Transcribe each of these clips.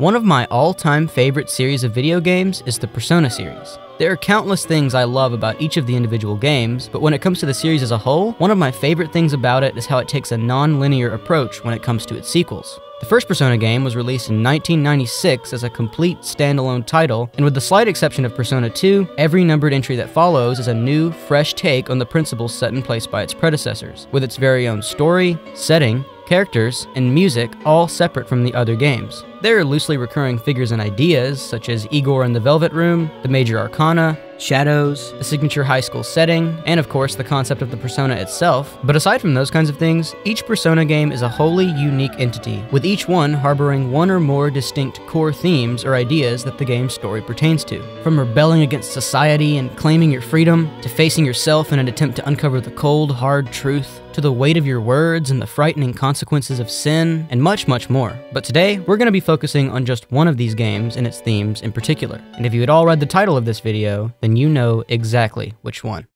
One of my all-time favorite series of video games is the Persona series. There are countless things I love about each of the individual games, but when it comes to the series as a whole, one of my favorite things about it is how it takes a non-linear approach when it comes to its sequels. The first Persona game was released in 1996 as a complete standalone title, and with the slight exception of Persona 2, every numbered entry that follows is a new, fresh take on the principles set in place by its predecessors, with its very own story, setting, characters, and music all separate from the other games. There are loosely recurring figures and ideas, such as Igor and the Velvet Room, the Major Arcana, Shadows, the signature high school setting, and of course the concept of the Persona itself, but aside from those kinds of things, each Persona game is a wholly unique entity, with each one harboring one or more distinct core themes or ideas that the game's story pertains to. From rebelling against society and claiming your freedom, to facing yourself in an attempt to uncover the cold, hard truth, to the weight of your words and the frightening consequences of sin, and much, much more. But today, we're going to be focusing on just one of these games and its themes in particular, and if you had all read the title of this video, then you know exactly which one.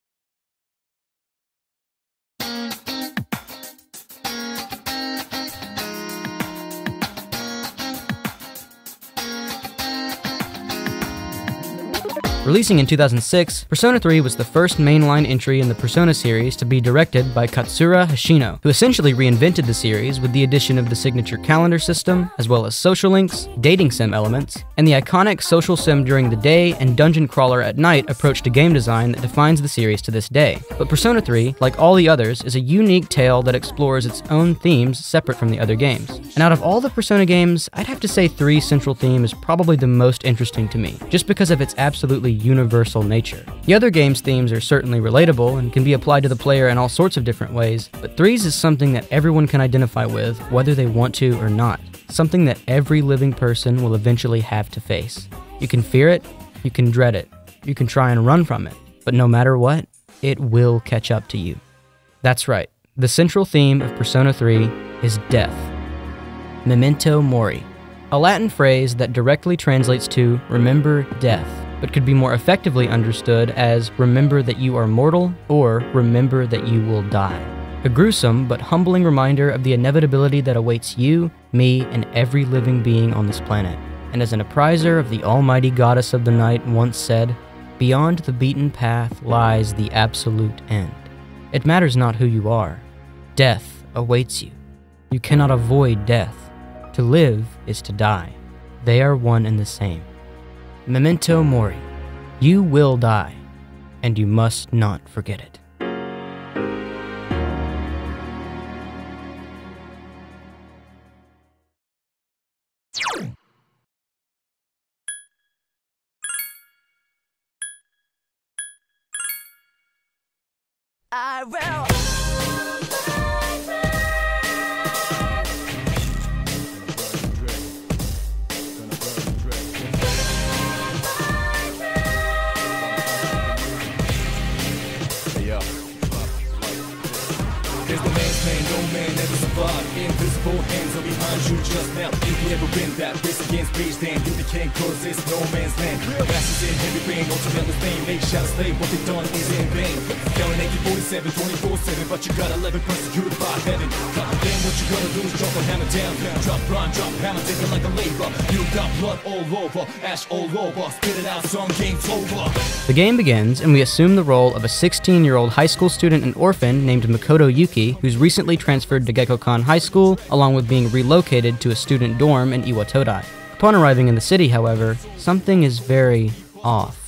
Releasing in 2006, Persona 3 was the first mainline entry in the Persona series to be directed by Katsura Hoshino, who essentially reinvented the series with the addition of the signature calendar system, as well as social links, dating sim elements, and the iconic social sim during the day and dungeon crawler at night approach to game design that defines the series to this day. But Persona 3, like all the others, is a unique tale that explores its own themes separate from the other games. And out of all the Persona games, I'd have to say 3's central theme is probably the most interesting to me, just because of its absolutely universal nature. The other game's themes are certainly relatable and can be applied to the player in all sorts of different ways, but 3's is something that everyone can identify with, whether they want to or not. Something that every living person will eventually have to face. You can fear it, you can dread it, you can try and run from it, but no matter what, it will catch up to you. That's right, the central theme of Persona 3 is death. Memento Mori, a Latin phrase that directly translates to remember death, but could be more effectively understood as remember that you are mortal or remember that you will die. A gruesome but humbling reminder of the inevitability that awaits you, me, and every living being on this planet. And as an appraiser of the almighty goddess of the night once said, beyond the beaten path lies the absolute end. It matters not who you are. Death awaits you. You cannot avoid death. To live is to die. They are one and the same. Memento Mori. You will die, and you must not forget it. I will. Hands are behind you just now. If you ever been that race against rage, then you the king, cause it's no man's land. Masses in heavy rain, ultimately fame. Make shots slay, what they done is in vain. Yelling AK-47, 24-7, but you got 11 persecuted by heaven. Then what you gonna do is drop a hammer down. Drop rhyme, drop hammer, taking like a labor. You got blood all over, ash all over. Spit it out, song game's over. The game begins, and we assume the role of a 16-year-old high school student and orphan named Makoto Yuki, who's recently transferred to Gekkoukan High School, along with being relocated to a student dorm in Iwatodai. Upon arriving in the city, however, something is very off.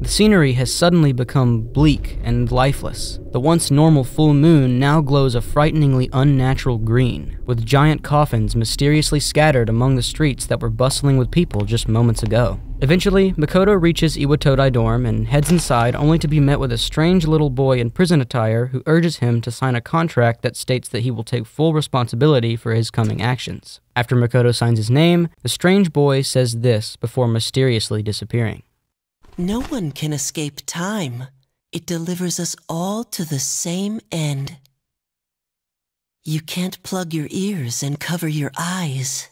The scenery has suddenly become bleak and lifeless. The once normal full moon now glows a frighteningly unnatural green, with giant coffins mysteriously scattered among the streets that were bustling with people just moments ago. Eventually, Makoto reaches Iwatodai dorm and heads inside only to be met with a strange little boy in prison attire who urges him to sign a contract that states that he will take full responsibility for his coming actions. After Makoto signs his name, the strange boy says this before mysteriously disappearing. No one can escape time. It delivers us all to the same end. You can't plug your ears and cover your eyes.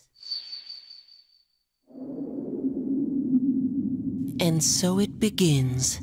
And so it begins.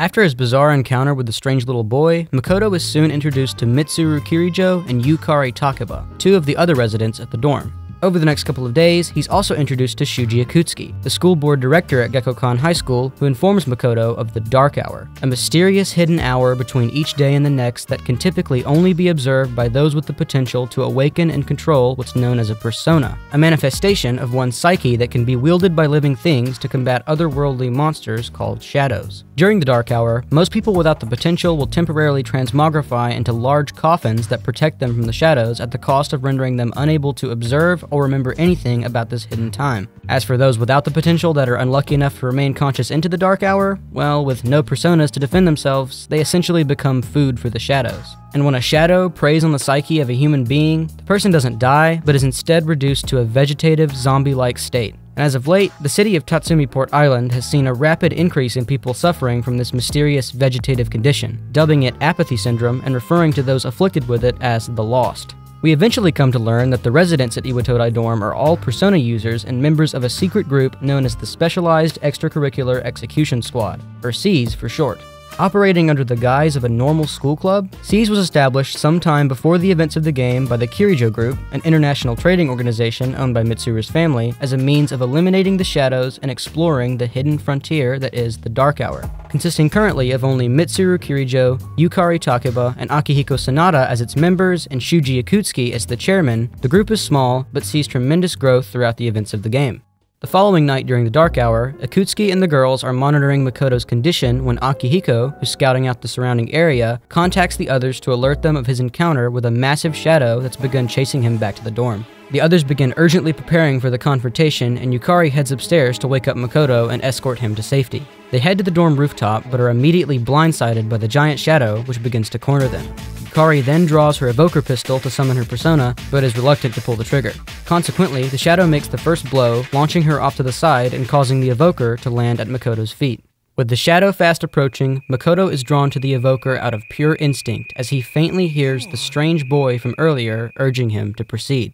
After his bizarre encounter with the strange little boy, Makoto is soon introduced to Mitsuru Kirijo and Yukari Takeba, two of the other residents at the dorm. Over the next couple of days, he's also introduced to Shuji Ikutsuki, the school board director at Gekkoukan High School, who informs Makoto of the Dark Hour, a mysterious hidden hour between each day and the next that can typically only be observed by those with the potential to awaken and control what's known as a persona, a manifestation of one's psyche that can be wielded by living things to combat otherworldly monsters called shadows. During the Dark Hour, most people without the potential will temporarily transmogrify into large coffins that protect them from the shadows at the cost of rendering them unable to observe or remember anything about this hidden time. As for those without the potential that are unlucky enough to remain conscious into the Dark Hour, well, with no personas to defend themselves, they essentially become food for the shadows. And when a shadow preys on the psyche of a human being, the person doesn't die, but is instead reduced to a vegetative, zombie-like state. And as of late, the city of Tatsumi Port Island has seen a rapid increase in people suffering from this mysterious vegetative condition, dubbing it apathy syndrome and referring to those afflicted with it as the lost. We eventually come to learn that the residents at Iwatodai dorm are all persona users and members of a secret group known as the Specialized Extracurricular Execution Squad, or SEES for short. Operating under the guise of a normal school club, SEES was established sometime before the events of the game by the Kirijo Group, an international trading organization owned by Mitsuru's family, as a means of eliminating the shadows and exploring the hidden frontier that is the Dark Hour, consisting currently of only Mitsuru Kirijo, Yukari Takeba, and Akihiko Sanada as its members, and Shuji Ikutsuki as the chairman. The group is small, but sees tremendous growth throughout the events of the game. The following night during the Dark Hour, Ikutsuki and the girls are monitoring Makoto's condition when Akihiko, who's scouting out the surrounding area, contacts the others to alert them of his encounter with a massive shadow that's begun chasing him back to the dorm. The others begin urgently preparing for the confrontation, and Yukari heads upstairs to wake up Makoto and escort him to safety. They head to the dorm rooftop, but are immediately blindsided by the giant shadow, which begins to corner them. Yukari then draws her evoker pistol to summon her persona, but is reluctant to pull the trigger. Consequently, the shadow makes the first blow, launching her off to the side and causing the evoker to land at Makoto's feet. With the shadow fast approaching, Makoto is drawn to the evoker out of pure instinct, as he faintly hears the strange boy from earlier urging him to proceed.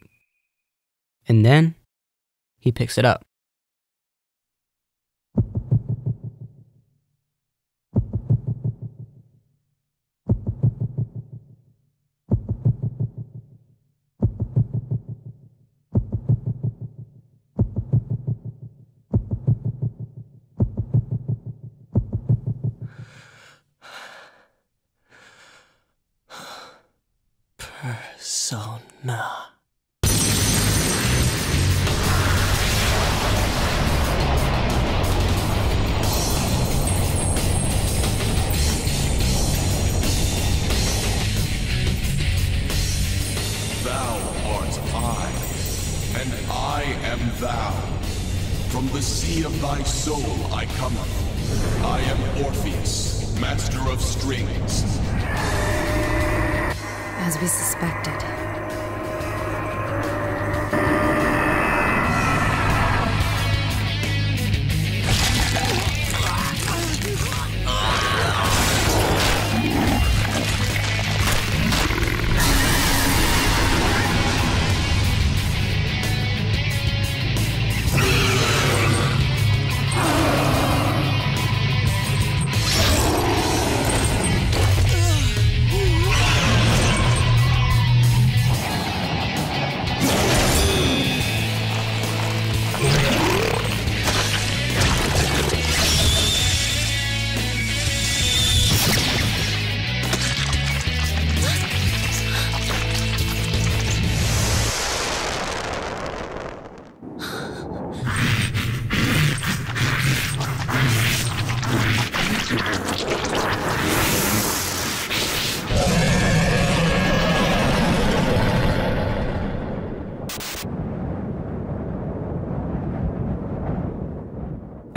And then, he picks it up. Persona. Thou, from the sea of thy soul I cometh. I am Orpheus, master of strings. As we suspected.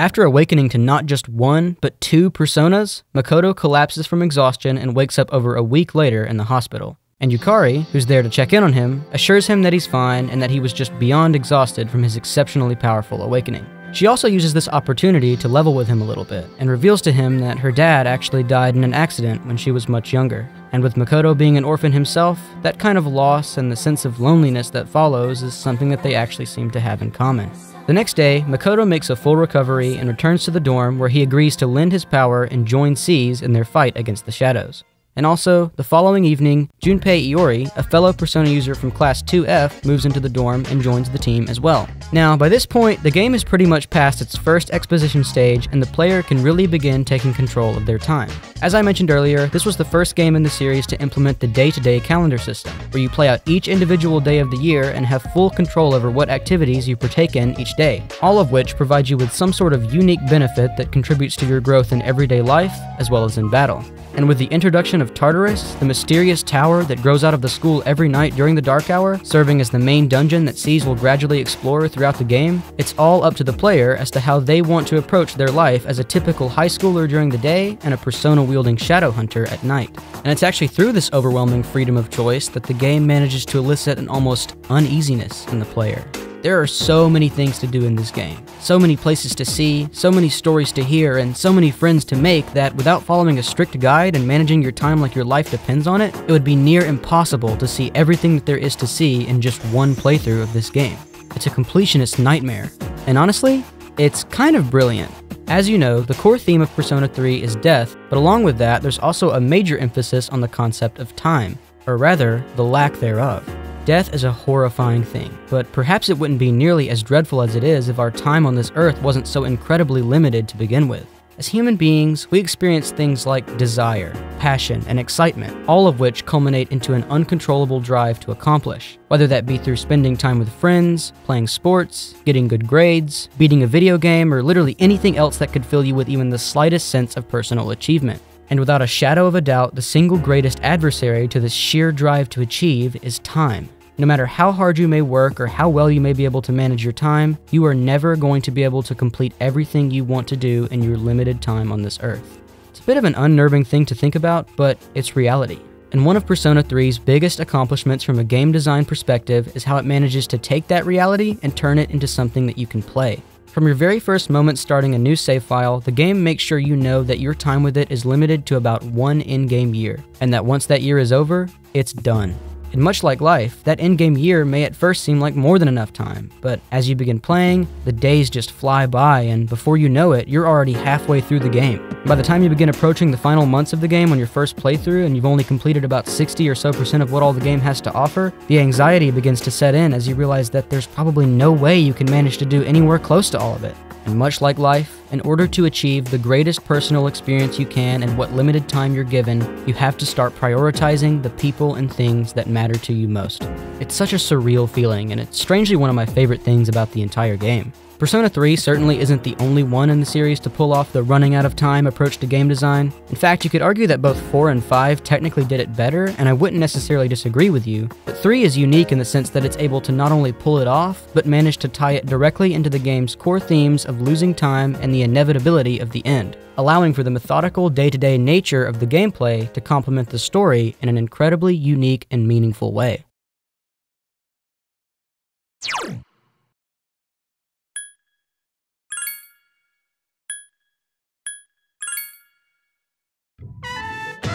After awakening to not just one, but two personas, Makoto collapses from exhaustion and wakes up over a week later in the hospital. And Yukari, who's there to check in on him, assures him that he's fine and that he was just beyond exhausted from his exceptionally powerful awakening. She also uses this opportunity to level with him a little bit, and reveals to him that her dad actually died in an accident when she was much younger, and with Makoto being an orphan himself, that kind of loss and the sense of loneliness that follows is something that they actually seem to have in common. The next day, Makoto makes a full recovery and returns to the dorm where he agrees to lend his power and join C's in their fight against the Shadows. And also, the following evening, Junpei Iori, a fellow Persona user from Class 2F, moves into the dorm and joins the team as well. Now, by this point, the game is pretty much past its first exposition stage and the player can really begin taking control of their time. As I mentioned earlier, this was the first game in the series to implement the day-to-day calendar system, where you play out each individual day of the year and have full control over what activities you partake in each day, all of which provides you with some sort of unique benefit that contributes to your growth in everyday life, as well as in battle. And with the introduction of Tartarus, the mysterious tower that grows out of the school every night during the dark hour, serving as the main dungeon that C's will gradually explore throughout the game, it's all up to the player as to how they want to approach their life as a typical high schooler during the day and a persona-wielding shadow hunter at night. And it's actually through this overwhelming freedom of choice that the game manages to elicit an almost uneasiness in the player. There are so many things to do in this game, so many places to see, so many stories to hear, and so many friends to make that without following a strict guide and managing your time like your life depends on it, it would be near impossible to see everything that there is to see in just one playthrough of this game. It's a completionist nightmare, and honestly, it's kind of brilliant. As you know, the core theme of Persona 3 is death, but along with that, there's also a major emphasis on the concept of time, or rather, the lack thereof. Death is a horrifying thing, but perhaps it wouldn't be nearly as dreadful as it is if our time on this earth wasn't so incredibly limited to begin with. As human beings, we experience things like desire, passion, and excitement, all of which culminate into an uncontrollable drive to accomplish, whether that be through spending time with friends, playing sports, getting good grades, beating a video game, or literally anything else that could fill you with even the slightest sense of personal achievement. And without a shadow of a doubt, the single greatest adversary to this sheer drive to achieve is time. No matter how hard you may work or how well you may be able to manage your time, you are never going to be able to complete everything you want to do in your limited time on this earth. It's a bit of an unnerving thing to think about, but it's reality. And one of Persona 3's biggest accomplishments from a game design perspective is how it manages to take that reality and turn it into something that you can play. From your very first moment starting a new save file, the game makes sure you know that your time with it is limited to about one in-game year, and that once that year is over, it's done. And much like life, that endgame year may at first seem like more than enough time, but as you begin playing, the days just fly by and before you know it, you're already halfway through the game. By the time you begin approaching the final months of the game on your first playthrough and you've only completed about 60% or so of what all the game has to offer, the anxiety begins to set in as you realize that there's probably no way you can manage to do anywhere close to all of it. And much like life, in order to achieve the greatest personal experience you can and what limited time you're given, you have to start prioritizing the people and things that matter to you most. It's such a surreal feeling, and it's strangely one of my favorite things about the entire game. Persona 3 certainly isn't the only one in the series to pull off the running out of time approach to game design. In fact, you could argue that both 4 and 5 technically did it better, and I wouldn't necessarily disagree with you, but 3 is unique in the sense that it's able to not only pull it off, but manage to tie it directly into the game's core themes of losing time and the inevitability of the end, allowing for the methodical day-to-day nature of the gameplay to complement the story in an incredibly unique and meaningful way.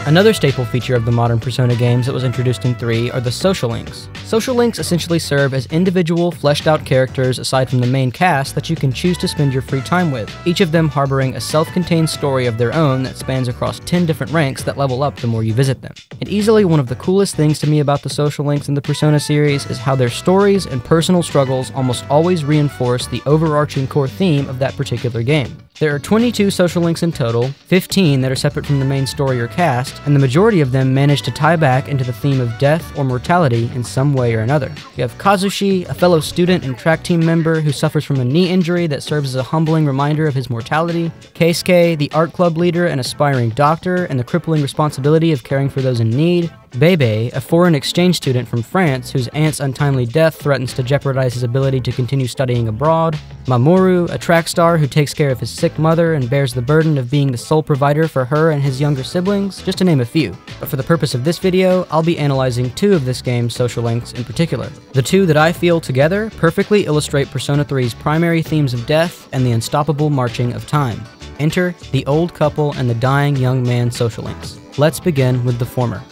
Another staple feature of the modern Persona games that was introduced in 3 are the social links. Social links essentially serve as individual, fleshed-out characters aside from the main cast that you can choose to spend your free time with, each of them harboring a self-contained story of their own that spans across 10 different ranks that level up the more you visit them. And easily one of the coolest things to me about the social links in the Persona series is how their stories and personal struggles almost always reinforce the overarching core theme of that particular game. There are 22 social links in total, 15 that are separate from the main story or cast, and the majority of them manage to tie back into the theme of death or mortality in some way or another. You have Kazushi, a fellow student and track team member who suffers from a knee injury that serves as a humbling reminder of his mortality, Keisuke, the art club leader and aspiring doctor, and the crippling responsibility of caring for those in need, Bebe, a foreign exchange student from France whose aunt's untimely death threatens to jeopardize his ability to continue studying abroad. Mamoru, a track star who takes care of his sick mother and bears the burden of being the sole provider for her and his younger siblings, just to name a few. But for the purpose of this video, I'll be analyzing two of this game's social links in particular. The two that I feel together perfectly illustrate Persona 3's primary themes of death and the unstoppable marching of time. Enter the old couple and the dying young man social links. Let's begin with the former.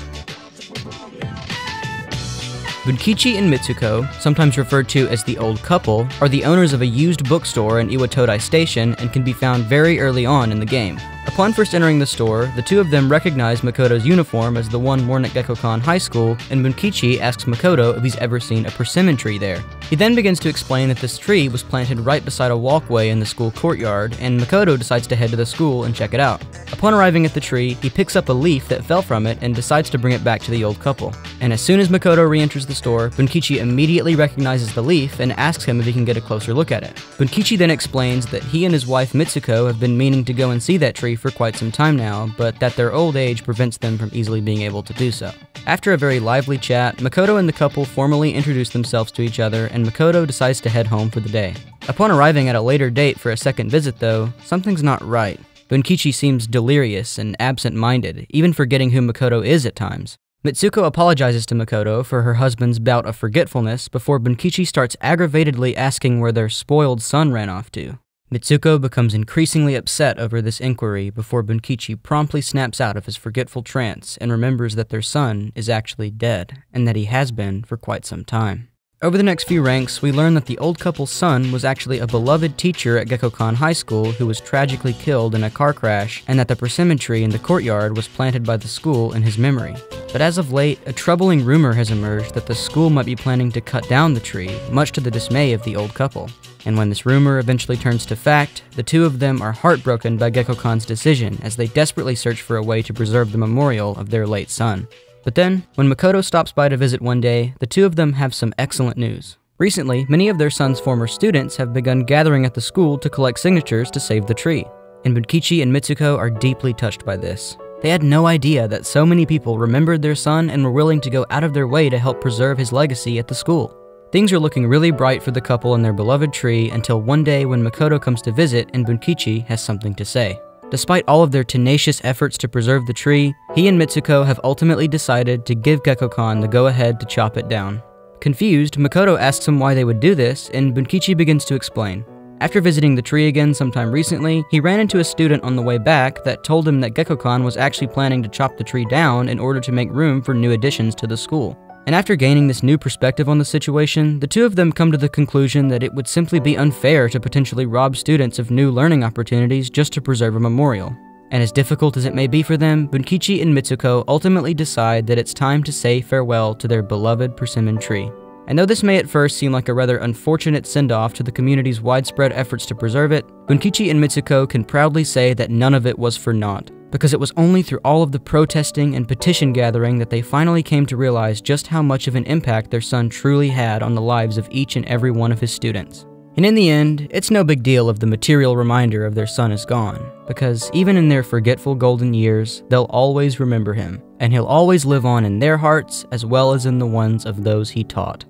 Bukichi and Mitsuko, sometimes referred to as the old couple, are the owners of a used bookstore in Iwatodai Station and can be found very early on in the game. Upon first entering the store, the two of them recognize Makoto's uniform as the one worn at Gekkoukan High School, and Bukichi asks Makoto if he's ever seen a persimmon tree there. He then begins to explain that this tree was planted right beside a walkway in the school courtyard, and Makoto decides to head to the school and check it out. Upon arriving at the tree, he picks up a leaf that fell from it and decides to bring it back to the old couple. And as soon as Makoto re-enters the store, Bukichi immediately recognizes the leaf and asks him if he can get a closer look at it. Bukichi then explains that he and his wife Mitsuko have been meaning to go and see that tree for quite some time now, but that their old age prevents them from easily being able to do so. After a very lively chat, Makoto and the couple formally introduce themselves to each other, and Makoto decides to head home for the day. Upon arriving at a later date for a second visit though, something's not right. Bunkichi seems delirious and absent-minded, even forgetting who Makoto is at times. Mitsuko apologizes to Makoto for her husband's bout of forgetfulness before Bunkichi starts aggravatedly asking where their spoiled son ran off to. Mitsuko becomes increasingly upset over this inquiry before Bunkichi promptly snaps out of his forgetful trance and remembers that their son is actually dead, and that he has been for quite some time. Over the next few ranks, we learn that the old couple's son was actually a beloved teacher at Gekkoukan High School who was tragically killed in a car crash, and that the persimmon tree in the courtyard was planted by the school in his memory. But as of late, a troubling rumor has emerged that the school might be planning to cut down the tree, much to the dismay of the old couple. And when this rumor eventually turns to fact, the two of them are heartbroken by Gekkoukan's decision as they desperately search for a way to preserve the memorial of their late son. But then, when Makoto stops by to visit one day, the two of them have some excellent news. Recently, many of their son's former students have begun gathering at the school to collect signatures to save the tree, and Bukichi and Mitsuko are deeply touched by this. They had no idea that so many people remembered their son and were willing to go out of their way to help preserve his legacy at the school. Things are looking really bright for the couple and their beloved tree until one day when Makoto comes to visit and Bunkichi has something to say. Despite all of their tenacious efforts to preserve the tree, he and Mitsuko have ultimately decided to give Gekkoukan the go-ahead to chop it down. Confused, Makoto asks him why they would do this, and Bunkichi begins to explain. After visiting the tree again sometime recently, he ran into a student on the way back that told him that Gekkoukan was actually planning to chop the tree down in order to make room for new additions to the school. And after gaining this new perspective on the situation, the two of them come to the conclusion that it would simply be unfair to potentially rob students of new learning opportunities just to preserve a memorial. And as difficult as it may be for them, Bunkichi and Mitsuko ultimately decide that it's time to say farewell to their beloved persimmon tree. And though this may at first seem like a rather unfortunate send-off to the community's widespread efforts to preserve it, Bunkichi and Mitsuko can proudly say that none of it was for naught, because it was only through all of the protesting and petition gathering that they finally came to realize just how much of an impact their son truly had on the lives of each and every one of his students. And in the end, it's no big deal if the material reminder of their son is gone, because even in their forgetful golden years, they'll always remember him, and he'll always live on in their hearts as well as in the ones of those he taught.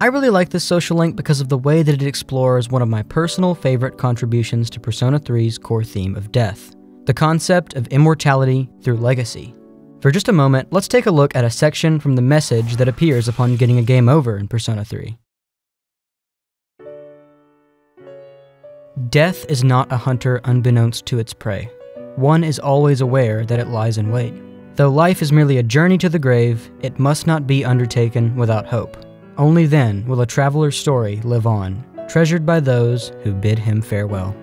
I really like this social link because of the way that it explores one of my personal favorite contributions to Persona 3's core theme of death: the concept of immortality through legacy. For just a moment, let's take a look at a section from the message that appears upon getting a game over in Persona 3. Death is not a hunter unbeknownst to its prey. One is always aware that it lies in wait. Though life is merely a journey to the grave, it must not be undertaken without hope. Only then will a traveler's story live on, treasured by those who bid him farewell.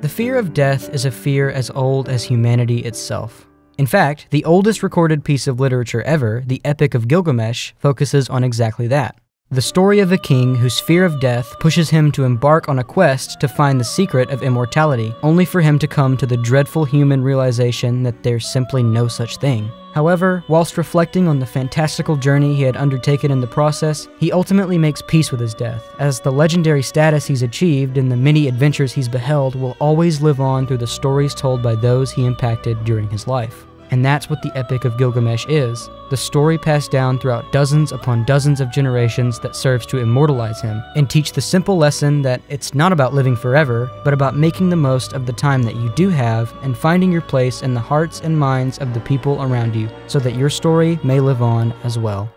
The fear of death is a fear as old as humanity itself. In fact, the oldest recorded piece of literature ever, the Epic of Gilgamesh, focuses on exactly that. The story of a king whose fear of death pushes him to embark on a quest to find the secret of immortality, only for him to come to the dreadful human realization that there's simply no such thing. However, whilst reflecting on the fantastical journey he had undertaken in the process, he ultimately makes peace with his death, as the legendary status he's achieved and the many adventures he's beheld will always live on through the stories told by those he impacted during his life. And that's what the Epic of Gilgamesh is, the story passed down throughout dozens upon dozens of generations that serves to immortalize him, and teach the simple lesson that it's not about living forever, but about making the most of the time that you do have, and finding your place in the hearts and minds of the people around you, so that your story may live on as well.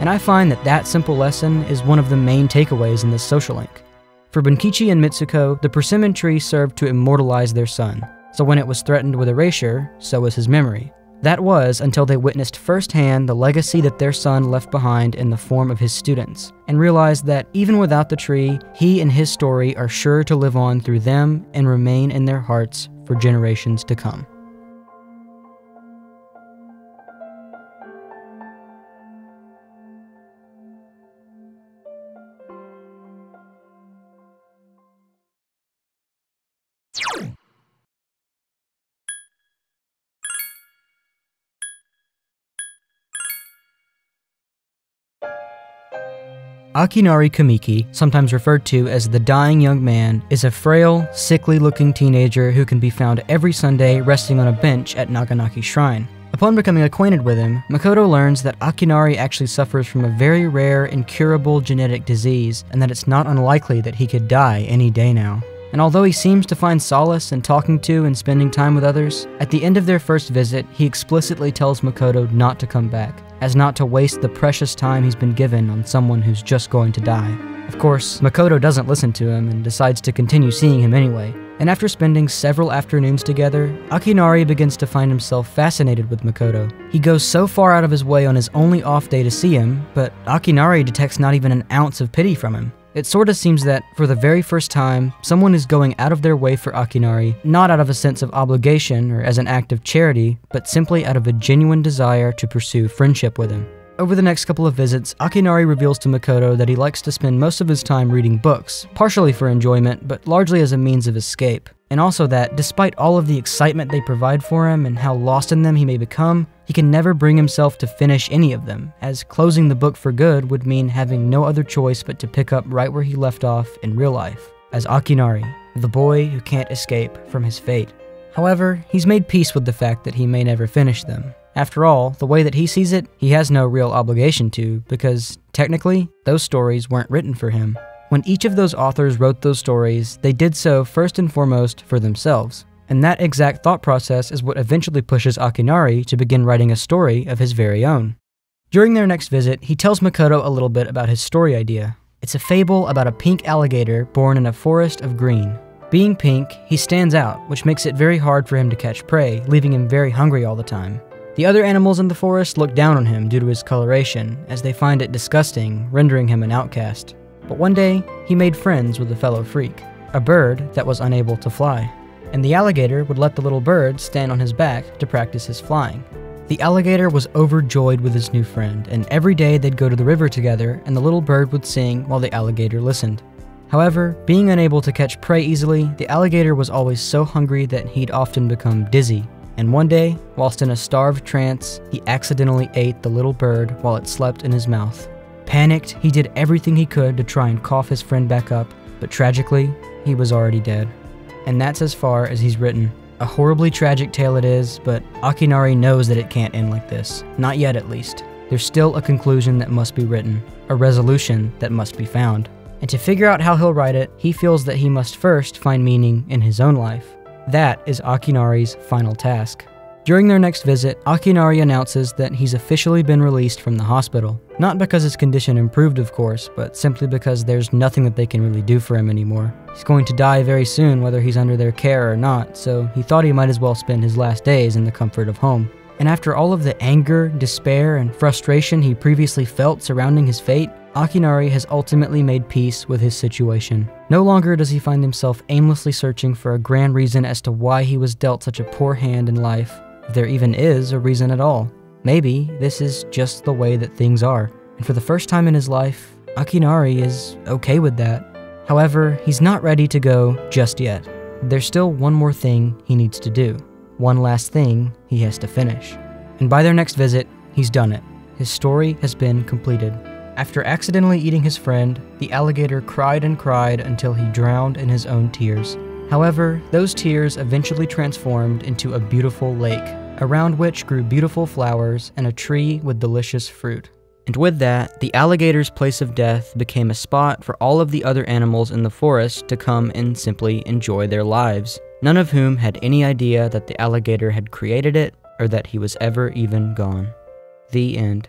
And I find that that simple lesson is one of the main takeaways in this social link. For Bunkichi and Mitsuko, the persimmon tree served to immortalize their son. So when it was threatened with erasure, so was his memory. That was until they witnessed firsthand the legacy that their son left behind in the form of his students, and realized that even without the tree, he and his story are sure to live on through them and remain in their hearts for generations to come. Akinari Kamiki, sometimes referred to as the dying young man, is a frail, sickly-looking teenager who can be found every Sunday resting on a bench at Naganaki Shrine. Upon becoming acquainted with him, Makoto learns that Akinari actually suffers from a very rare, incurable genetic disease, and that it's not unlikely that he could die any day now. And although he seems to find solace in talking to and spending time with others, at the end of their first visit, he explicitly tells Makoto not to come back, as not to waste the precious time he's been given on someone who's just going to die. Of course, Makoto doesn't listen to him and decides to continue seeing him anyway, and after spending several afternoons together, Akinari begins to find himself fascinated with Makoto. He goes so far out of his way on his only off day to see him, but Akinari detects not even an ounce of pity from him. It sorta seems that, for the very first time, someone is going out of their way for Akinari, not out of a sense of obligation or as an act of charity, but simply out of a genuine desire to pursue friendship with him. Over the next couple of visits, Akinari reveals to Makoto that he likes to spend most of his time reading books, partially for enjoyment, but largely as a means of escape. And also that, despite all of the excitement they provide for him and how lost in them he may become, he can never bring himself to finish any of them, as closing the book for good would mean having no other choice but to pick up right where he left off in real life, as Akinari, the boy who can't escape from his fate. However, he's made peace with the fact that he may never finish them. After all, the way that he sees it, he has no real obligation to, because, technically, those stories weren't written for him. When each of those authors wrote those stories, they did so first and foremost for themselves. And that exact thought process is what eventually pushes Akinari to begin writing a story of his very own. During their next visit, he tells Makoto a little bit about his story idea. It's a fable about a pink alligator born in a forest of green. Being pink, he stands out, which makes it very hard for him to catch prey, leaving him very hungry all the time. The other animals in the forest look down on him due to his coloration, as they find it disgusting, rendering him an outcast. But one day, he made friends with a fellow freak, a bird that was unable to fly. And the alligator would let the little bird stand on his back to practice his flying. The alligator was overjoyed with his new friend, and every day they'd go to the river together, and the little bird would sing while the alligator listened. However, being unable to catch prey easily, the alligator was always so hungry that he'd often become dizzy. And one day, whilst in a starved trance, he accidentally ate the little bird while it slept in his mouth. Panicked, he did everything he could to try and cough his friend back up, but tragically, he was already dead. And that's as far as he's written. A horribly tragic tale it is, but Akinari knows that it can't end like this. Not yet, at least. There's still a conclusion that must be written, a resolution that must be found. And to figure out how he'll write it, he feels that he must first find meaning in his own life. That is Akinari's final task. During their next visit, Akinari announces that he's officially been released from the hospital. Not because his condition improved, of course, but simply because there's nothing that they can really do for him anymore. He's going to die very soon whether he's under their care or not, so he thought he might as well spend his last days in the comfort of home. And after all of the anger, despair, and frustration he previously felt surrounding his fate, Akinari has ultimately made peace with his situation. No longer does he find himself aimlessly searching for a grand reason as to why he was dealt such a poor hand in life, if there even is a reason at all. Maybe this is just the way that things are, and for the first time in his life, Akinari is okay with that. However, he's not ready to go just yet. There's still one more thing he needs to do. One last thing he has to finish. And by their next visit, he's done it. His story has been completed. After accidentally eating his friend, the alligator cried and cried until he drowned in his own tears. However, those tears eventually transformed into a beautiful lake, around which grew beautiful flowers and a tree with delicious fruit. And with that, the alligator's place of death became a spot for all of the other animals in the forest to come and simply enjoy their lives, none of whom had any idea that the alligator had created it or that he was ever even gone. The end.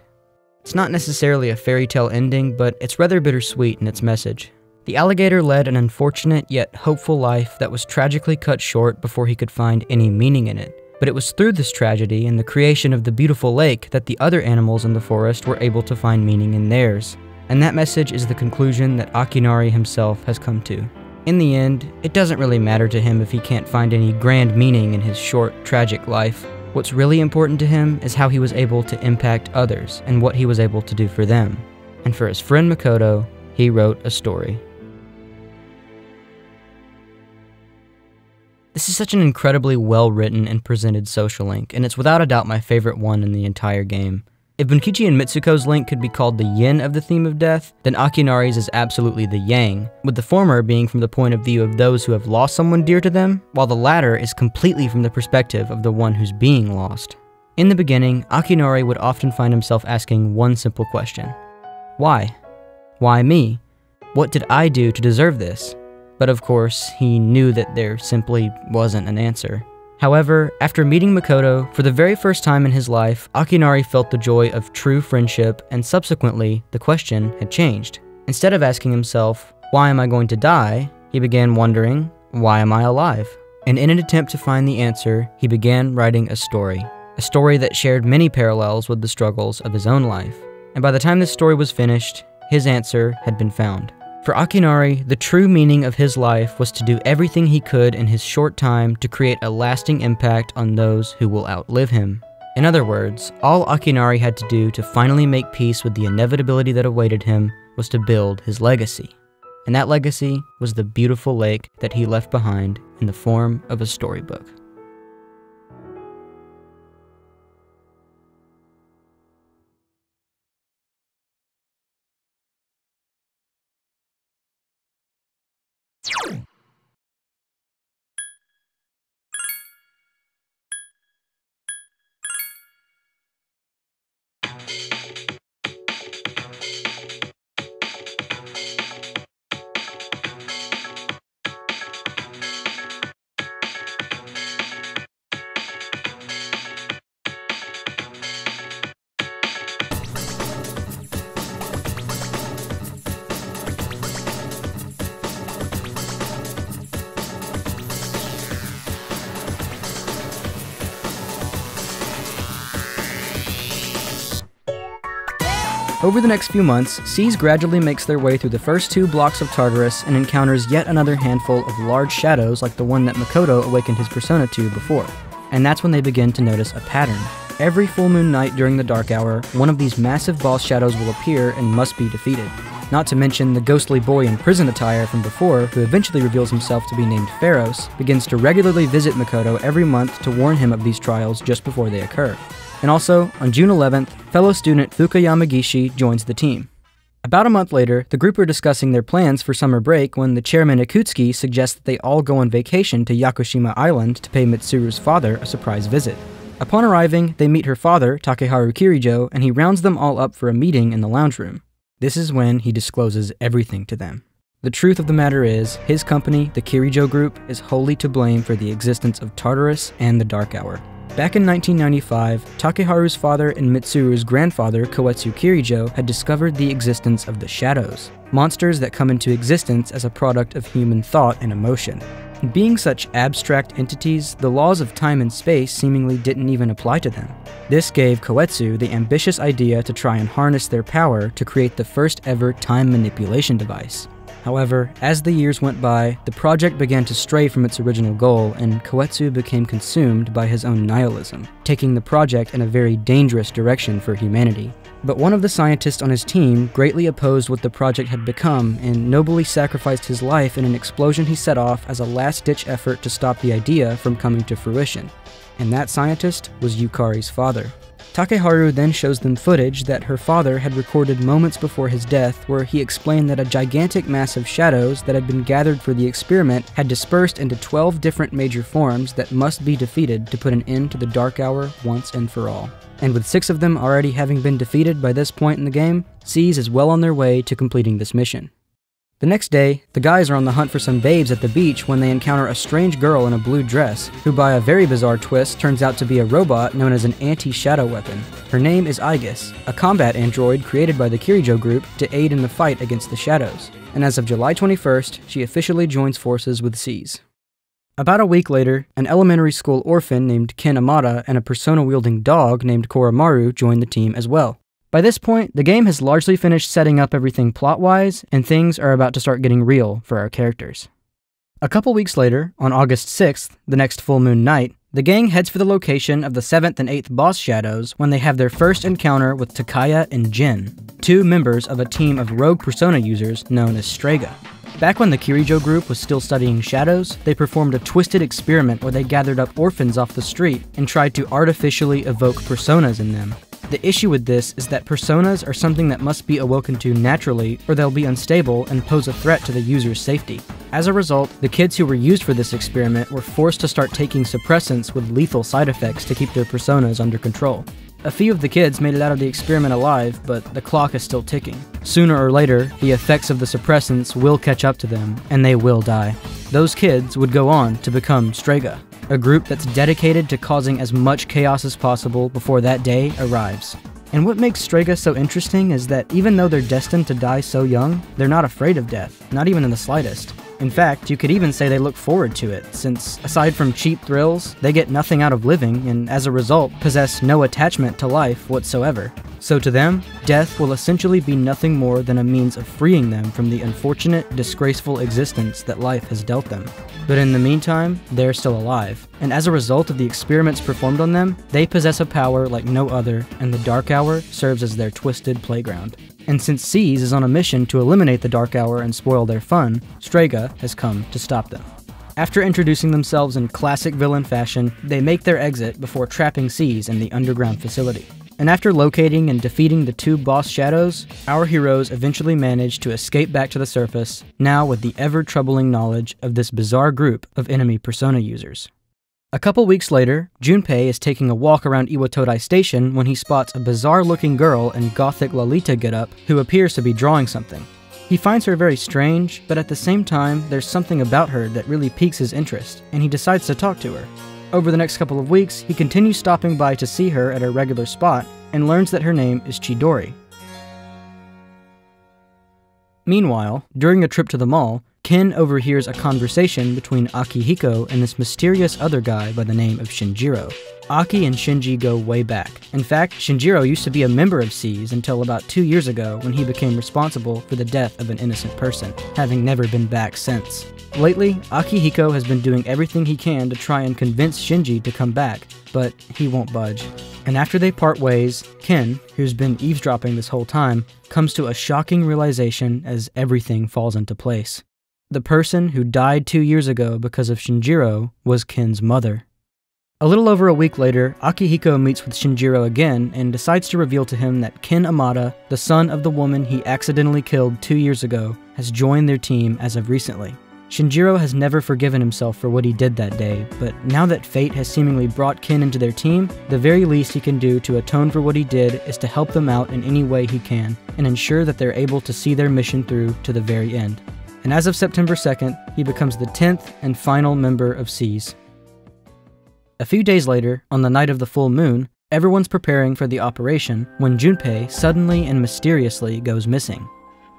It's not necessarily a fairy tale ending, but it's rather bittersweet in its message. The alligator led an unfortunate yet hopeful life that was tragically cut short before he could find any meaning in it. But it was through this tragedy and the creation of the beautiful lake that the other animals in the forest were able to find meaning in theirs. And that message is the conclusion that Akinari himself has come to. In the end, it doesn't really matter to him if he can't find any grand meaning in his short, tragic life. What's really important to him is how he was able to impact others and what he was able to do for them. And for his friend Makoto, he wrote a story. This is such an incredibly well-written and presented social link, and it's without a doubt my favorite one in the entire game. If Bunkichi and Mitsuko's link could be called the yin of the theme of death, then Akinari's is absolutely the yang, with the former being from the point of view of those who have lost someone dear to them, while the latter is completely from the perspective of the one who's being lost. In the beginning, Akinari would often find himself asking one simple question. Why? Why me? What did I do to deserve this? But of course, he knew that there simply wasn't an answer. However, after meeting Makoto, for the very first time in his life, Akinari felt the joy of true friendship, and subsequently, the question had changed. Instead of asking himself, why am I going to die? He began wondering, why am I alive? And in an attempt to find the answer, he began writing a story that shared many parallels with the struggles of his own life. And by the time this story was finished, his answer had been found. For Akinari, the true meaning of his life was to do everything he could in his short time to create a lasting impact on those who will outlive him. In other words, all Akinari had to do to finally make peace with the inevitability that awaited him was to build his legacy. And that legacy was the beautiful lake that he left behind in the form of a storybook. Over the next few months, Seas gradually makes their way through the first two blocks of Tartarus and encounters yet another handful of large shadows like the one that Makoto awakened his persona to before. And that's when they begin to notice a pattern. Every full moon night during the dark hour, one of these massive boss shadows will appear and must be defeated. Not to mention the ghostly boy in prison attire from before, who eventually reveals himself to be named Pharos, begins to regularly visit Makoto every month to warn him of these trials just before they occur. And also, on June 11th, fellow student Fuka Yamagishi joins the team. About a month later, the group are discussing their plans for summer break when the chairman Ikutsuki suggests that they all go on vacation to Yakushima Island to pay Mitsuru's father a surprise visit. Upon arriving, they meet her father, Kouetsu Kirijo, and he rounds them all up for a meeting in the lounge room. This is when he discloses everything to them. The truth of the matter is, his company, the Kirijo Group, is wholly to blame for the existence of Tartarus and the Dark Hour. Back in 1995, Takeharu's father and Mitsuru's grandfather, Kouetsu Kirijo, had discovered the existence of the Shadows, monsters that come into existence as a product of human thought and emotion. Being such abstract entities, the laws of time and space seemingly didn't even apply to them. This gave Kouetsu the ambitious idea to try and harness their power to create the first ever time manipulation device. However, as the years went by, the project began to stray from its original goal, and Kouetsu became consumed by his own nihilism, taking the project in a very dangerous direction for humanity. But one of the scientists on his team greatly opposed what the project had become and nobly sacrificed his life in an explosion he set off as a last-ditch effort to stop the idea from coming to fruition. And that scientist was Yukari's father. Takeharu then shows them footage that her father had recorded moments before his death, where he explained that a gigantic mass of shadows that had been gathered for the experiment had dispersed into 12 different major forms that must be defeated to put an end to the Dark Hour once and for all. And with 6 of them already having been defeated by this point in the game, Seas is well on their way to completing this mission. The next day, the guys are on the hunt for some babes at the beach when they encounter a strange girl in a blue dress, who by a very bizarre twist turns out to be a robot known as an anti-shadow weapon. Her name is Aigis, a combat android created by the Kirijo Group to aid in the fight against the shadows, and as of July 21st, she officially joins forces with Seas. About a week later, an elementary school orphan named Ken Amada and a persona-wielding dog named Koromaru join the team as well. By this point, the game has largely finished setting up everything plot-wise, and things are about to start getting real for our characters. A couple weeks later, on August 6th, the next full moon night, the gang heads for the location of the 7th and 8th boss shadows when they have their first encounter with Takaya and Jin, 2 members of a team of rogue persona users known as Strega. Back when the Kirijo group was still studying shadows, they performed a twisted experiment where they gathered up orphans off the street and tried to artificially evoke personas in them. The issue with this is that personas are something that must be awoken to naturally, or they'll be unstable and pose a threat to the user's safety. As a result, the kids who were used for this experiment were forced to start taking suppressants with lethal side effects to keep their personas under control. A few of the kids made it out of the experiment alive, but the clock is still ticking. Sooner or later, the effects of the suppressants will catch up to them, and they will die. Those kids would go on to become Strega, a group that's dedicated to causing as much chaos as possible before that day arrives. And what makes Strega so interesting is that even though they're destined to die so young, they're not afraid of death, not even in the slightest. In fact, you could even say they look forward to it, since, aside from cheap thrills, they get nothing out of living and, as a result, possess no attachment to life whatsoever. So to them, death will essentially be nothing more than a means of freeing them from the unfortunate, disgraceful existence that life has dealt them. But in the meantime, they're still alive, and as a result of the experiments performed on them, they possess a power like no other, and the Dark Hour serves as their twisted playground. And since Seas is on a mission to eliminate the Dark Hour and spoil their fun, Strega has come to stop them. After introducing themselves in classic villain fashion, they make their exit before trapping Seas in the underground facility. And after locating and defeating the 2 boss shadows, our heroes eventually manage to escape back to the surface, now with the ever-troubling knowledge of this bizarre group of enemy persona users. A couple weeks later, Junpei is taking a walk around Iwatodai Station when he spots a bizarre-looking girl in gothic Lolita getup who appears to be drawing something. He finds her very strange, but at the same time, there's something about her that really piques his interest, and he decides to talk to her. Over the next couple of weeks, he continues stopping by to see her at her regular spot and learns that her name is Chidori. Meanwhile, during a trip to the mall, Ken overhears a conversation between Akihiko and this mysterious other guy by the name of Shinjiro. Aki and Shinji go way back. In fact, Shinjiro used to be a member of Seas until about 2 years ago when he became responsible for the death of an innocent person, having never been back since. Lately, Akihiko has been doing everything he can to try and convince Shinji to come back, but he won't budge. And after they part ways, Ken, who's been eavesdropping this whole time, comes to a shocking realization as everything falls into place. The person who died 2 years ago because of Shinjiro was Ken's mother. A little over a week later, Akihiko meets with Shinjiro again and decides to reveal to him that Ken Amada, the son of the woman he accidentally killed 2 years ago, has joined their team as of recently. Shinjiro has never forgiven himself for what he did that day, but now that fate has seemingly brought Ken into their team, the very least he can do to atone for what he did is to help them out in any way he can and ensure that they're able to see their mission through to the very end. And as of September 2nd, he becomes the 10th and final member of Seas. A few days later, on the night of the full moon, everyone's preparing for the operation when Junpei suddenly and mysteriously goes missing.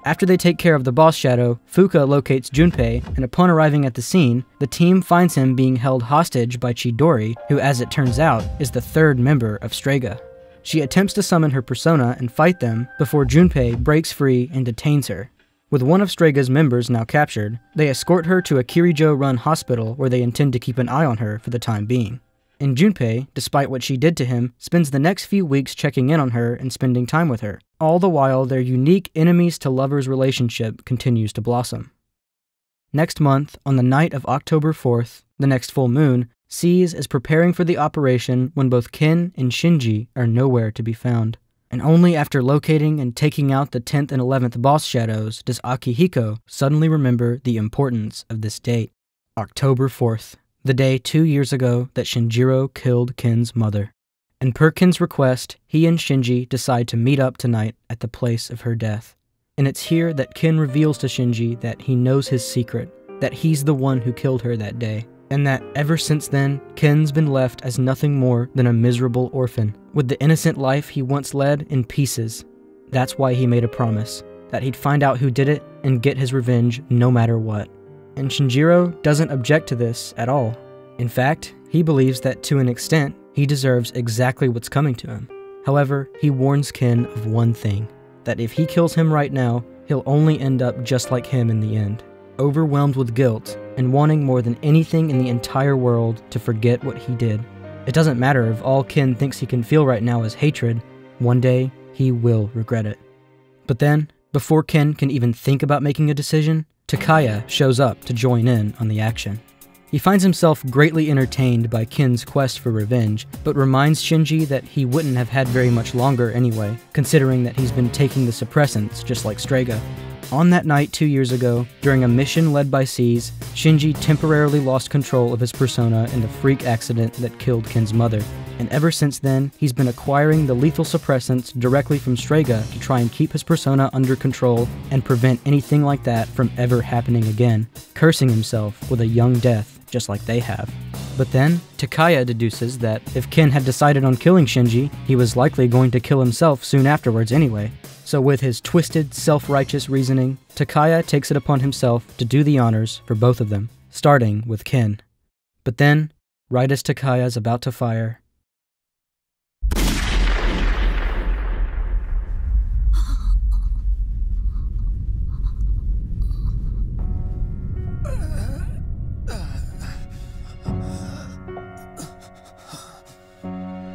After they take care of the boss shadow, Fuka locates Junpei, and upon arriving at the scene, the team finds him being held hostage by Chidori, who as it turns out, is the 3rd member of Strega. She attempts to summon her persona and fight them before Junpei breaks free and detains her. With one of Strega's members now captured, they escort her to a Kirijo-run hospital where they intend to keep an eye on her for the time being. And Junpei, despite what she did to him, spends the next few weeks checking in on her and spending time with her. All the while, their unique enemies-to-lovers relationship continues to blossom. Next month, on the night of October 4th, the next full moon, Seas is preparing for the operation when both Ken and Shinji are nowhere to be found. And only after locating and taking out the 10th and 11th boss shadows does Akihiko suddenly remember the importance of this date. October 4th, the day 2 years ago that Shinjiro killed Ken's mother. And per Ken's request, he and Shinji decide to meet up tonight at the place of her death. And it's here that Ken reveals to Shinji that he knows his secret, that he's the one who killed her that day, and that ever since then, Ken's been left as nothing more than a miserable orphan, with the innocent life he once led in pieces. That's why he made a promise, that he'd find out who did it and get his revenge no matter what. And Shinjiro doesn't object to this at all. In fact, he believes that to an extent, he deserves exactly what's coming to him. However, he warns Ken of one thing, that if he kills him right now, he'll only end up just like him in the end. Overwhelmed with guilt and wanting more than anything in the entire world to forget what he did. It doesn't matter if all Ken thinks he can feel right now is hatred, one day he will regret it. But then, before Ken can even think about making a decision, Takaya shows up to join in on the action. He finds himself greatly entertained by Ken's quest for revenge, but reminds Shinji that he wouldn't have had very much longer anyway, considering that he's been taking the suppressants just like Strega. On that night 2 years ago, during a mission led by Seas, Shinji temporarily lost control of his persona in the freak accident that killed Ken's mother, and ever since then, he's been acquiring the lethal suppressants directly from Strega to try and keep his persona under control and prevent anything like that from ever happening again, cursing himself with a young death just like they have. But then, Takaya deduces that if Ken had decided on killing Shinji, he was likely going to kill himself soon afterwards anyway. So with his twisted, self-righteous reasoning, Takaya takes it upon himself to do the honors for both of them, starting with Ken. But then, right as Takaya's about to fire...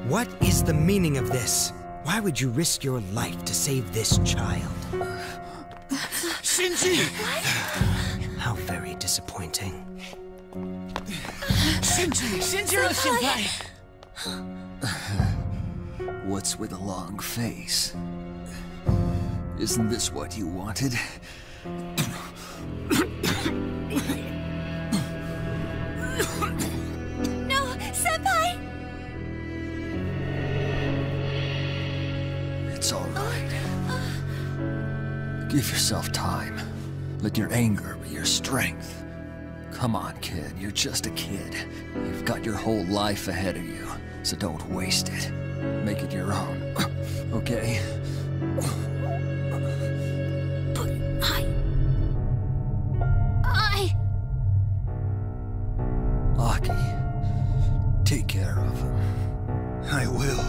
What is the meaning of this? Why would you risk your life to save this child? Shinji! How very disappointing. Shinji! Shinjiro-senpai! What's with a long face? Isn't this what you wanted? No, senpai! It's all right. Give yourself time. Let your anger be your strength. Come on, kid. You're just a kid. You've got your whole life ahead of you, so don't waste it. Make it your own, okay? But Aki, take care of him. I will.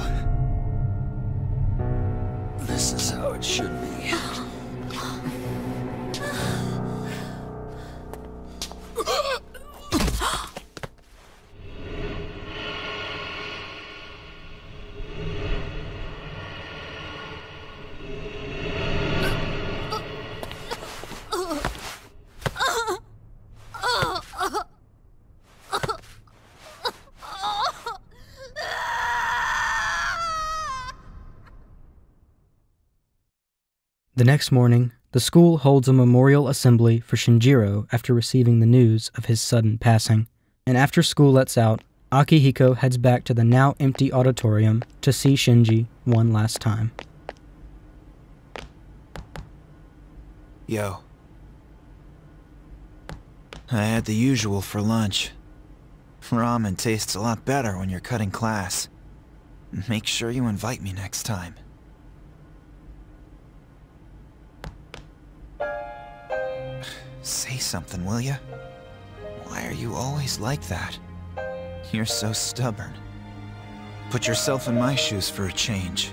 This is how it should be. The next morning, the school holds a memorial assembly for Shinjiro after receiving the news of his sudden passing. And after school lets out, Akihiko heads back to the now empty auditorium to see Shinji one last time. Yo. I had the usual for lunch. Ramen tastes a lot better when you're cutting class. Make sure you invite me next time. Say something, will you? Why are you always like that? You're so stubborn. Put yourself in my shoes for a change.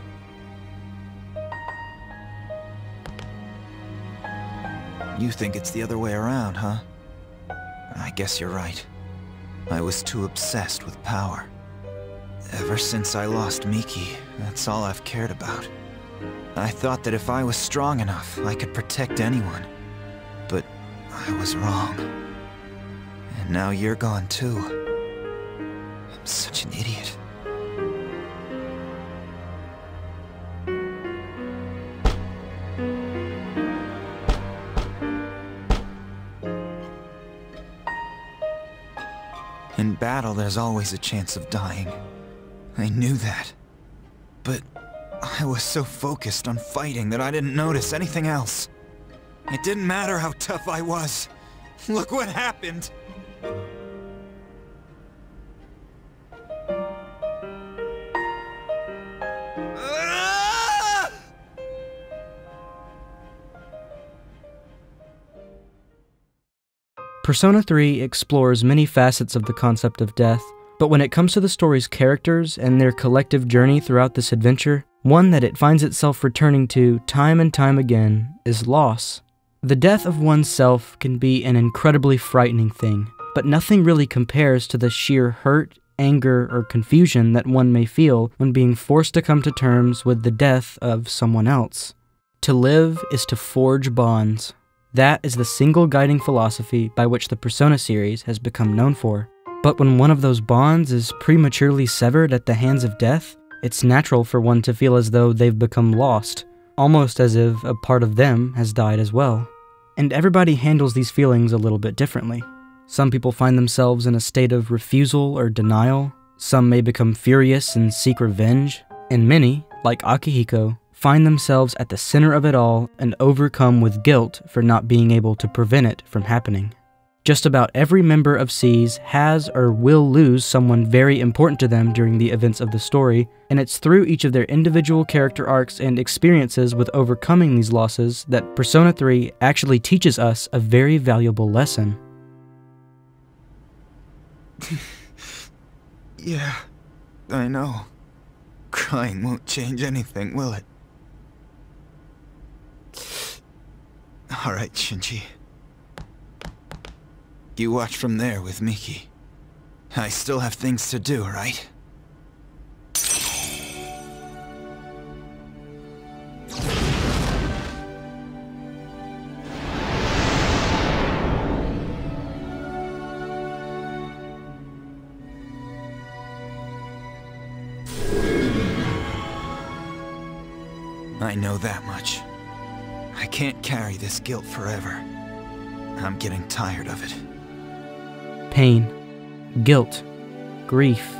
You think it's the other way around, huh? I guess you're right. I was too obsessed with power. Ever since I lost Miki, that's all I've cared about. I thought that if I was strong enough, I could protect anyone. But I was wrong. And now you're gone too. I'm such an idiot. In battle, there's always a chance of dying. I knew that. But I was so focused on fighting that I didn't notice anything else. It didn't matter how tough I was. Look what happened! Persona 3 explores many facets of the concept of death, but when it comes to the story's characters and their collective journey throughout this adventure, one that it finds itself returning to time and time again is loss. The death of oneself can be an incredibly frightening thing, but nothing really compares to the sheer hurt, anger, or confusion that one may feel when being forced to come to terms with the death of someone else. To live is to forge bonds. That is the single guiding philosophy by which the Persona series has become known for. But when one of those bonds is prematurely severed at the hands of death, it's natural for one to feel as though they've become lost, almost as if a part of them has died as well. And everybody handles these feelings a little bit differently. Some people find themselves in a state of refusal or denial, some may become furious and seek revenge, and many, like Akihiko, find themselves at the center of it all and overcome with guilt for not being able to prevent it from happening. Just about every member of C's has or will lose someone very important to them during the events of the story, and it's through each of their individual character arcs and experiences with overcoming these losses that Persona 3 actually teaches us a very valuable lesson. Yeah, I know. Crying won't change anything, will it? Alright, Shinji. You watch from there with Miki. I still have things to do, right? I know that much. I can't carry this guilt forever. I'm getting tired of it. Pain, guilt, grief,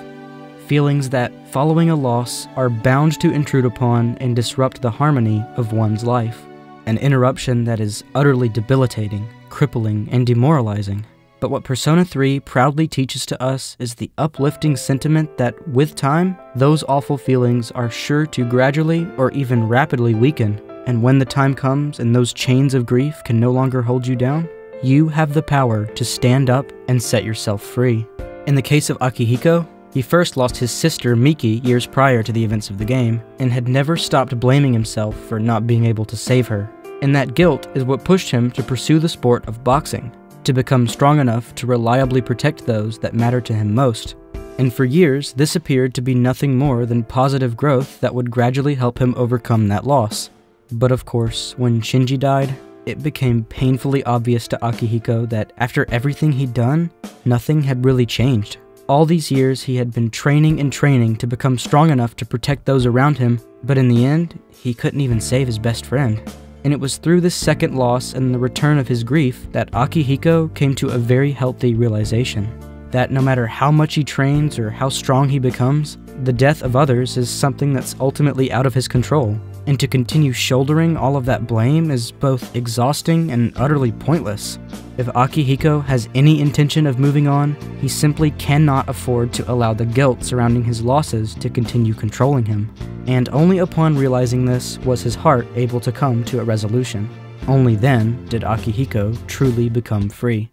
feelings that, following a loss, are bound to intrude upon and disrupt the harmony of one's life. An interruption that is utterly debilitating, crippling, and demoralizing. But what Persona 3 proudly teaches to us is the uplifting sentiment that, with time, those awful feelings are sure to gradually or even rapidly weaken. And when the time comes and those chains of grief can no longer hold you down, you have the power to stand up and set yourself free. In the case of Akihiko, he first lost his sister Miki years prior to the events of the game, and had never stopped blaming himself for not being able to save her. And that guilt is what pushed him to pursue the sport of boxing, to become strong enough to reliably protect those that matter to him most. And for years, this appeared to be nothing more than positive growth that would gradually help him overcome that loss. But of course, when Shinji died, it became painfully obvious to Akihiko that after everything he'd done, nothing had really changed. All these years, he had been training and training to become strong enough to protect those around him, but in the end, he couldn't even save his best friend. And it was through this second loss and the return of his grief that Akihiko came to a very healthy realization. That no matter how much he trains or how strong he becomes, the death of others is something that's ultimately out of his control. And to continue shouldering all of that blame is both exhausting and utterly pointless. If Akihiko has any intention of moving on, he simply cannot afford to allow the guilt surrounding his losses to continue controlling him. And only upon realizing this was his heart able to come to a resolution. Only then did Akihiko truly become free.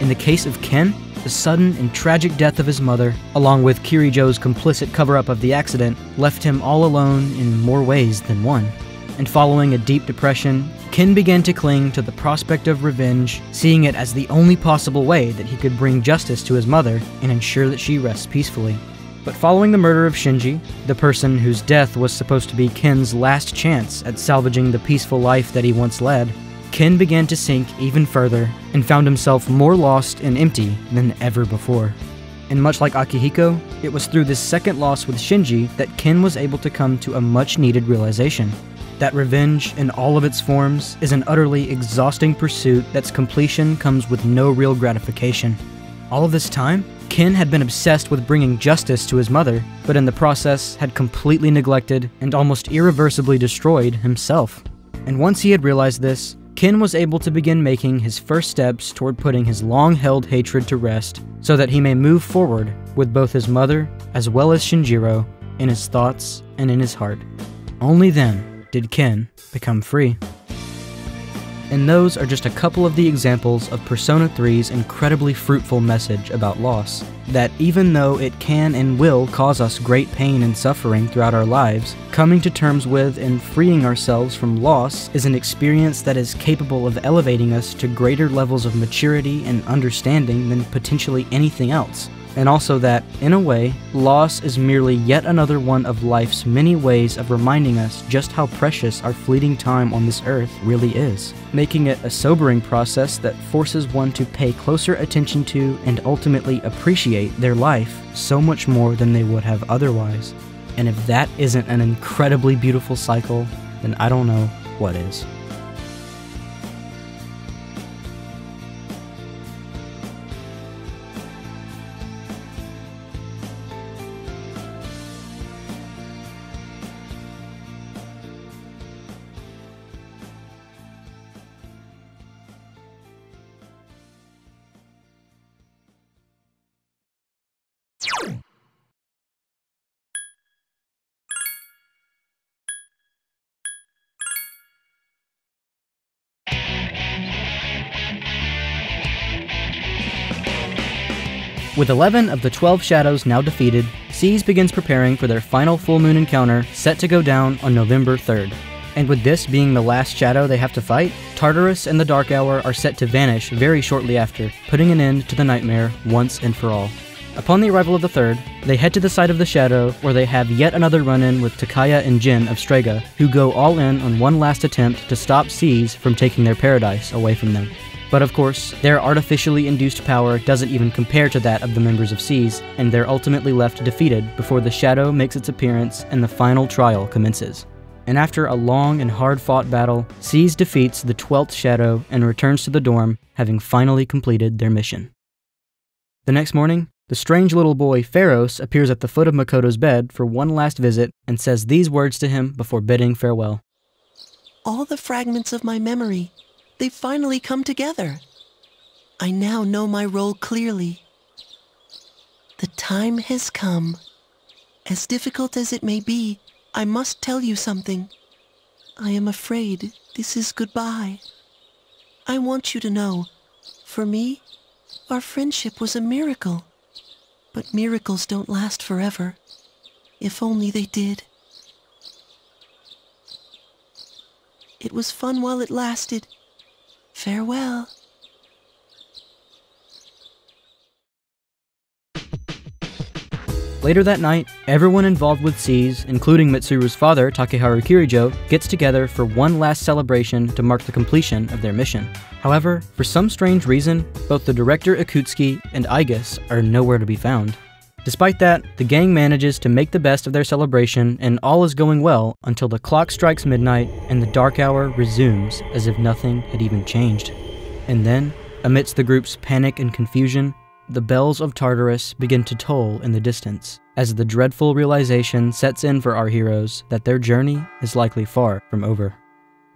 In the case of Ken, the sudden and tragic death of his mother, along with Kirijo's complicit cover-up of the accident, left him all alone in more ways than one. And following a deep depression, Ken began to cling to the prospect of revenge, seeing it as the only possible way that he could bring justice to his mother and ensure that she rests peacefully. But following the murder of Shinji, the person whose death was supposed to be Ken's last chance at salvaging the peaceful life that he once led, Ken began to sink even further and found himself more lost and empty than ever before. And much like Akihiko, it was through this second loss with Shinji that Ken was able to come to a much-needed realization. That revenge, in all of its forms, is an utterly exhausting pursuit that's completion comes with no real gratification. All of this time, Ken had been obsessed with bringing justice to his mother, but in the process had completely neglected and almost irreversibly destroyed himself. And once he had realized this, Ken was able to begin making his first steps toward putting his long-held hatred to rest so that he may move forward with both his mother as well as Shinjiro in his thoughts and in his heart. Only then did Ken become free. And those are just a couple of the examples of Persona 3's incredibly fruitful message about loss, that even though it can and will cause us great pain and suffering throughout our lives, coming to terms with and freeing ourselves from loss is an experience that is capable of elevating us to greater levels of maturity and understanding than potentially anything else, and also that, in a way, loss is merely yet another one of life's many ways of reminding us just how precious our fleeting time on this earth really is, making it a sobering process that forces one to pay closer attention to and ultimately appreciate their life so much more than they would have otherwise. And if that isn't an incredibly beautiful cycle, then I don't know what is. With 11 of the 12 Shadows now defeated, Seas begins preparing for their final full moon encounter set to go down on November 3rd. And with this being the last Shadow they have to fight, Tartarus and the Dark Hour are set to vanish very shortly after, putting an end to the nightmare once and for all. Upon the arrival of the 3rd, they head to the site of the Shadow where they have yet another run-in with Takaya and Jin of Strega, who go all in on one last attempt to stop Seas from taking their paradise away from them. But of course, their artificially induced power doesn't even compare to that of the members of Seas, and they're ultimately left defeated before the Shadow makes its appearance and the final trial commences. And after a long and hard-fought battle, Seas defeats the 12th Shadow and returns to the dorm, having finally completed their mission. The next morning, the strange little boy Pharos appears at the foot of Makoto's bed for one last visit and says these words to him before bidding farewell. All the fragments of my memory. They've finally come together. I now know my role clearly. The time has come. As difficult as it may be, I must tell you something. I am afraid this is goodbye. I want you to know, for me, our friendship was a miracle. But miracles don't last forever. If only they did. It was fun while it lasted. Farewell. Later that night, everyone involved with Seas, including Mitsuru's father, Takeharu Kirijo, gets together for one last celebration to mark the completion of their mission. However, for some strange reason, both the director Ikutsuki and Aigis are nowhere to be found. Despite that, the gang manages to make the best of their celebration and all is going well until the clock strikes midnight and the Dark Hour resumes as if nothing had even changed. And then, amidst the group's panic and confusion, the bells of Tartarus begin to toll in the distance as the dreadful realization sets in for our heroes that their journey is likely far from over.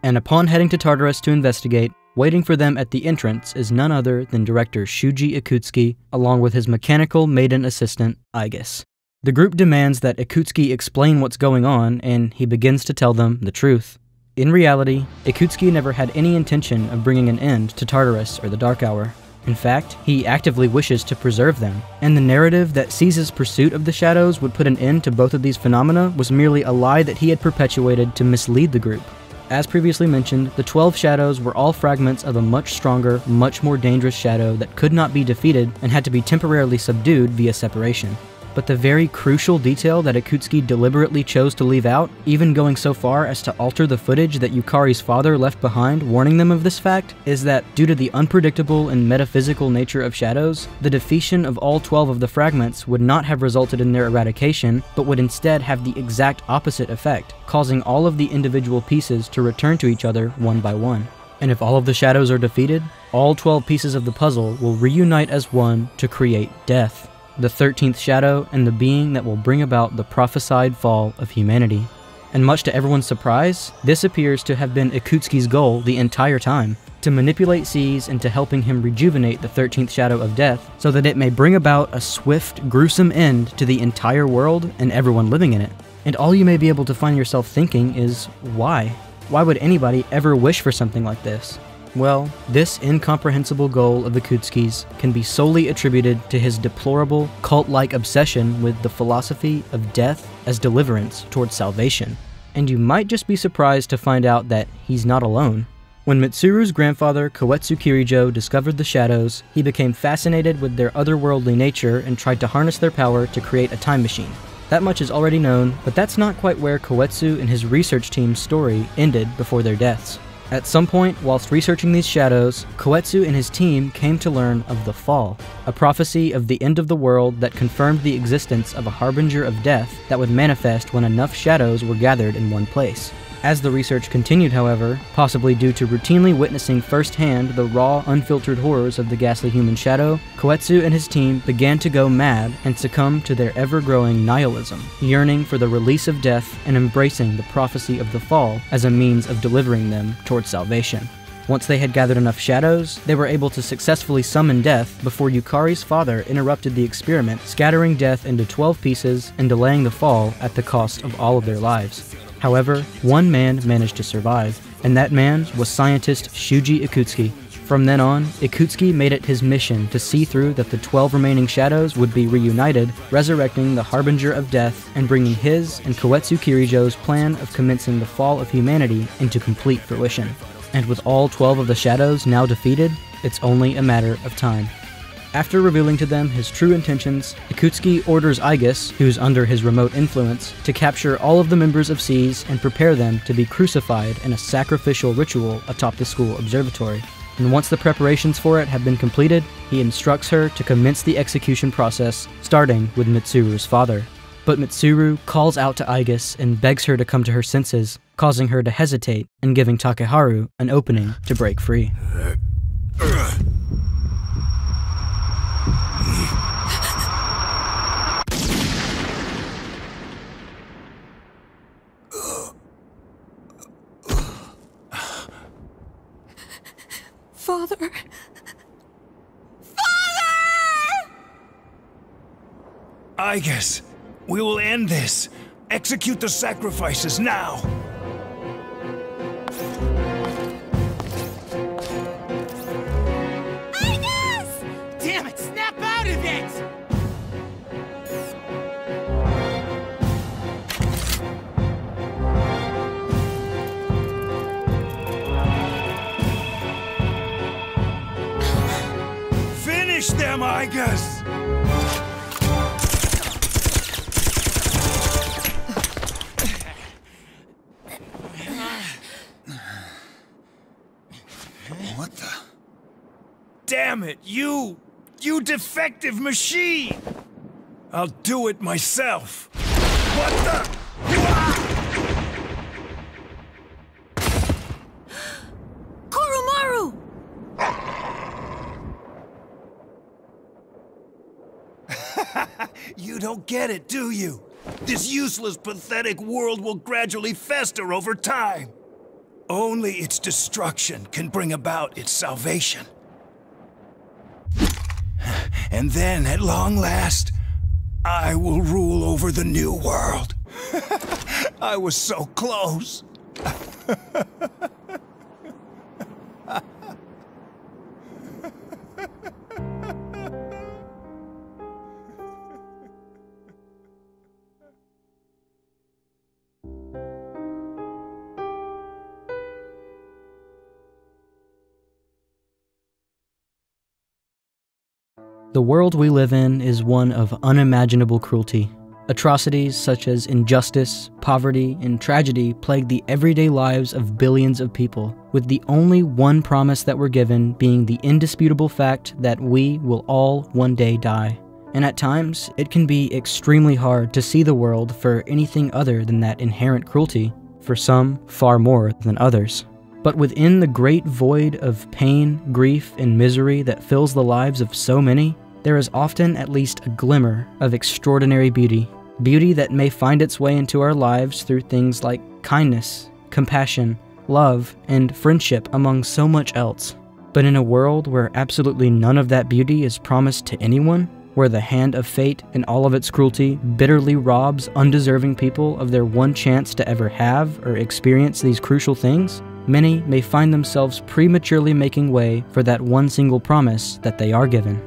And upon heading to Tartarus to investigate, waiting for them at the entrance is none other than director Shuji Ikutsuki, along with his mechanical maiden assistant, Aigis. The group demands that Ikutsuki explain what's going on, and he begins to tell them the truth. In reality, Ikutsuki never had any intention of bringing an end to Tartarus or the Dark Hour. In fact, he actively wishes to preserve them, and the narrative that Seas' pursuit of the Shadows would put an end to both of these phenomena was merely a lie that he had perpetuated to mislead the group. As previously mentioned, the 12 Shadows were all fragments of a much stronger, much more dangerous Shadow that could not be defeated and had to be temporarily subdued via separation. but the very crucial detail that Ikutsuki deliberately chose to leave out, even going so far as to alter the footage that Yukari's father left behind warning them of this fact, is that due to the unpredictable and metaphysical nature of shadows, the deletion of all 12 of the fragments would not have resulted in their eradication, but would instead have the exact opposite effect, causing all of the individual pieces to return to each other one by one. And if all of the shadows are defeated, all 12 pieces of the puzzle will reunite as one to create death, the 13th shadow and the being that will bring about the prophesied fall of humanity. And much to everyone's surprise, this appears to have been Ikutsuki's goal the entire time, to manipulate Seas into helping him rejuvenate the 13th shadow of death so that it may bring about a swift, gruesome end to the entire world and everyone living in it. And all you may be able to find yourself thinking is, why? Why would anybody ever wish for something like this? Well, this incomprehensible goal of Ikutsuki's can be solely attributed to his deplorable, cult-like obsession with the philosophy of death as deliverance towards salvation. And you might just be surprised to find out that he's not alone. When Mitsuru's grandfather Kouetsu Kirijo discovered the shadows, he became fascinated with their otherworldly nature and tried to harness their power to create a time machine. That much is already known, but that's not quite where Kouetsu and his research team's story ended before their deaths. At some point, whilst researching these shadows, Kouetsu and his team came to learn of the Fall, a prophecy of the end of the world that confirmed the existence of a harbinger of death that would manifest when enough shadows were gathered in one place. As the research continued, however, possibly due to routinely witnessing firsthand the raw, unfiltered horrors of the ghastly human shadow, Kouetsu and his team began to go mad and succumb to their ever-growing nihilism, yearning for the release of death and embracing the prophecy of the fall as a means of delivering them towards salvation. Once they had gathered enough shadows, they were able to successfully summon death before Yukari's father interrupted the experiment, scattering death into 12 pieces and delaying the fall at the cost of all of their lives. However, one man managed to survive, and that man was scientist Shuji Ikutsuki. From then on, Ikutsuki made it his mission to see through that the 12 remaining shadows would be reunited, resurrecting the Harbinger of Death and bringing his and Kouetsu Kirijo's plan of commencing the fall of humanity into complete fruition. And with all 12 of the shadows now defeated, it's only a matter of time. After revealing to them his true intentions, Ikutsuki orders Aigis, who's under his remote influence, to capture all of the members of Seas and prepare them to be crucified in a sacrificial ritual atop the school observatory. And once the preparations for it have been completed, he instructs her to commence the execution process, starting with Mitsuru's father. But Mitsuru calls out to Aigis and begs her to come to her senses, causing her to hesitate and giving Takeharu an opening to break free. Father! Father! Aigis, we will end this. Execute the sacrifices now! Aigis! Damn it, snap out of it! Finish them, Aigis! Damn it, you defective machine! I'll do it myself! What the? Koromaru! You don't get it, do you? This useless, pathetic world will gradually fester over time. Only its destruction can bring about its salvation. And then, at long last, I will rule over the new world. I was so close. The world we live in is one of unimaginable cruelty. Atrocities such as injustice, poverty, and tragedy plague the everyday lives of billions of people, with the only one promise that we're given being the indisputable fact that we will all one day die. And at times, it can be extremely hard to see the world for anything other than that inherent cruelty, for some far more than others. But within the great void of pain, grief, and misery that fills the lives of so many, there is often at least a glimmer of extraordinary beauty. Beauty that may find its way into our lives through things like kindness, compassion, love, and friendship, among so much else. But in a world where absolutely none of that beauty is promised to anyone, where the hand of fate in all of its cruelty bitterly robs undeserving people of their one chance to ever have or experience these crucial things, many may find themselves prematurely making way for that one single promise that they are given.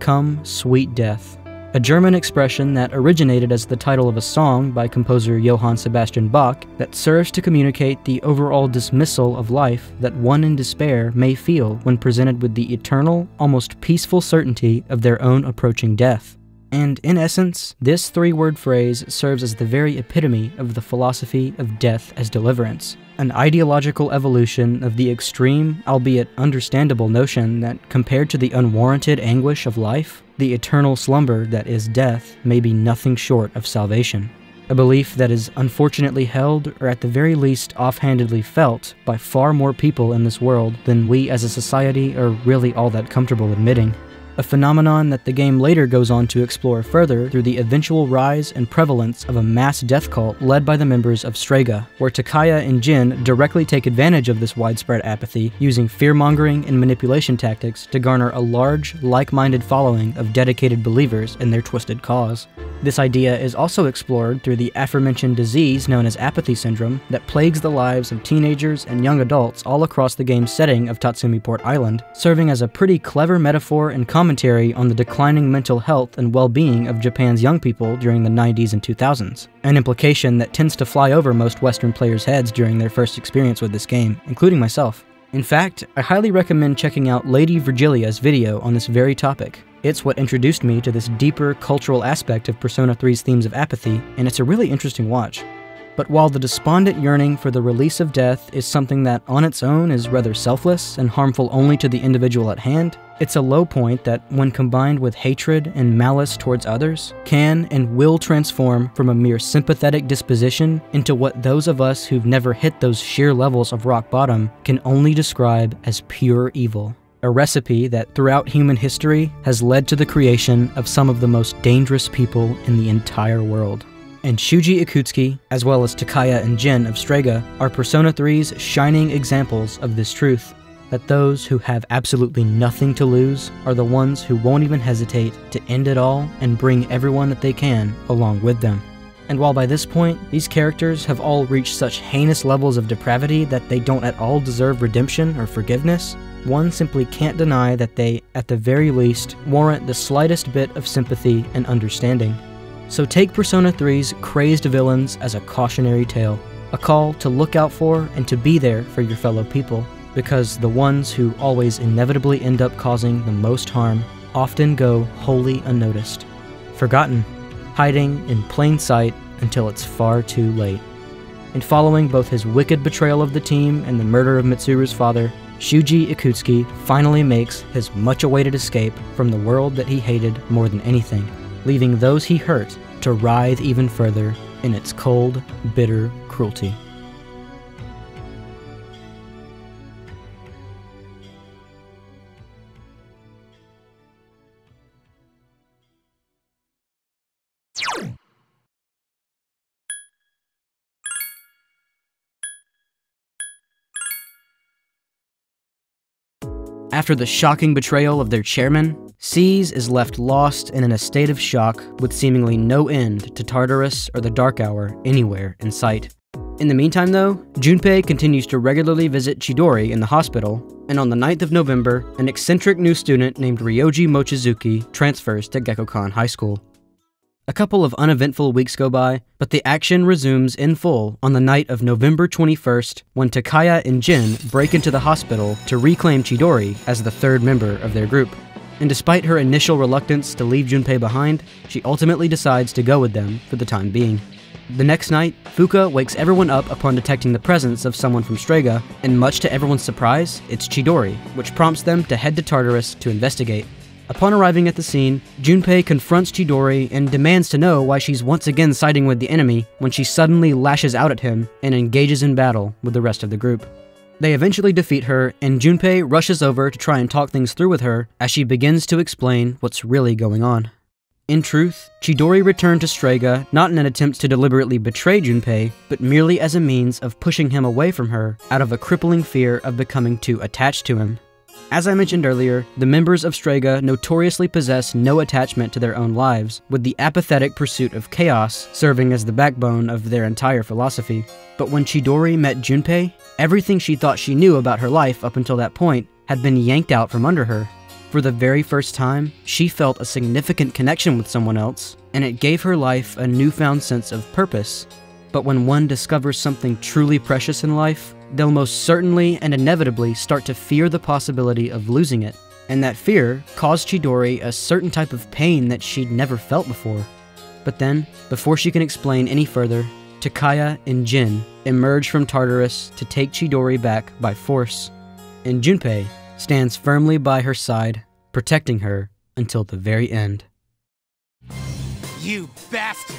Come, Sweet Death, a German expression that originated as the title of a song by composer Johann Sebastian Bach that serves to communicate the overall dismissal of life that one in despair may feel when presented with the eternal, almost peaceful certainty of their own approaching death. And in essence, this three-word phrase serves as the very epitome of the philosophy of death as deliverance, an ideological evolution of the extreme, albeit understandable notion that compared to the unwarranted anguish of life, the eternal slumber that is death may be nothing short of salvation. A belief that is unfortunately held, or at the very least offhandedly felt, by far more people in this world than we as a society are really all that comfortable admitting. A phenomenon that the game later goes on to explore further through the eventual rise and prevalence of a mass death cult led by the members of Strega, where Takaya and Jin directly take advantage of this widespread apathy, using fear-mongering and manipulation tactics to garner a large, like-minded following of dedicated believers in their twisted cause. This idea is also explored through the aforementioned disease known as apathy syndrome that plagues the lives of teenagers and young adults all across the game's setting of Tatsumiport Island, serving as a pretty clever metaphor and commentary on the declining mental health and well-being of Japan's young people during the 90s and 2000s, an implication that tends to fly over most Western players' heads during their first experience with this game, including myself. In fact, I highly recommend checking out Lady Virgilia's video on this very topic. It's what introduced me to this deeper cultural aspect of Persona 3's themes of apathy, and it's a really interesting watch. But while the despondent yearning for the release of death is something that on its own is rather selfless and harmful only to the individual at hand, it's a low point that, when combined with hatred and malice towards others, can and will transform from a mere sympathetic disposition into what those of us who've never hit those sheer levels of rock bottom can only describe as pure evil. A recipe that throughout human history has led to the creation of some of the most dangerous people in the entire world. And Shuji Ikutsuki, as well as Takaya and Jin of Strega, are Persona 3's shining examples of this truth, that those who have absolutely nothing to lose are the ones who won't even hesitate to end it all and bring everyone that they can along with them. And while by this point, these characters have all reached such heinous levels of depravity that they don't at all deserve redemption or forgiveness, one simply can't deny that they, at the very least, warrant the slightest bit of sympathy and understanding. So take Persona 3's crazed villains as a cautionary tale, a call to look out for and to be there for your fellow people, because the ones who always inevitably end up causing the most harm often go wholly unnoticed, forgotten, hiding in plain sight until it's far too late. And following both his wicked betrayal of the team and the murder of Mitsuru's father, Shuji Ikutsuki finally makes his much-awaited escape from the world that he hated more than anything, leaving those he hurt to writhe even further in its cold, bitter cruelty. After the shocking betrayal of their chairman, Seas is left lost and in a state of shock with seemingly no end to Tartarus or the Dark Hour anywhere in sight. In the meantime though, Junpei continues to regularly visit Chidori in the hospital, and on the 9th of November, an eccentric new student named Ryoji Mochizuki transfers to Gekkoukan High School. A couple of uneventful weeks go by, but the action resumes in full on the night of November 21st when Takaya and Jin break into the hospital to reclaim Chidori as the third member of their group. and despite her initial reluctance to leave Junpei behind, she ultimately decides to go with them for the time being. The next night, Fuka wakes everyone up upon detecting the presence of someone from Strega, and much to everyone's surprise, it's Chidori, which prompts them to head to Tartarus to investigate. Upon arriving at the scene, Junpei confronts Chidori and demands to know why she's once again siding with the enemy when she suddenly lashes out at him and engages in battle with the rest of the group. They eventually defeat her, and Junpei rushes over to try and talk things through with her as she begins to explain what's really going on. In truth, Chidori returned to Strega not in an attempt to deliberately betray Junpei, but merely as a means of pushing him away from her out of a crippling fear of becoming too attached to him. As I mentioned earlier, the members of Strega notoriously possess no attachment to their own lives, with the apathetic pursuit of chaos serving as the backbone of their entire philosophy. But when Chidori met Junpei, everything she thought she knew about her life up until that point had been yanked out from under her. For the very first time, she felt a significant connection with someone else, and it gave her life a newfound sense of purpose. But when one discovers something truly precious in life, they'll most certainly and inevitably start to fear the possibility of losing it. And that fear caused Chidori a certain type of pain that she'd never felt before. But then, before she can explain any further, Takaya and Jin emerge from Tartarus to take Chidori back by force. And Junpei stands firmly by her side, protecting her until the very end. You bastard!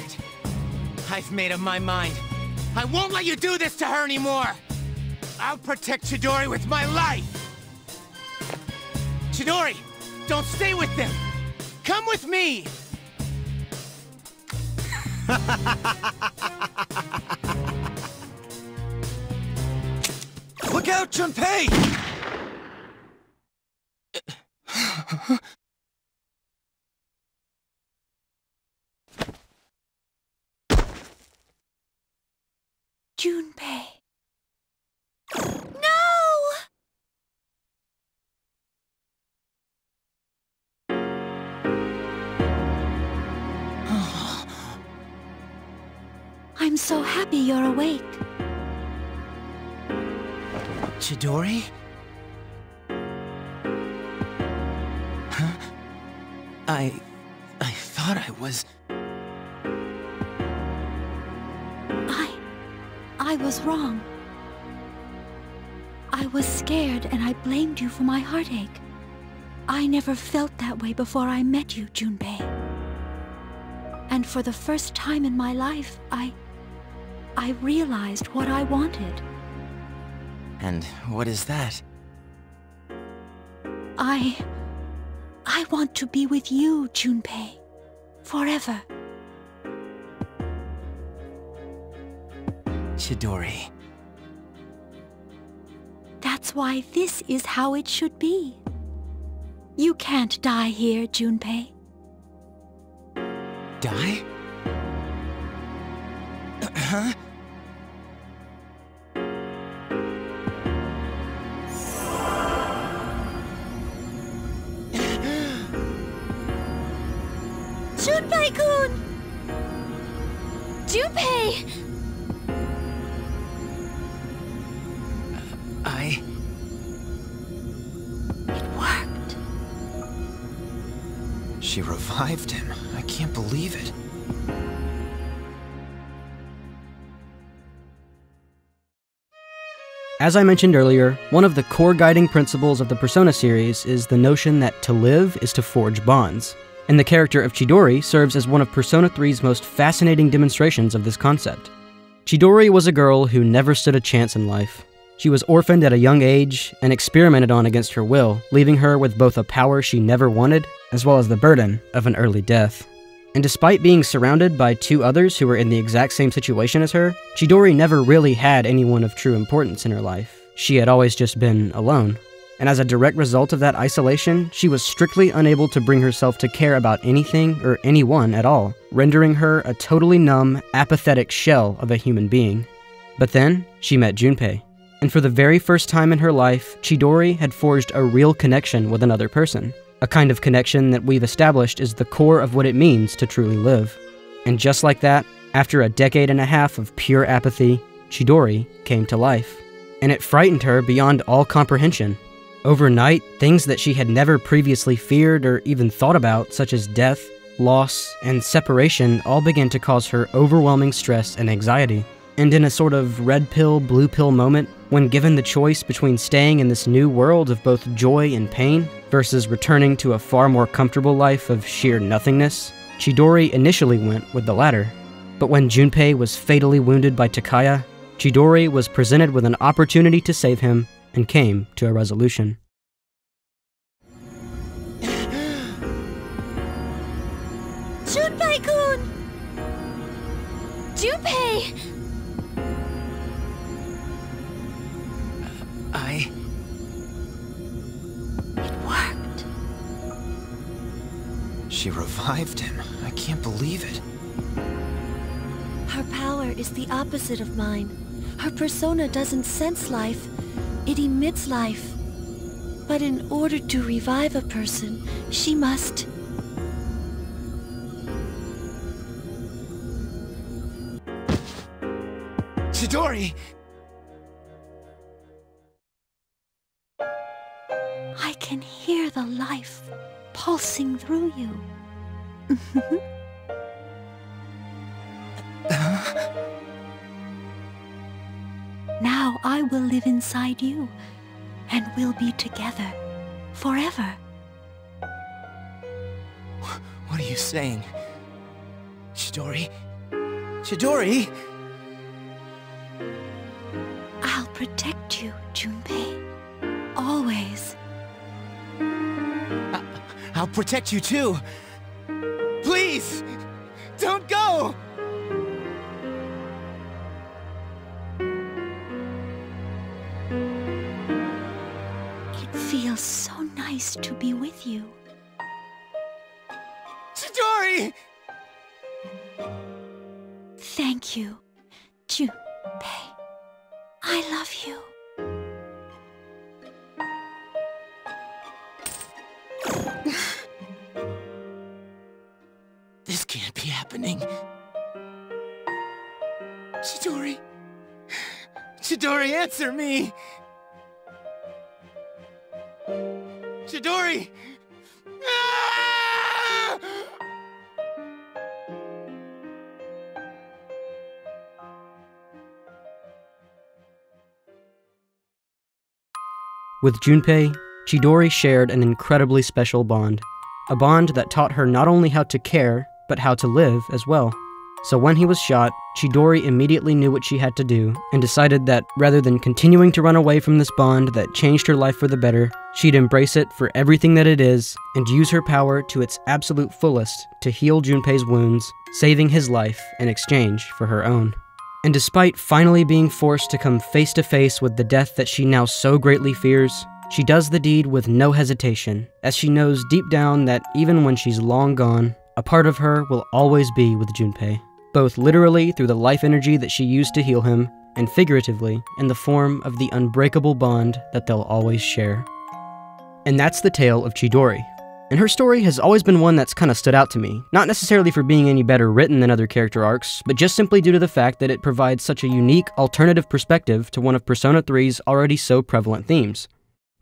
I've made up my mind. I won't let you do this to her anymore! I'll protect Chidori with my life! Chidori, don't stay with them! Come with me! Look out, Junpei! Junpei. No! I'm so happy you're awake. Chidori? I thought I was... I was wrong. I was scared and I blamed you for my heartache. I never felt that way before I met you, Junpei. And for the first time in my life, I realized what I wanted. And what is that? I want to be with you, Junpei. Forever. Chidori. That's why this is how it should be. You can't die here, Junpei. Die? Huh? Junpei-kun! Junpei! It worked. She revived him. I can't believe it. As I mentioned earlier, one of the core guiding principles of the Persona series is the notion that to live is to forge bonds. And the character of Chidori serves as one of Persona 3's most fascinating demonstrations of this concept. Chidori was a girl who never stood a chance in life. She was orphaned at a young age and experimented on against her will, leaving her with both a power she never wanted, as well as the burden of an early death. And despite being surrounded by two others who were in the exact same situation as her, Chidori never really had anyone of true importance in her life. She had always just been alone. And as a direct result of that isolation, she was strictly unable to bring herself to care about anything or anyone at all, rendering her a totally numb, apathetic shell of a human being. But then, she met Junpei. And for the very first time in her life, Chidori had forged a real connection with another person. A kind of connection that we've established is the core of what it means to truly live. And just like that, after a decade and a half of pure apathy, Chidori came to life. And it frightened her beyond all comprehension. Overnight, things that she had never previously feared or even thought about, such as death, loss, and separation, all began to cause her overwhelming stress and anxiety. And in a sort of red pill, blue pill moment, when given the choice between staying in this new world of both joy and pain, versus returning to a far more comfortable life of sheer nothingness, Chidori initially went with the latter. But when Junpei was fatally wounded by Takaya, Chidori was presented with an opportunity to save him and came to a resolution. Junpei-kun! Junpei! It worked. She revived him. I can't believe it. Her power is the opposite of mine. Her persona doesn't sense life. It emits life. But in order to revive a person, she must... Chidori! I can hear the life pulsing through you. Now I will live inside you, and we'll be together, forever. What are you saying? Chidori? Chidori! I'll protect you, Junpei. Always. I'll protect you too. Please! Don't go! It feels so nice to be with you. Chidori! Thank you, Junpei. I love you. This can't be happening. Chidori! Chidori, answer me! Chidori! Ah! With Junpei, Chidori shared an incredibly special bond. A bond that taught her not only how to care, but how to live as well. So when he was shot, Chidori immediately knew what she had to do, and decided that rather than continuing to run away from this bond that changed her life for the better, she'd embrace it for everything that it is, and use her power to its absolute fullest to heal Junpei's wounds, saving his life in exchange for her own. And despite finally being forced to come face to face with the death that she now so greatly fears, she does the deed with no hesitation, as she knows deep down that even when she's long gone, a part of her will always be with Junpei. Both literally through the life energy that she used to heal him, and figuratively in the form of the unbreakable bond that they'll always share. And that's the tale of Chidori. And her story has always been one that's kinda stood out to me, not necessarily for being any better written than other character arcs, but just simply due to the fact that it provides such a unique, alternative perspective to one of Persona 3's already so prevalent themes.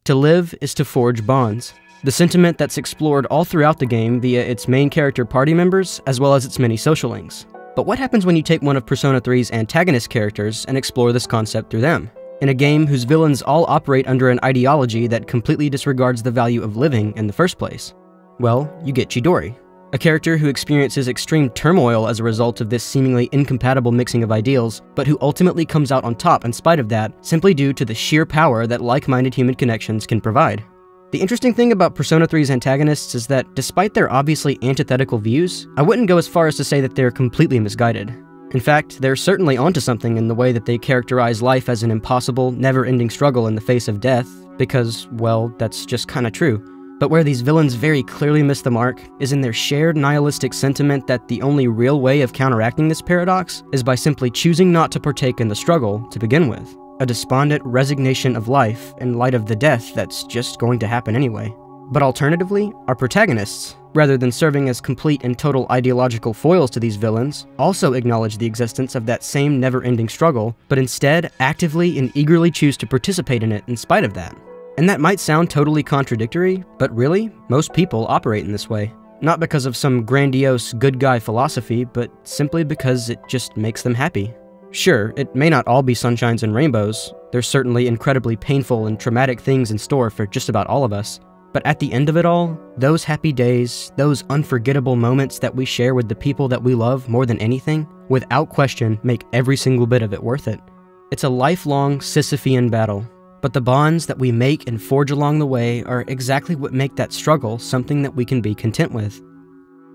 To live is to forge bonds. The sentiment that's explored all throughout the game via its main character party members, as well as its many social links. But what happens when you take one of Persona 3's antagonist characters and explore this concept through them? In a game whose villains all operate under an ideology that completely disregards the value of living in the first place? Well, you get Chidori, a character who experiences extreme turmoil as a result of this seemingly incompatible mixing of ideals, but who ultimately comes out on top in spite of that, simply due to the sheer power that like-minded human connections can provide. The interesting thing about Persona 3's antagonists is that, despite their obviously antithetical views, I wouldn't go as far as to say that they're completely misguided. In fact, they're certainly onto something in the way that they characterize life as an impossible, never-ending struggle in the face of death, because, well, that's just kinda true. But where these villains very clearly miss the mark is in their shared nihilistic sentiment that the only real way of counteracting this paradox is by simply choosing not to partake in the struggle to begin with. A despondent resignation of life in light of the death that's just going to happen anyway. But alternatively, our protagonists, rather than serving as complete and total ideological foils to these villains, also acknowledge the existence of that same never-ending struggle, but instead actively and eagerly choose to participate in it in spite of that. And that might sound totally contradictory, but really, most people operate in this way. Not because of some grandiose good guy philosophy, but simply because it just makes them happy. Sure, it may not all be sunshines and rainbows. There's certainly incredibly painful and traumatic things in store for just about all of us. But at the end of it all, those happy days, those unforgettable moments that we share with the people that we love more than anything, without question, make every single bit of it worth it. It's a lifelong Sisyphean battle, but the bonds that we make and forge along the way are exactly what make that struggle something that we can be content with.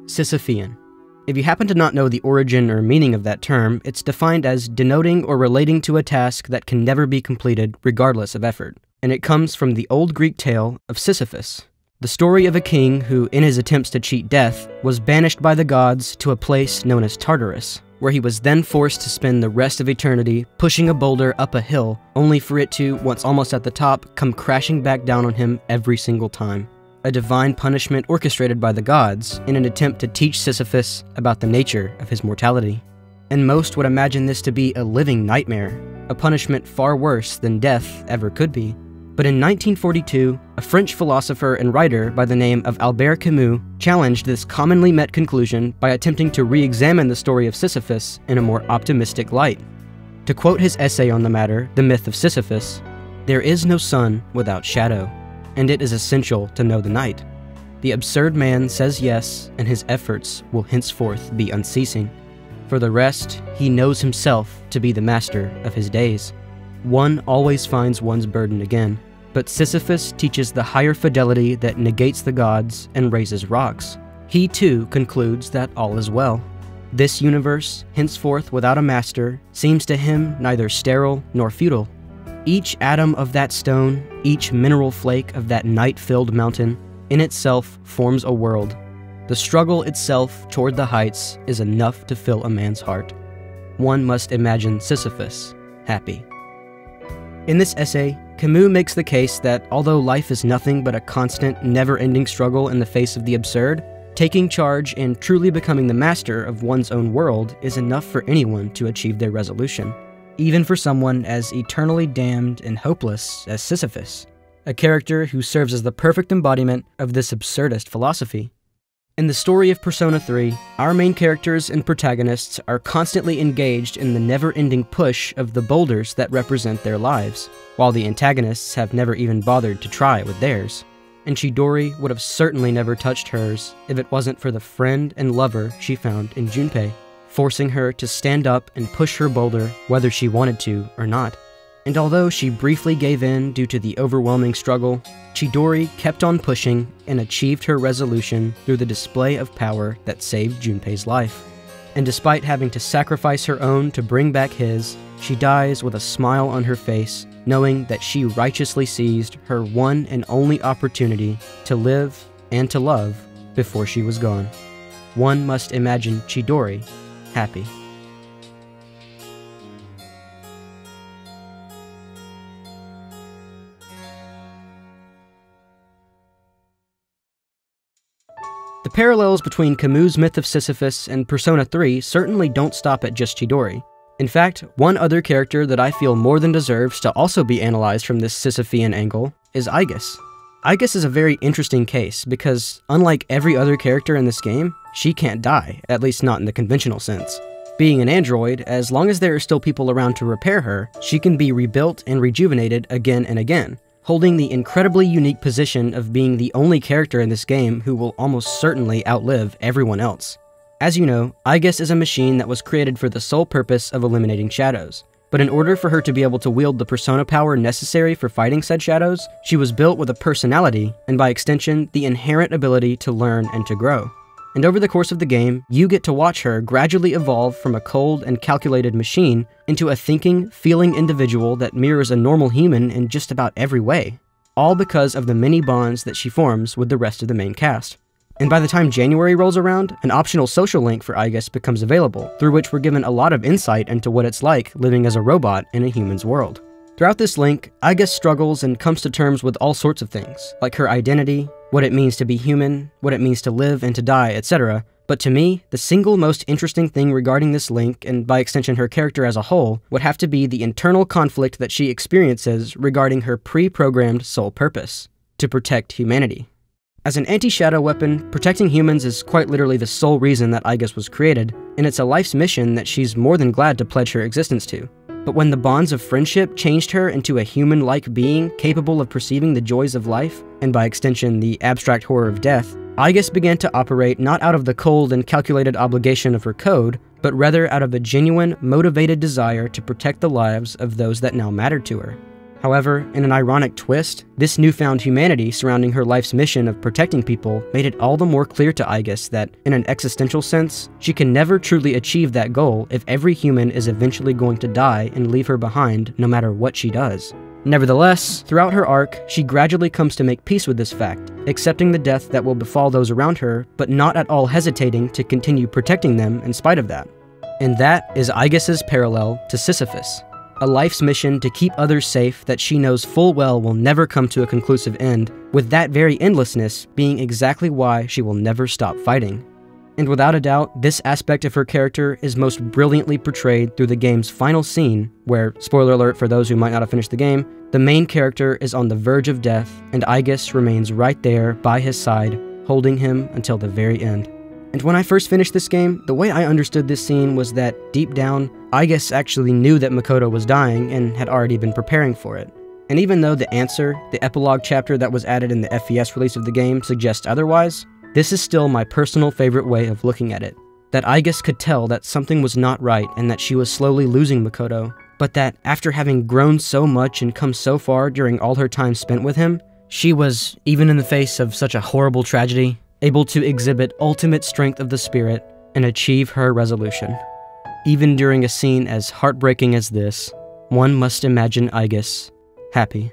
Sisyphean. If you happen to not know the origin or meaning of that term, it's defined as denoting or relating to a task that can never be completed regardless of effort. And it comes from the old Greek tale of Sisyphus, the story of a king who, in his attempts to cheat death, was banished by the gods to a place known as Tartarus, where he was then forced to spend the rest of eternity pushing a boulder up a hill, only for it to, once almost at the top, come crashing back down on him every single time. A divine punishment orchestrated by the gods in an attempt to teach Sisyphus about the nature of his mortality. And most would imagine this to be a living nightmare, a punishment far worse than death ever could be. But in 1942, a French philosopher and writer by the name of Albert Camus challenged this commonly met conclusion by attempting to re-examine the story of Sisyphus in a more optimistic light. To quote his essay on the matter, The Myth of Sisyphus, "There is no sun without shadow, and it is essential to know the night. The absurd man says yes, and his efforts will henceforth be unceasing. For the rest, he knows himself to be the master of his days. One always finds one's burden again. But Sisyphus teaches the higher fidelity that negates the gods and raises rocks. He too concludes that all is well. This universe, henceforth without a master, seems to him neither sterile nor futile. Each atom of that stone, each mineral flake of that night-filled mountain, in itself forms a world. The struggle itself toward the heights is enough to fill a man's heart. One must imagine Sisyphus happy." In this essay, Camus makes the case that although life is nothing but a constant, never-ending struggle in the face of the absurd, taking charge and truly becoming the master of one's own world is enough for anyone to achieve their resolution, even for someone as eternally damned and hopeless as Sisyphus, a character who serves as the perfect embodiment of this absurdist philosophy. In the story of Persona 3, our main characters and protagonists are constantly engaged in the never-ending push of the boulders that represent their lives, while the antagonists have never even bothered to try with theirs. And Chidori would have certainly never touched hers if it wasn't for the friend and lover she found in Junpei, forcing her to stand up and push her boulder whether she wanted to or not. And although she briefly gave in due to the overwhelming struggle, Chidori kept on pushing and achieved her resolution through the display of power that saved Junpei's life. And despite having to sacrifice her own to bring back his, she dies with a smile on her face, knowing that she righteously seized her one and only opportunity to live and to love before she was gone. One must imagine Chidori happy. The parallels between Camus' Myth of Sisyphus and Persona 3 certainly don't stop at just Chidori. In fact, one other character that I feel more than deserves to also be analyzed from this Sisyphean angle is Aigis. Aigis is a very interesting case because, unlike every other character in this game, she can't die, at least not in the conventional sense. Being an android, as long as there are still people around to repair her, she can be rebuilt and rejuvenated again and again, holding the incredibly unique position of being the only character in this game who will almost certainly outlive everyone else. As you know, Aigis is a machine that was created for the sole purpose of eliminating shadows, but in order for her to be able to wield the persona power necessary for fighting said shadows, she was built with a personality, and by extension, the inherent ability to learn and to grow. And over the course of the game, you get to watch her gradually evolve from a cold and calculated machine into a thinking, feeling individual that mirrors a normal human in just about every way, all because of the many bonds that she forms with the rest of the main cast. And by the time January rolls around, an optional social link for Aigis becomes available, through which we're given a lot of insight into what it's like living as a robot in a human's world. Throughout this link, Aigis struggles and comes to terms with all sorts of things, like her identity, what it means to be human, what it means to live and to die, etc. But to me, the single most interesting thing regarding this Link, and by extension her character as a whole, would have to be the internal conflict that she experiences regarding her pre-programmed sole purpose: to protect humanity. As an anti-shadow weapon, protecting humans is quite literally the sole reason that Aigis was created, and it's a life's mission that she's more than glad to pledge her existence to. But when the bonds of friendship changed her into a human-like being capable of perceiving the joys of life, and by extension the abstract horror of death, Aigis began to operate not out of the cold and calculated obligation of her code, but rather out of a genuine, motivated desire to protect the lives of those that now mattered to her. However, in an ironic twist, this newfound humanity surrounding her life's mission of protecting people made it all the more clear to Aigis that, in an existential sense, she can never truly achieve that goal if every human is eventually going to die and leave her behind no matter what she does. Nevertheless, throughout her arc, she gradually comes to make peace with this fact, accepting the death that will befall those around her, but not at all hesitating to continue protecting them in spite of that. And that is Aigis' parallel to Sisyphus. A life's mission to keep others safe that she knows full well will never come to a conclusive end, with that very endlessness being exactly why she will never stop fighting. And without a doubt, this aspect of her character is most brilliantly portrayed through the game's final scene, where, spoiler alert for those who might not have finished the game, the main character is on the verge of death, and Aigis remains right there by his side, holding him until the very end. And when I first finished this game, the way I understood this scene was that, deep down, Aigis actually knew that Makoto was dying and had already been preparing for it. And even though the answer, the epilogue chapter that was added in the FES release of the game, suggests otherwise, this is still my personal favorite way of looking at it. That Aigis could tell that something was not right and that she was slowly losing Makoto, but that after having grown so much and come so far during all her time spent with him, she was, even in the face of such a horrible tragedy, able to exhibit ultimate strength of the spirit and achieve her resolution. Even during a scene as heartbreaking as this, one must imagine Aigis happy.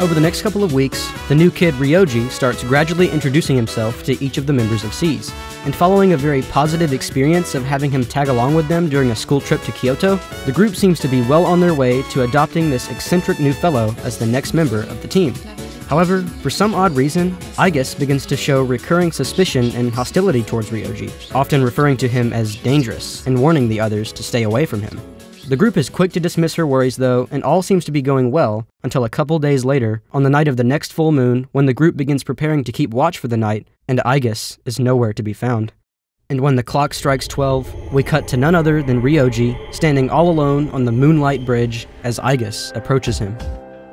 Over the next couple of weeks, the new kid Ryoji starts gradually introducing himself to each of the members of SEAS, and following a very positive experience of having him tag along with them during a school trip to Kyoto, the group seems to be well on their way to adopting this eccentric new fellow as the next member of the team. However, for some odd reason, Aigis begins to show recurring suspicion and hostility towards Ryoji, often referring to him as dangerous and warning the others to stay away from him. The group is quick to dismiss her worries though, and all seems to be going well, until a couple days later, on the night of the next full moon, when the group begins preparing to keep watch for the night, and Aigis is nowhere to be found. And when the clock strikes 12, we cut to none other than Ryoji, standing all alone on the moonlight bridge as Aigis approaches him.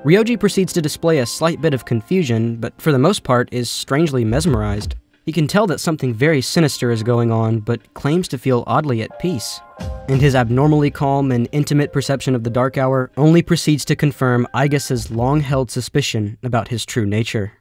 Ryoji proceeds to display a slight bit of confusion, but for the most part is strangely mesmerized. He can tell that something very sinister is going on, but claims to feel oddly at peace. And his abnormally calm and intimate perception of the dark hour only proceeds to confirm Aigis' long-held suspicion about his true nature.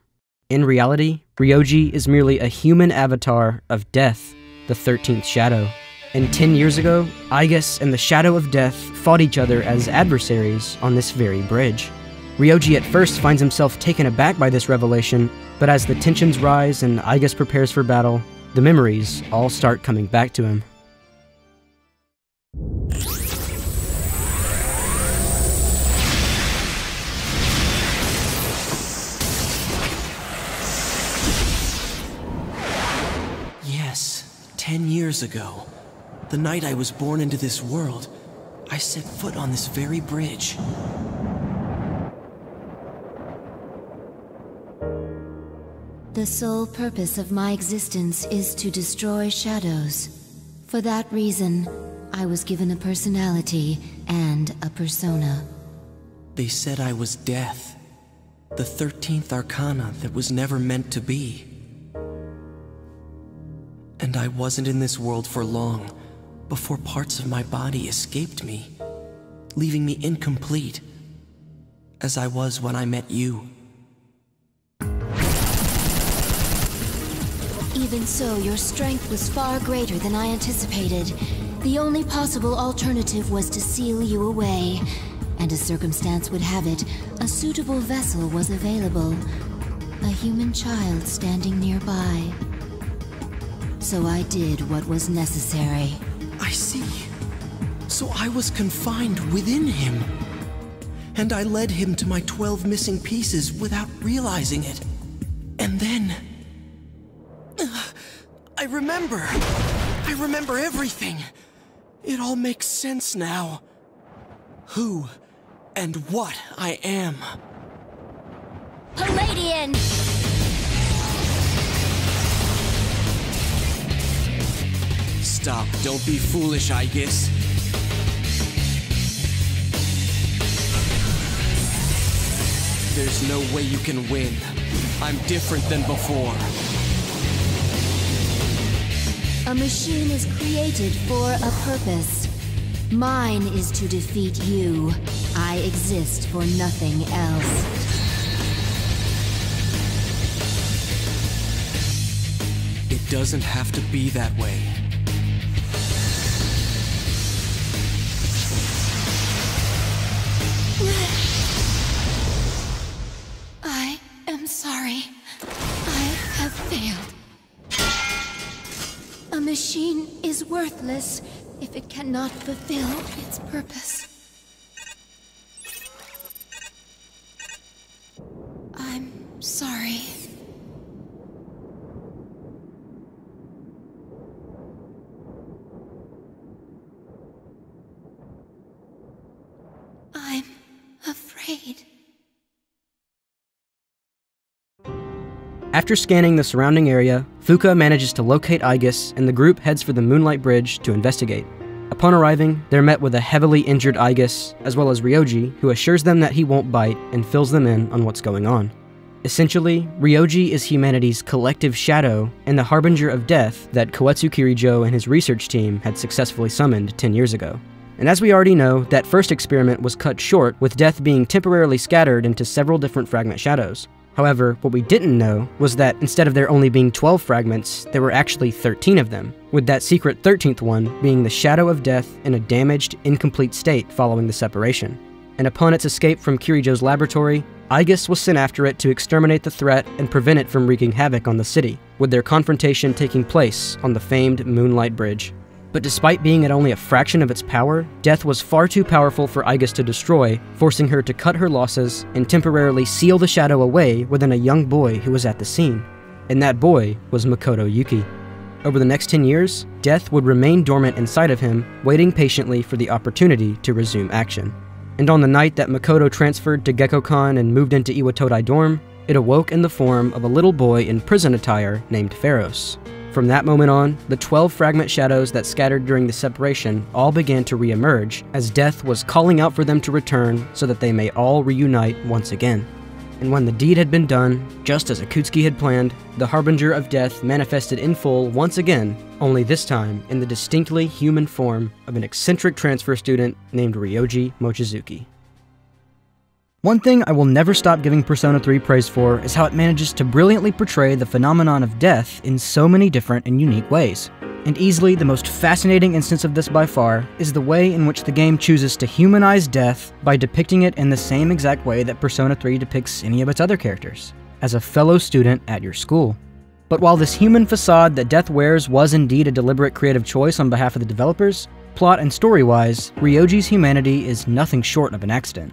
In reality, Ryoji is merely a human avatar of Death, the 13th Shadow. And 10 years ago, Aigis and the Shadow of Death fought each other as adversaries on this very bridge. Ryoji at first finds himself taken aback by this revelation, but as the tensions rise and Aigis prepares for battle, the memories all start coming back to him. Yes, 10 years ago, the night I was born into this world, I set foot on this very bridge. The sole purpose of my existence is to destroy shadows. For that reason, I was given a personality and a persona. They said I was Death, the 13th Arcana that was never meant to be. And I wasn't in this world for long before parts of my body escaped me, leaving me incomplete, as I was when I met you. Even so, your strength was far greater than I anticipated. The only possible alternative was to seal you away. And as circumstance would have it, a suitable vessel was available. A human child standing nearby. So I did what was necessary. I see. So I was confined within him. And I led him to my 12 missing pieces without realizing it. And then... I remember. I remember everything. It all makes sense now. Who and what I am. Palladian! Stop. Don't be foolish, Aigis. There's no way you can win. I'm different than before. A machine is created for a purpose. Mine is to defeat you. I exist for nothing else. It doesn't have to be that way. I am sorry. I have failed. A machine is worthless if it cannot fulfill its purpose. I'm sorry. I'm afraid. After scanning the surrounding area, Fuka manages to locate Aigis, and the group heads for the Moonlight Bridge to investigate. Upon arriving, they're met with a heavily injured Aigis, as well as Ryoji, who assures them that he won't bite and fills them in on what's going on. Essentially, Ryoji is humanity's collective shadow and the harbinger of death that Kouetsu Kirijo and his research team had successfully summoned 10 years ago. And as we already know, that first experiment was cut short, with Death being temporarily scattered into several different fragment shadows. However, what we didn't know was that instead of there only being 12 fragments, there were actually 13 of them, with that secret 13th one being the Shadow of Death in a damaged, incomplete state following the separation. And upon its escape from Kirijo's laboratory, Aigis was sent after it to exterminate the threat and prevent it from wreaking havoc on the city, with their confrontation taking place on the famed Moonlight Bridge. But despite being at only a fraction of its power, Death was far too powerful for Aigis to destroy, forcing her to cut her losses and temporarily seal the shadow away within a young boy who was at the scene. And that boy was Makoto Yuki. Over the next 10 years, Death would remain dormant inside of him, waiting patiently for the opportunity to resume action. And on the night that Makoto transferred to Gekkoukan and moved into Iwatodai dorm, it awoke in the form of a little boy in prison attire named Pharos. From that moment on, the 12 fragment shadows that scattered during the separation all began to reemerge, as Death was calling out for them to return so that they may all reunite once again. And when the deed had been done, just as Ikutsuki had planned, the Harbinger of Death manifested in full once again, only this time in the distinctly human form of an eccentric transfer student named Ryoji Mochizuki. One thing I will never stop giving Persona 3 praise for is how it manages to brilliantly portray the phenomenon of death in so many different and unique ways. And easily the most fascinating instance of this by far is the way in which the game chooses to humanize death by depicting it in the same exact way that Persona 3 depicts any of its other characters, as a fellow student at your school. But while this human facade that Death wears was indeed a deliberate creative choice on behalf of the developers, plot and story-wise, Ryoji's humanity is nothing short of an accident.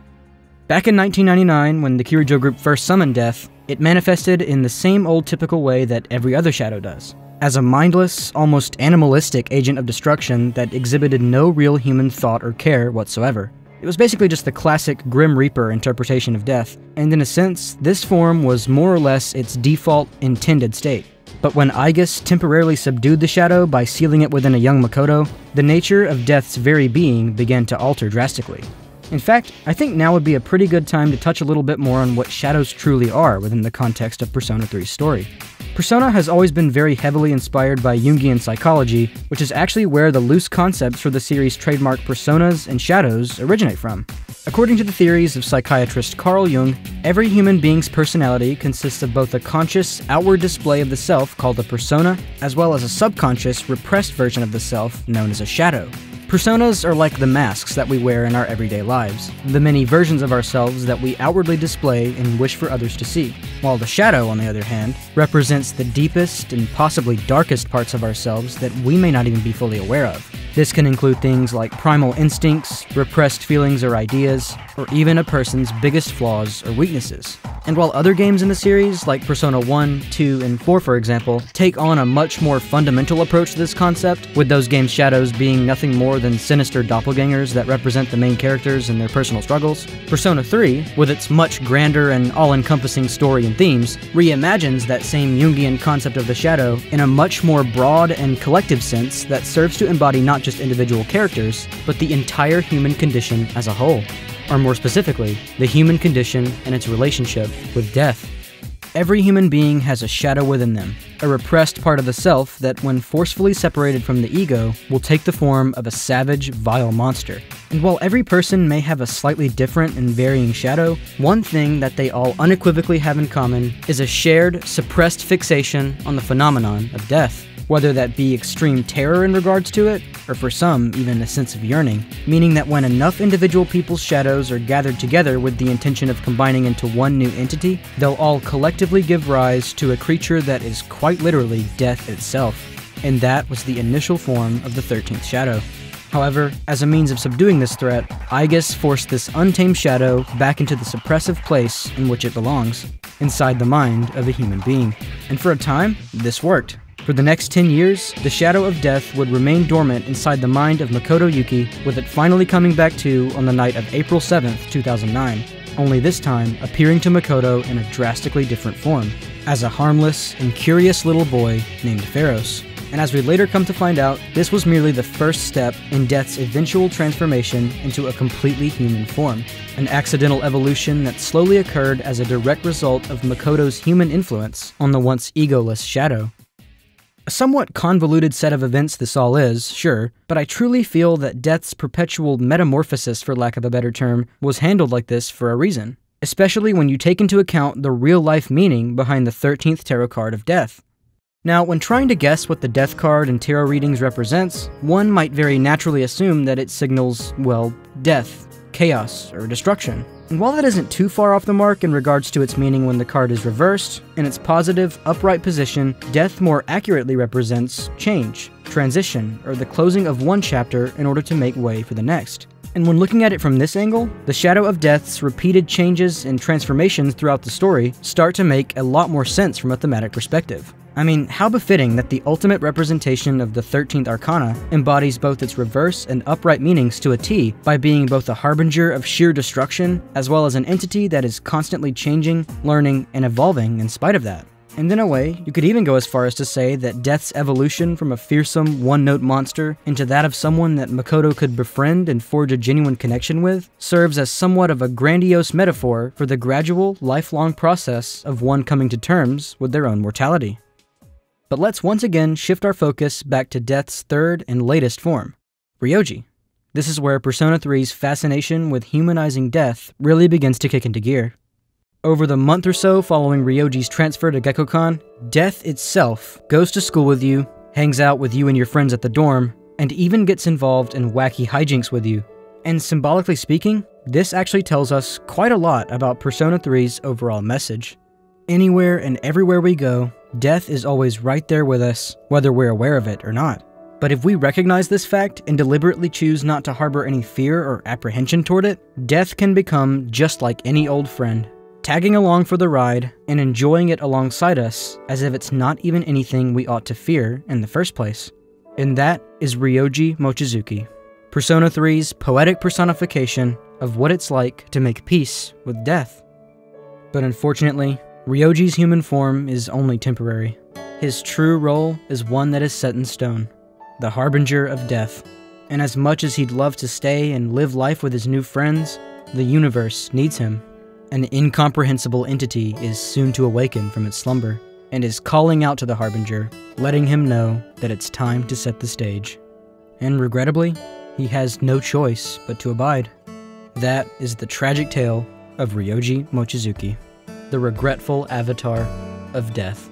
Back in 1999, when the Kirijo Group first summoned Death, it manifested in the same old typical way that every other shadow does, as a mindless, almost animalistic agent of destruction that exhibited no real human thought or care whatsoever. It was basically just the classic Grim Reaper interpretation of Death, and in a sense, this form was more or less its default, intended state. But when Aigis temporarily subdued the shadow by sealing it within a young Makoto, the nature of Death's very being began to alter drastically. In fact, I think now would be a pretty good time to touch a little bit more on what shadows truly are within the context of Persona 3's story. Persona has always been very heavily inspired by Jungian psychology, which is actually where the loose concepts for the series' trademark personas and shadows originate from. According to the theories of psychiatrist Carl Jung, every human being's personality consists of both a conscious, outward display of the self called a persona, as well as a subconscious, repressed version of the self known as a shadow. Personas are like the masks that we wear in our everyday lives, the many versions of ourselves that we outwardly display and wish for others to see, while the shadow, on the other hand, represents the deepest and possibly darkest parts of ourselves that we may not even be fully aware of. This can include things like primal instincts, repressed feelings or ideas, or even a person's biggest flaws or weaknesses. And while other games in the series, like Persona 1, 2, and 4 for example, take on a much more fundamental approach to this concept, with those games' shadows being nothing more than sinister doppelgangers that represent the main characters and their personal struggles, Persona 3, with its much grander and all-encompassing story and themes, reimagines that same Jungian concept of the shadow in a much more broad and collective sense that serves to embody not just individual characters, but the entire human condition as a whole. Or more specifically, the human condition and its relationship with death. Every human being has a shadow within them, a repressed part of the self that, when forcefully separated from the ego, will take the form of a savage, vile monster. And while every person may have a slightly different and varying shadow, one thing that they all unequivocally have in common is a shared, suppressed fixation on the phenomenon of death. Whether that be extreme terror in regards to it, or for some, even a sense of yearning, meaning that when enough individual people's shadows are gathered together with the intention of combining into one new entity, they'll all collectively give rise to a creature that is quite literally death itself. And that was the initial form of the 13th shadow. However, as a means of subduing this threat, Aigis forced this untamed shadow back into the suppressive place in which it belongs, inside the mind of a human being. And for a time, this worked. For the next 10 years, the shadow of death would remain dormant inside the mind of Makoto Yuki, with it finally coming back to on the night of April 7th, 2009, only this time appearing to Makoto in a drastically different form, as a harmless and curious little boy named Pharos. And as we later come to find out, this was merely the first step in Death's eventual transformation into a completely human form, an accidental evolution that slowly occurred as a direct result of Makoto's human influence on the once egoless shadow. A somewhat convoluted set of events this all is, sure, but I truly feel that Death's perpetual metamorphosis, for lack of a better term, was handled like this for a reason, especially when you take into account the real-life meaning behind the 13th tarot card of Death. Now, when trying to guess what the Death card in tarot readings represents, one might very naturally assume that it signals, well, death, chaos, or destruction. And while that isn't too far off the mark in regards to its meaning when the card is reversed, in its positive, upright position, death more accurately represents change, transition, or the closing of one chapter in order to make way for the next. And when looking at it from this angle, the shadow of death's repeated changes and transformations throughout the story start to make a lot more sense from a thematic perspective. I mean, how befitting that the ultimate representation of the 13th Arcana embodies both its reverse and upright meanings to a T by being both a harbinger of sheer destruction, as well as an entity that is constantly changing, learning, and evolving in spite of that. And in a way, you could even go as far as to say that Death's evolution from a fearsome, one-note monster into that of someone that Makoto could befriend and forge a genuine connection with serves as somewhat of a grandiose metaphor for the gradual, lifelong process of one coming to terms with their own mortality. But let's once again shift our focus back to Death's third and latest form, Ryoji. This is where Persona 3's fascination with humanizing Death really begins to kick into gear. Over the month or so following Ryoji's transfer to Gekkoukan, Death itself goes to school with you, hangs out with you and your friends at the dorm, and even gets involved in wacky hijinks with you. And symbolically speaking, this actually tells us quite a lot about Persona 3's overall message. Anywhere and everywhere we go, Death is always right there with us, whether we're aware of it or not. But if we recognize this fact and deliberately choose not to harbor any fear or apprehension toward it, Death can become just like any old friend, tagging along for the ride and enjoying it alongside us as if it's not even anything we ought to fear in the first place. And that is Ryoji Mochizuki, Persona 3's poetic personification of what it's like to make peace with death. But unfortunately, Ryoji's human form is only temporary. His true role is one that is set in stone, the harbinger of death. and as much as he'd love to stay and live life with his new friends, the universe needs him. An incomprehensible entity is soon to awaken from its slumber, and is calling out to the Harbinger, letting him know that it's time to set the stage. And regrettably, he has no choice but to abide. That is the tragic tale of Ryoji Mochizuki, the regretful avatar of death.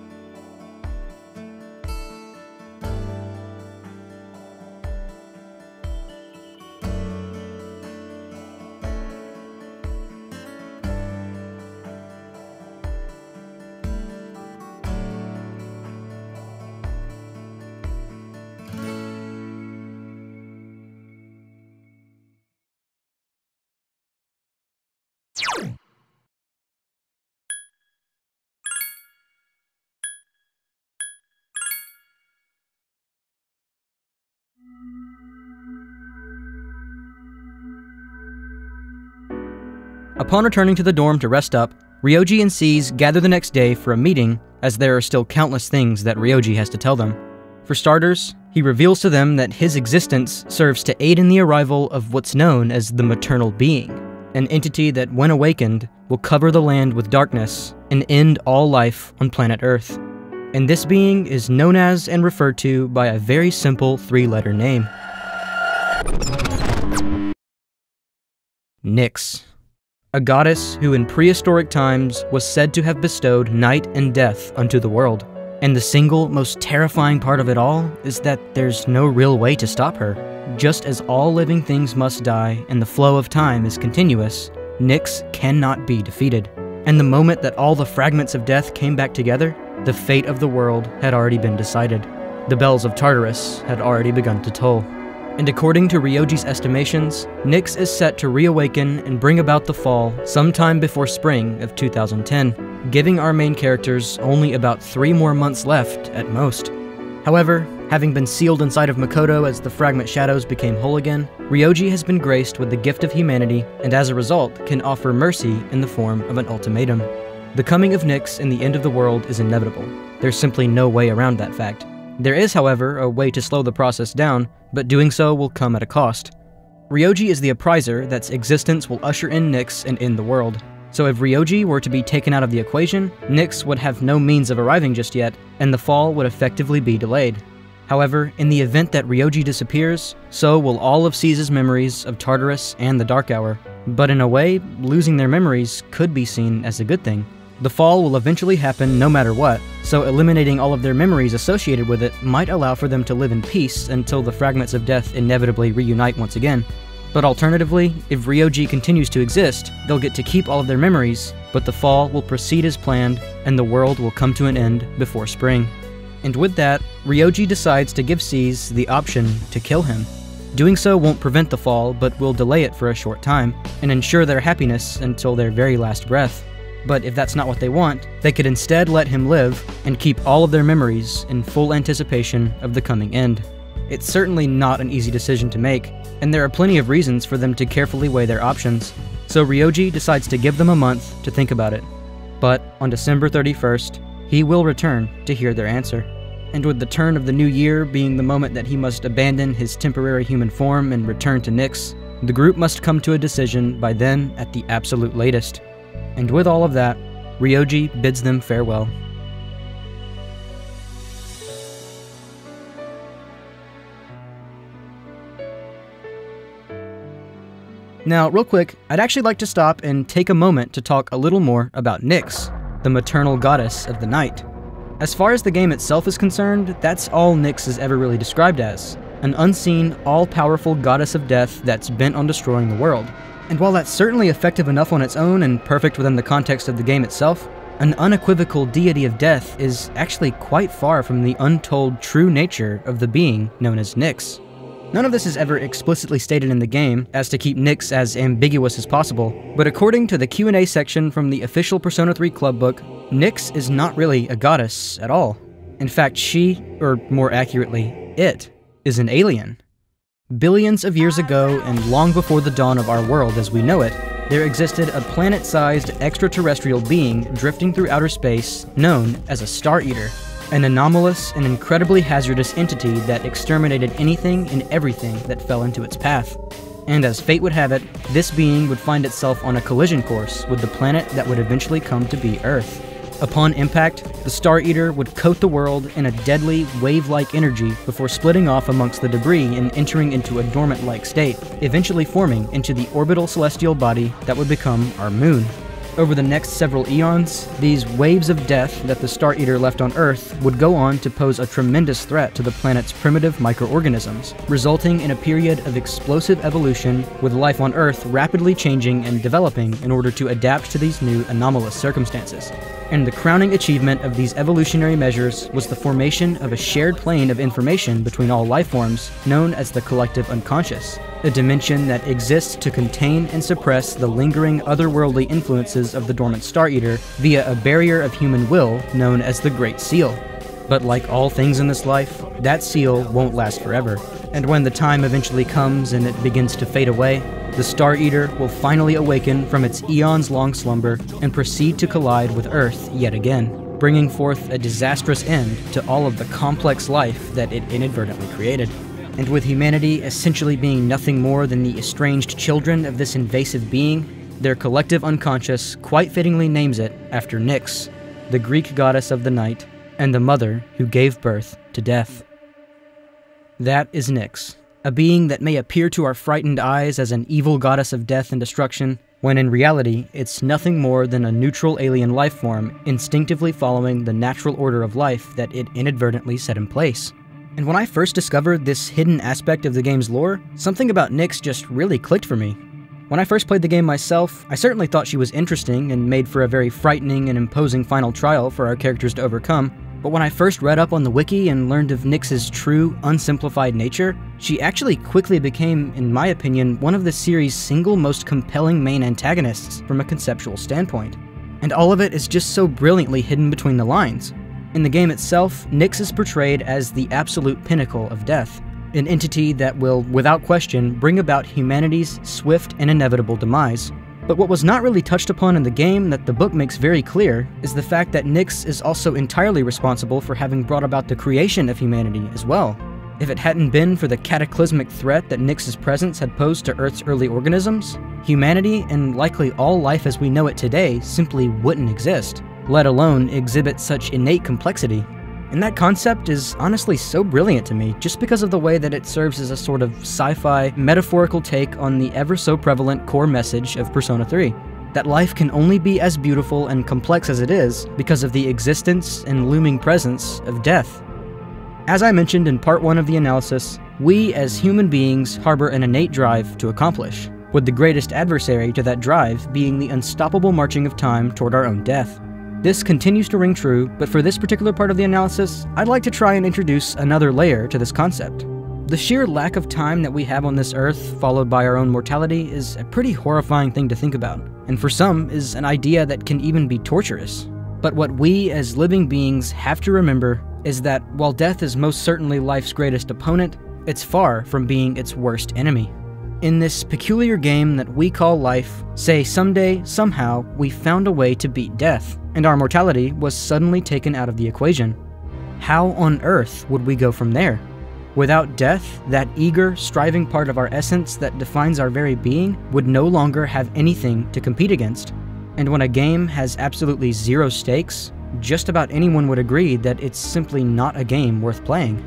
Upon returning to the dorm to rest up, Ryoji and C's gather the next day for a meeting, as there are still countless things that Ryoji has to tell them. For starters, he reveals to them that his existence serves to aid in the arrival of what's known as the Maternal Being, an entity that, when awakened, will cover the land with darkness and end all life on planet Earth. And this being is known as and referred to by a very simple three-letter name. Nyx. A goddess who in prehistoric times was said to have bestowed night and death unto the world. And the single most terrifying part of it all is that there's no real way to stop her. Just as all living things must die and the flow of time is continuous, Nyx cannot be defeated. And the moment that all the fragments of death came back together, the fate of the world had already been decided. The bells of Tartarus had already begun to toll. And according to Ryoji's estimations, Nyx is set to reawaken and bring about the fall sometime before spring of 2010, giving our main characters only about 3 more months left at most. However, having been sealed inside of Makoto as the fragment Shadows became whole again, Ryoji has been graced with the gift of humanity and as a result can offer mercy in the form of an ultimatum. The coming of Nyx and the end of the world is inevitable. There's simply no way around that fact. There is, however, a way to slow the process down, but doing so will come at a cost. Ryoji is the appraiser that's existence will usher in Nyx and end the world. So if Ryoji were to be taken out of the equation, Nyx would have no means of arriving just yet, and the fall would effectively be delayed. However, in the event that Ryoji disappears, so will all of Caesar's memories of Tartarus and the Dark Hour. But in a way, losing their memories could be seen as a good thing. The fall will eventually happen no matter what, so eliminating all of their memories associated with it might allow for them to live in peace until the fragments of death inevitably reunite once again. But alternatively, if Ryoji continues to exist, they'll get to keep all of their memories, but the fall will proceed as planned, and the world will come to an end before spring. And with that, Ryoji decides to give C's the option to kill him. Doing so won't prevent the fall, but will delay it for a short time, and ensure their happiness until their very last breath. But if that's not what they want, they could instead let him live and keep all of their memories in full anticipation of the coming end. It's certainly not an easy decision to make, and there are plenty of reasons for them to carefully weigh their options, so Ryoji decides to give them a month to think about it. But on December 31st, he will return to hear their answer. And with the turn of the new year being the moment that he must abandon his temporary human form and return to Nyx, the group must come to a decision by then at the absolute latest. And with all of that, Ryoji bids them farewell. Now, real quick, I'd actually like to stop and take a moment to talk a little more about Nyx, the maternal goddess of the night. As far as the game itself is concerned, that's all Nyx is ever really described as, an unseen, all-powerful goddess of death that's bent on destroying the world. And while that's certainly effective enough on its own and perfect within the context of the game itself, an unequivocal deity of death is actually quite far from the untold true nature of the being known as Nyx. None of this is ever explicitly stated in the game, as to keep Nyx as ambiguous as possible, but according to the Q&A section from the official Persona 3 Club book, Nyx is not really a goddess at all. In fact, she, or more accurately, it, is an alien. Billions of years ago, and long before the dawn of our world as we know it, there existed a planet-sized extraterrestrial being drifting through outer space known as a Star Eater. an anomalous and incredibly hazardous entity that exterminated anything and everything that fell into its path. And as fate would have it, this being would find itself on a collision course with the planet that would eventually come to be Earth. Upon impact, the Star Eater would coat the world in a deadly, wave-like energy before splitting off amongst the debris and entering into a dormant-like state, eventually forming into the orbital celestial body that would become our moon. Over the next several eons, these waves of death that the Star Eater left on Earth would go on to pose a tremendous threat to the planet's primitive microorganisms, resulting in a period of explosive evolution, with life on Earth rapidly changing and developing in order to adapt to these new anomalous circumstances. And the crowning achievement of these evolutionary measures was the formation of a shared plane of information between all life forms, known as the collective unconscious, a dimension that exists to contain and suppress the lingering otherworldly influences of the dormant Star Eater via a barrier of human will known as the Great Seal. But like all things in this life, that seal won't last forever, and when the time eventually comes and it begins to fade away, the Star Eater will finally awaken from its eons-long slumber and proceed to collide with Earth yet again, bringing forth a disastrous end to all of the complex life that it inadvertently created. And with humanity essentially being nothing more than the estranged children of this invasive being, their collective unconscious quite fittingly names it after Nyx, the Greek goddess of the night, and the mother who gave birth to death. That is Nyx, a being that may appear to our frightened eyes as an evil goddess of death and destruction, when in reality it's nothing more than a neutral alien life form instinctively following the natural order of life that it inadvertently set in place. And when I first discovered this hidden aspect of the game's lore, something about Nyx just really clicked for me. When I first played the game myself, I certainly thought she was interesting and made for a very frightening and imposing final trial for our characters to overcome, but when I first read up on the wiki and learned of Nyx's true, unsimplified nature, she actually quickly became, in my opinion, one of the series' single most compelling main antagonists from a conceptual standpoint. And all of it is just so brilliantly hidden between the lines. In the game itself, Nyx is portrayed as the absolute pinnacle of death, an entity that will, without question, bring about humanity's swift and inevitable demise. But what was not really touched upon in the game that the book makes very clear is the fact that Nyx is also entirely responsible for having brought about the creation of humanity as well. If it hadn't been for the cataclysmic threat that Nyx's presence had posed to Earth's early organisms, humanity, and likely all life as we know it today, simply wouldn't exist, let alone exhibit such innate complexity. And that concept is honestly so brilliant to me, just because of the way that it serves as a sort of sci-fi, metaphorical take on the ever-so-prevalent core message of Persona 3, that life can only be as beautiful and complex as it is because of the existence and looming presence of death. As I mentioned in part 1 of the analysis, we as human beings harbor an innate drive to accomplish, with the greatest adversary to that drive being the unstoppable marching of time toward our own death. This continues to ring true, but for this particular part of the analysis, I'd like to try and introduce another layer to this concept. The sheer lack of time that we have on this earth, followed by our own mortality, is a pretty horrifying thing to think about, and for some is an idea that can even be torturous. But what we as living beings have to remember is that while death is most certainly life's greatest opponent, it's far from being its worst enemy. In this peculiar game that we call life, say someday, somehow, we found a way to beat death, and our mortality was suddenly taken out of the equation. How on earth would we go from there? Without death, that eager, striving part of our essence that defines our very being would no longer have anything to compete against. And when a game has absolutely zero stakes, just about anyone would agree that it's simply not a game worth playing.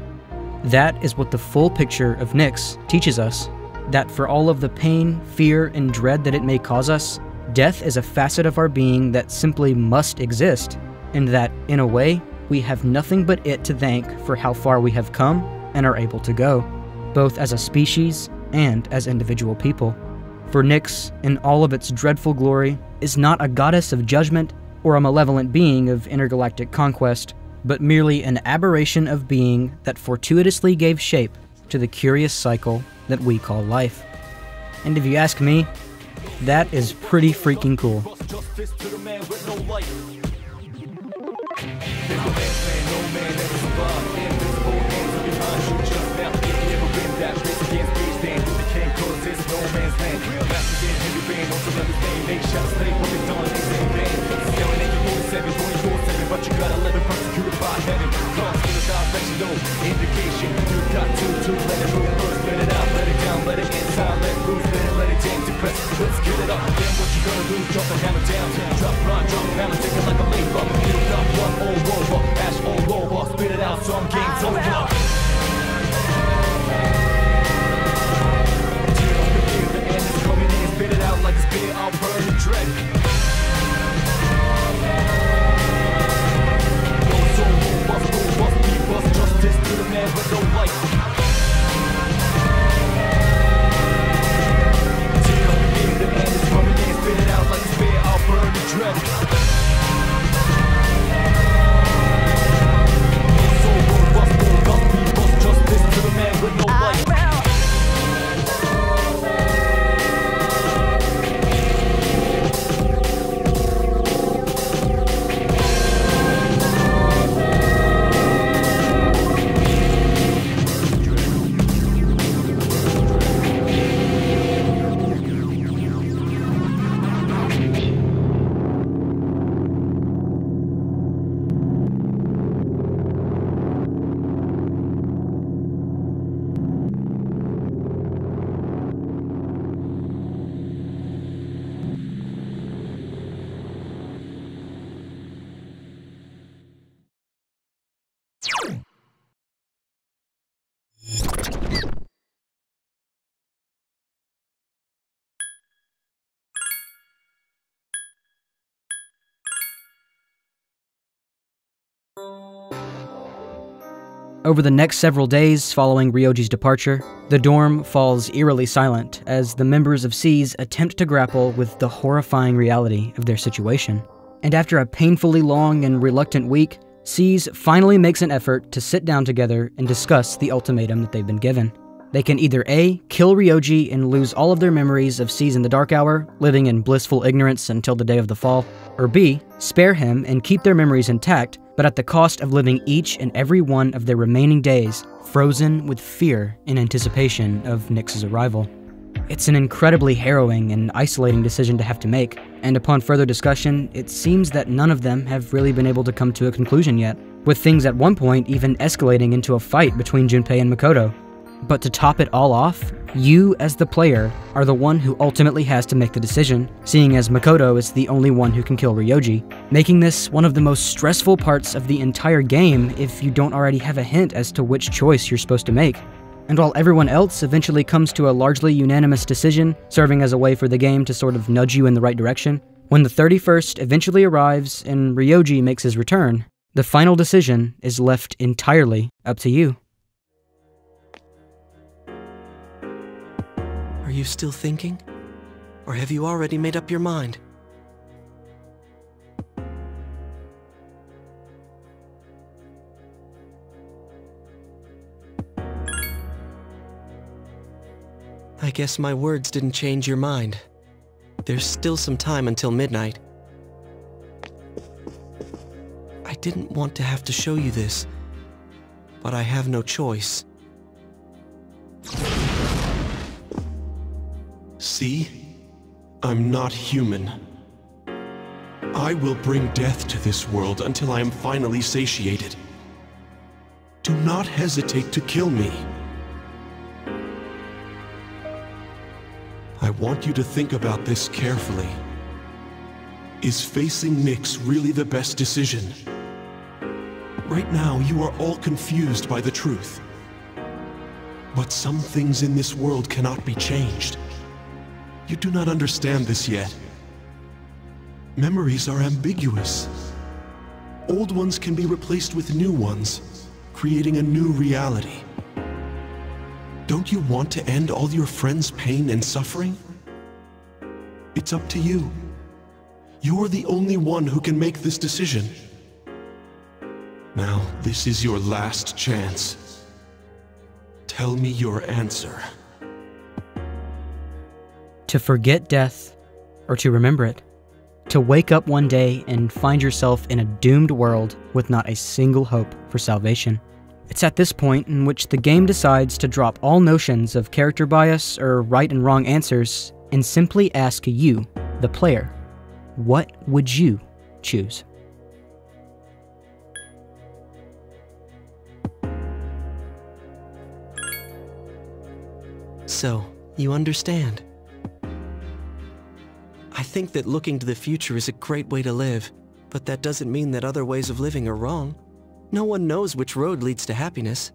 That is what the full picture of Nyx teaches us. That for all of the pain, fear, and dread that it may cause us, death is a facet of our being that simply must exist, and that, in a way, we have nothing but it to thank for how far we have come and are able to go, both as a species and as individual people. For Nyx, in all of its dreadful glory, is not a goddess of judgment or a malevolent being of intergalactic conquest, but merely an aberration of being that fortuitously gave shape to the curious cycle that we call life. And if you ask me, that is pretty freaking cool. best tricks, get it up. Damn, what you gonna do? Drop the hammer down. Drop, run, drop, hammer, take it like a leaf up. Get it up, one old rover, ash old rover. Spit it out, some game's over. Tear up the ear, the end is coming in. Spit it out like a spear, I'll burn and dread. No soul, no bust, no bust, be bust. Justice to the man with no life. The man is coming in, spit it out like a spear, I'll burn the dread. It's so robust, robust, we bust justice to the man with no life. Over the next several days following Ryoji's departure, the dorm falls eerily silent as the members of SEAS attempt to grapple with the horrifying reality of their situation. And after a painfully long and reluctant week, SEAS finally makes an effort to sit down together and discuss the ultimatum that they've been given. They can either A, kill Ryoji and lose all of their memories of SEAS in the Dark Hour, living in blissful ignorance until the day of the fall, or B, spare him and keep their memories intact, but at the cost of living each and every one of their remaining days frozen with fear in anticipation of Nyx's arrival. It's an incredibly harrowing and isolating decision to have to make, and upon further discussion, it seems that none of them have really been able to come to a conclusion yet, with things at one point even escalating into a fight between Junpei and Makoto. But to top it all off, you as the player are the one who ultimately has to make the decision, seeing as Makoto is the only one who can kill Ryoji, making this one of the most stressful parts of the entire game if you don't already have a hint as to which choice you're supposed to make. And while everyone else eventually comes to a largely unanimous decision, serving as a way for the game to sort of nudge you in the right direction, when the 31st eventually arrives and Ryoji makes his return, the final decision is left entirely up to you. Are you still thinking? Or have you already made up your mind? I guess my words didn't change your mind. There's still some time until midnight. I didn't want to have to show you this, but I have no choice. See? I'm not human. I will bring death to this world until I am finally satiated. Do not hesitate to kill me. I want you to think about this carefully. Is facing Nyx really the best decision? Right now, you are all confused by the truth. But some things in this world cannot be changed. You do not understand this yet. Memories are ambiguous. Old ones can be replaced with new ones, creating a new reality. Don't you want to end all your friends' pain and suffering? It's up to you. You're the only one who can make this decision. Now, this is your last chance. Tell me your answer. To forget death, or to remember it. To wake up one day and find yourself in a doomed world with not a single hope for salvation. It's at this point in which the game decides to drop all notions of character bias or right and wrong answers and simply ask you, the player, what would you choose? So, you understand. I think that looking to the future is a great way to live, but that doesn't mean that other ways of living are wrong. No one knows which road leads to happiness.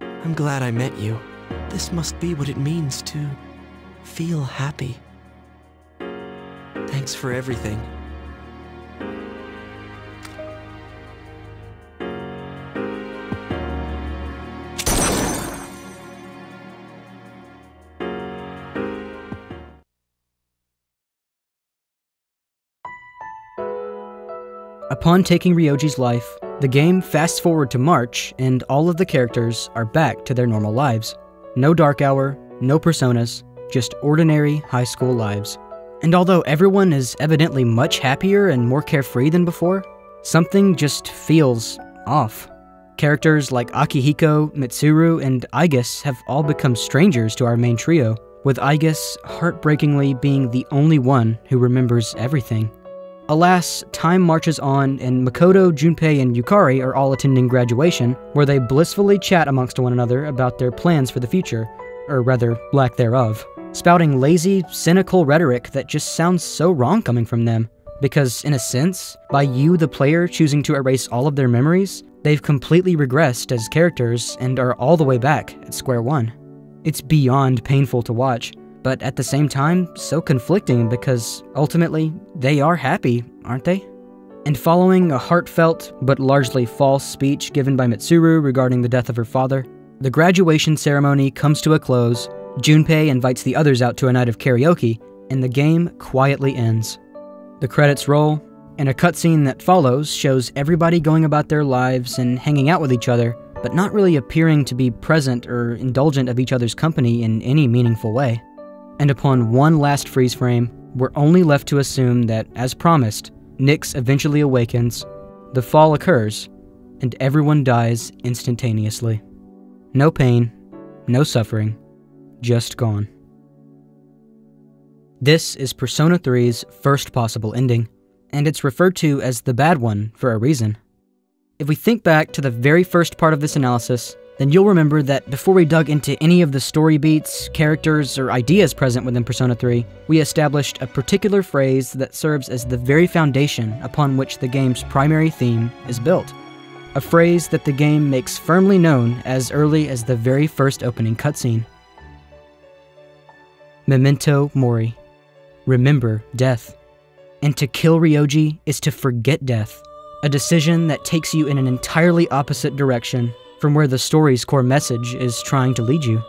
I'm glad I met you. This must be what it means to feel happy. Thanks for everything. Upon taking Ryoji's life, the game fast forward to March and all of the characters are back to their normal lives. No dark hour, no personas, just ordinary high school lives. And although everyone is evidently much happier and more carefree than before, something just feels off. Characters like Akihiko, Mitsuru, and Aigis have all become strangers to our main trio, with Aigis heartbreakingly being the only one who remembers everything. Alas, time marches on and Makoto, Junpei, and Yukari are all attending graduation, where they blissfully chat amongst one another about their plans for the future, or rather, lack thereof. Spouting lazy, cynical rhetoric that just sounds so wrong coming from them. Because, in a sense, by you, the player, choosing to erase all of their memories, they've completely regressed as characters and are all the way back at square one. It's beyond painful to watch, but at the same time, so conflicting because, ultimately, they are happy, aren't they? And following a heartfelt, but largely false speech given by Mitsuru regarding the death of her father, the graduation ceremony comes to a close. Junpei invites the others out to a night of karaoke, and the game quietly ends. The credits roll, and a cutscene that follows shows everybody going about their lives and hanging out with each other, but not really appearing to be present or indulgent of each other's company in any meaningful way. And upon one last freeze frame, we're only left to assume that, as promised, Nyx eventually awakens, the fall occurs, and everyone dies instantaneously. No pain, no suffering. Just gone. This is Persona 3's first possible ending, and it's referred to as the bad one for a reason. If we think back to the very first part of this analysis, then you'll remember that before we dug into any of the story beats, characters, or ideas present within Persona 3, we established a particular phrase that serves as the very foundation upon which the game's primary theme is built. A phrase that the game makes firmly known as early as the very first opening cutscene. Memento Mori. Remember death. And to kill Ryoji is to forget death, a decision that takes you in an entirely opposite direction from where the story's core message is trying to lead you.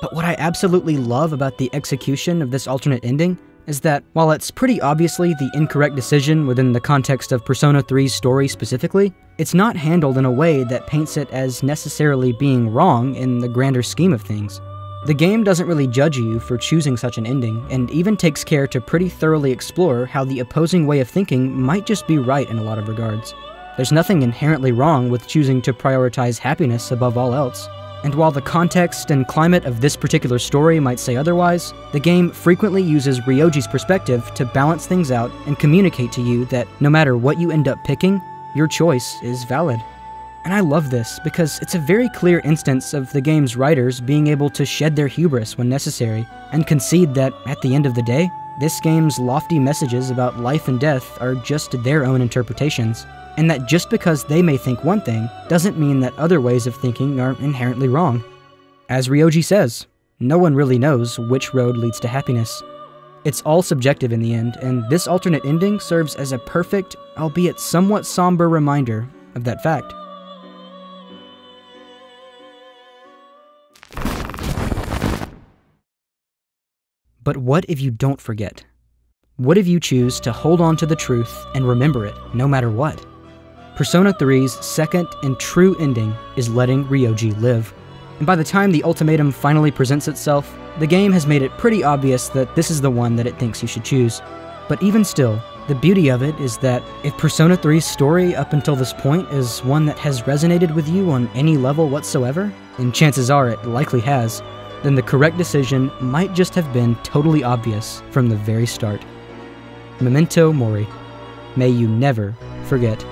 But what I absolutely love about the execution of this alternate ending is that, while it's pretty obviously the incorrect decision within the context of Persona 3's story specifically, it's not handled in a way that paints it as necessarily being wrong in the grander scheme of things. The game doesn't really judge you for choosing such an ending, and even takes care to pretty thoroughly explore how the opposing way of thinking might just be right in a lot of regards. There's nothing inherently wrong with choosing to prioritize happiness above all else, and while the context and climate of this particular story might say otherwise, the game frequently uses Ryoji's perspective to balance things out and communicate to you that no matter what you end up picking, your choice is valid. And I love this, because it's a very clear instance of the game's writers being able to shed their hubris when necessary, and concede that, at the end of the day, this game's lofty messages about life and death are just their own interpretations, and that just because they may think one thing, doesn't mean that other ways of thinking are inherently wrong. As Ryoji says, no one really knows which road leads to happiness. It's all subjective in the end, and this alternate ending serves as a perfect, albeit somewhat somber reminder of that fact. But what if you don't forget? What if you choose to hold on to the truth and remember it, no matter what? Persona 3's second and true ending is letting Ryoji live. And by the time the ultimatum finally presents itself, the game has made it pretty obvious that this is the one that it thinks you should choose. But even still, the beauty of it is that if Persona 3's story up until this point is one that has resonated with you on any level whatsoever, and chances are it likely has, then the correct decision might just have been totally obvious from the very start. Memento Mori. May you never forget.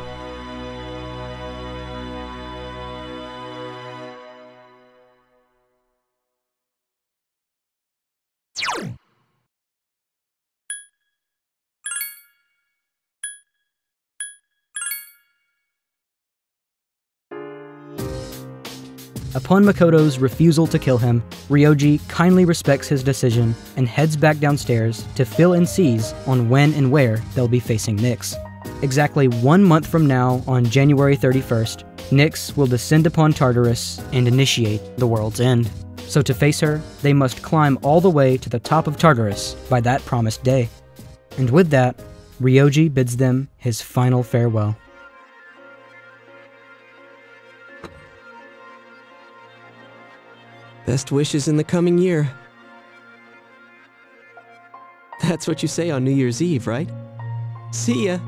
Upon Makoto's refusal to kill him, Ryoji kindly respects his decision and heads back downstairs to fill in C's on when and where they'll be facing Nyx. Exactly 1 month from now, on January 31st, Nyx will descend upon Tartarus and initiate the world's end. So to face her, they must climb all the way to the top of Tartarus by that promised day. And with that, Ryoji bids them his final farewell. Best wishes in the coming year. That's what you say on New Year's Eve, right? See ya!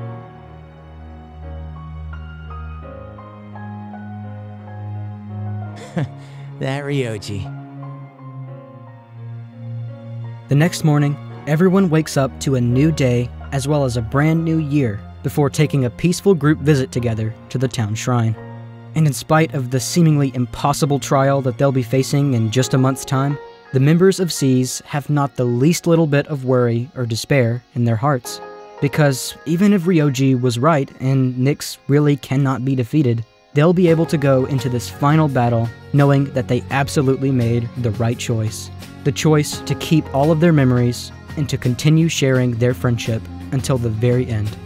That Ryoji. The next morning, everyone wakes up to a new day as well as a brand new year before taking a peaceful group visit together to the town shrine. And in spite of the seemingly impossible trial that they'll be facing in just a month's time, the members of C's have not the least little bit of worry or despair in their hearts. Because even if Ryoji was right and Nyx really cannot be defeated, they'll be able to go into this final battle knowing that they absolutely made the right choice. The choice to keep all of their memories and to continue sharing their friendship until the very end.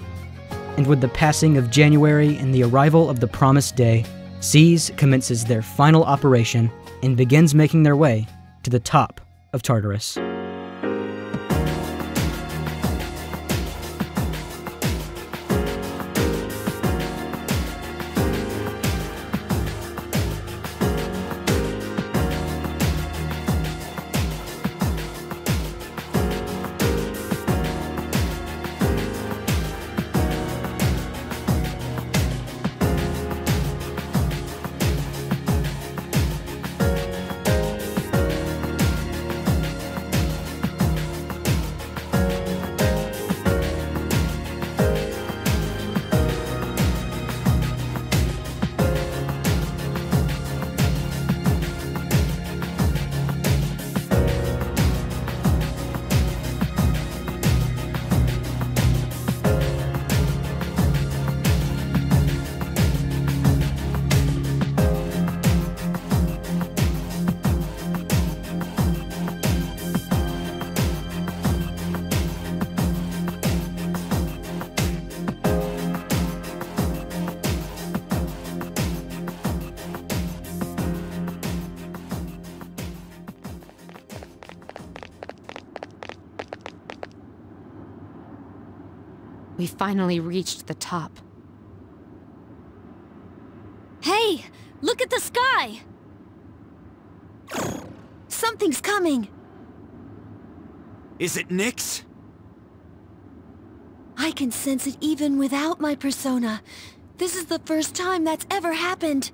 And with the passing of January and the arrival of the promised day, C's commences their final operation and begins making their way to the top of Tartarus. We finally reached the top. Hey! Look at the sky! Something's coming! Is it Nyx? I can sense it even without my persona. This is the first time that's ever happened.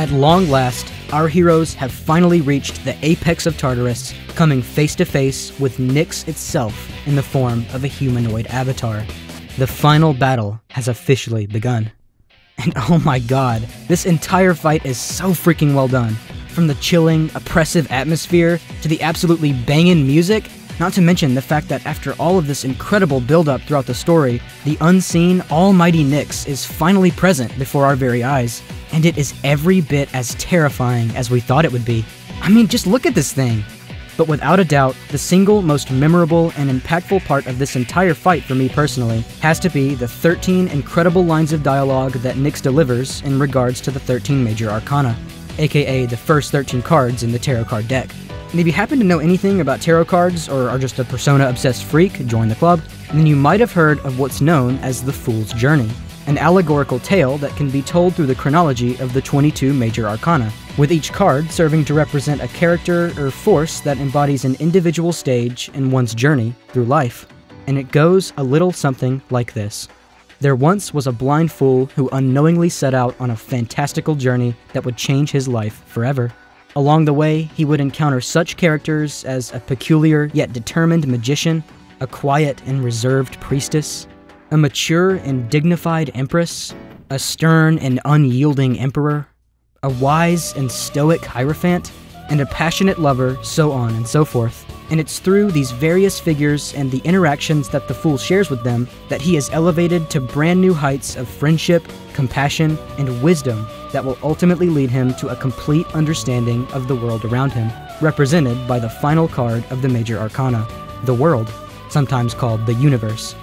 At long last, our heroes have finally reached the apex of Tartarus, coming face to face with Nyx itself in the form of a humanoid avatar. The final battle has officially begun. And oh my god, this entire fight is so freaking well done. From the chilling, oppressive atmosphere to the absolutely bangin' music, not to mention the fact that after all of this incredible build-up throughout the story, the unseen, almighty Nyx is finally present before our very eyes. And it is every bit as terrifying as we thought it would be. I mean, just look at this thing! But without a doubt, the single most memorable and impactful part of this entire fight for me personally has to be the 13 incredible lines of dialogue that Nyx delivers in regards to the 13 Major Arcana, aka the first 13 cards in the tarot card deck. And if you happen to know anything about tarot cards, or are just a persona-obsessed freak, join the club, then you might have heard of what's known as the Fool's Journey, an allegorical tale that can be told through the chronology of the 22 Major Arcana, with each card serving to represent a character or force that embodies an individual stage in one's journey through life. and it goes a little something like this. There once was a blind fool who unknowingly set out on a fantastical journey that would change his life forever. Along the way, he would encounter such characters as a peculiar yet determined magician, a quiet and reserved priestess, a mature and dignified empress, a stern and unyielding emperor, a wise and stoic hierophant, and a passionate lover, so on and so forth. And it's through these various figures and the interactions that the fool shares with them that he is elevated to brand new heights of friendship, compassion, and wisdom that will ultimately lead him to a complete understanding of the world around him, represented by the final card of the Major Arcana, the world, sometimes called the universe.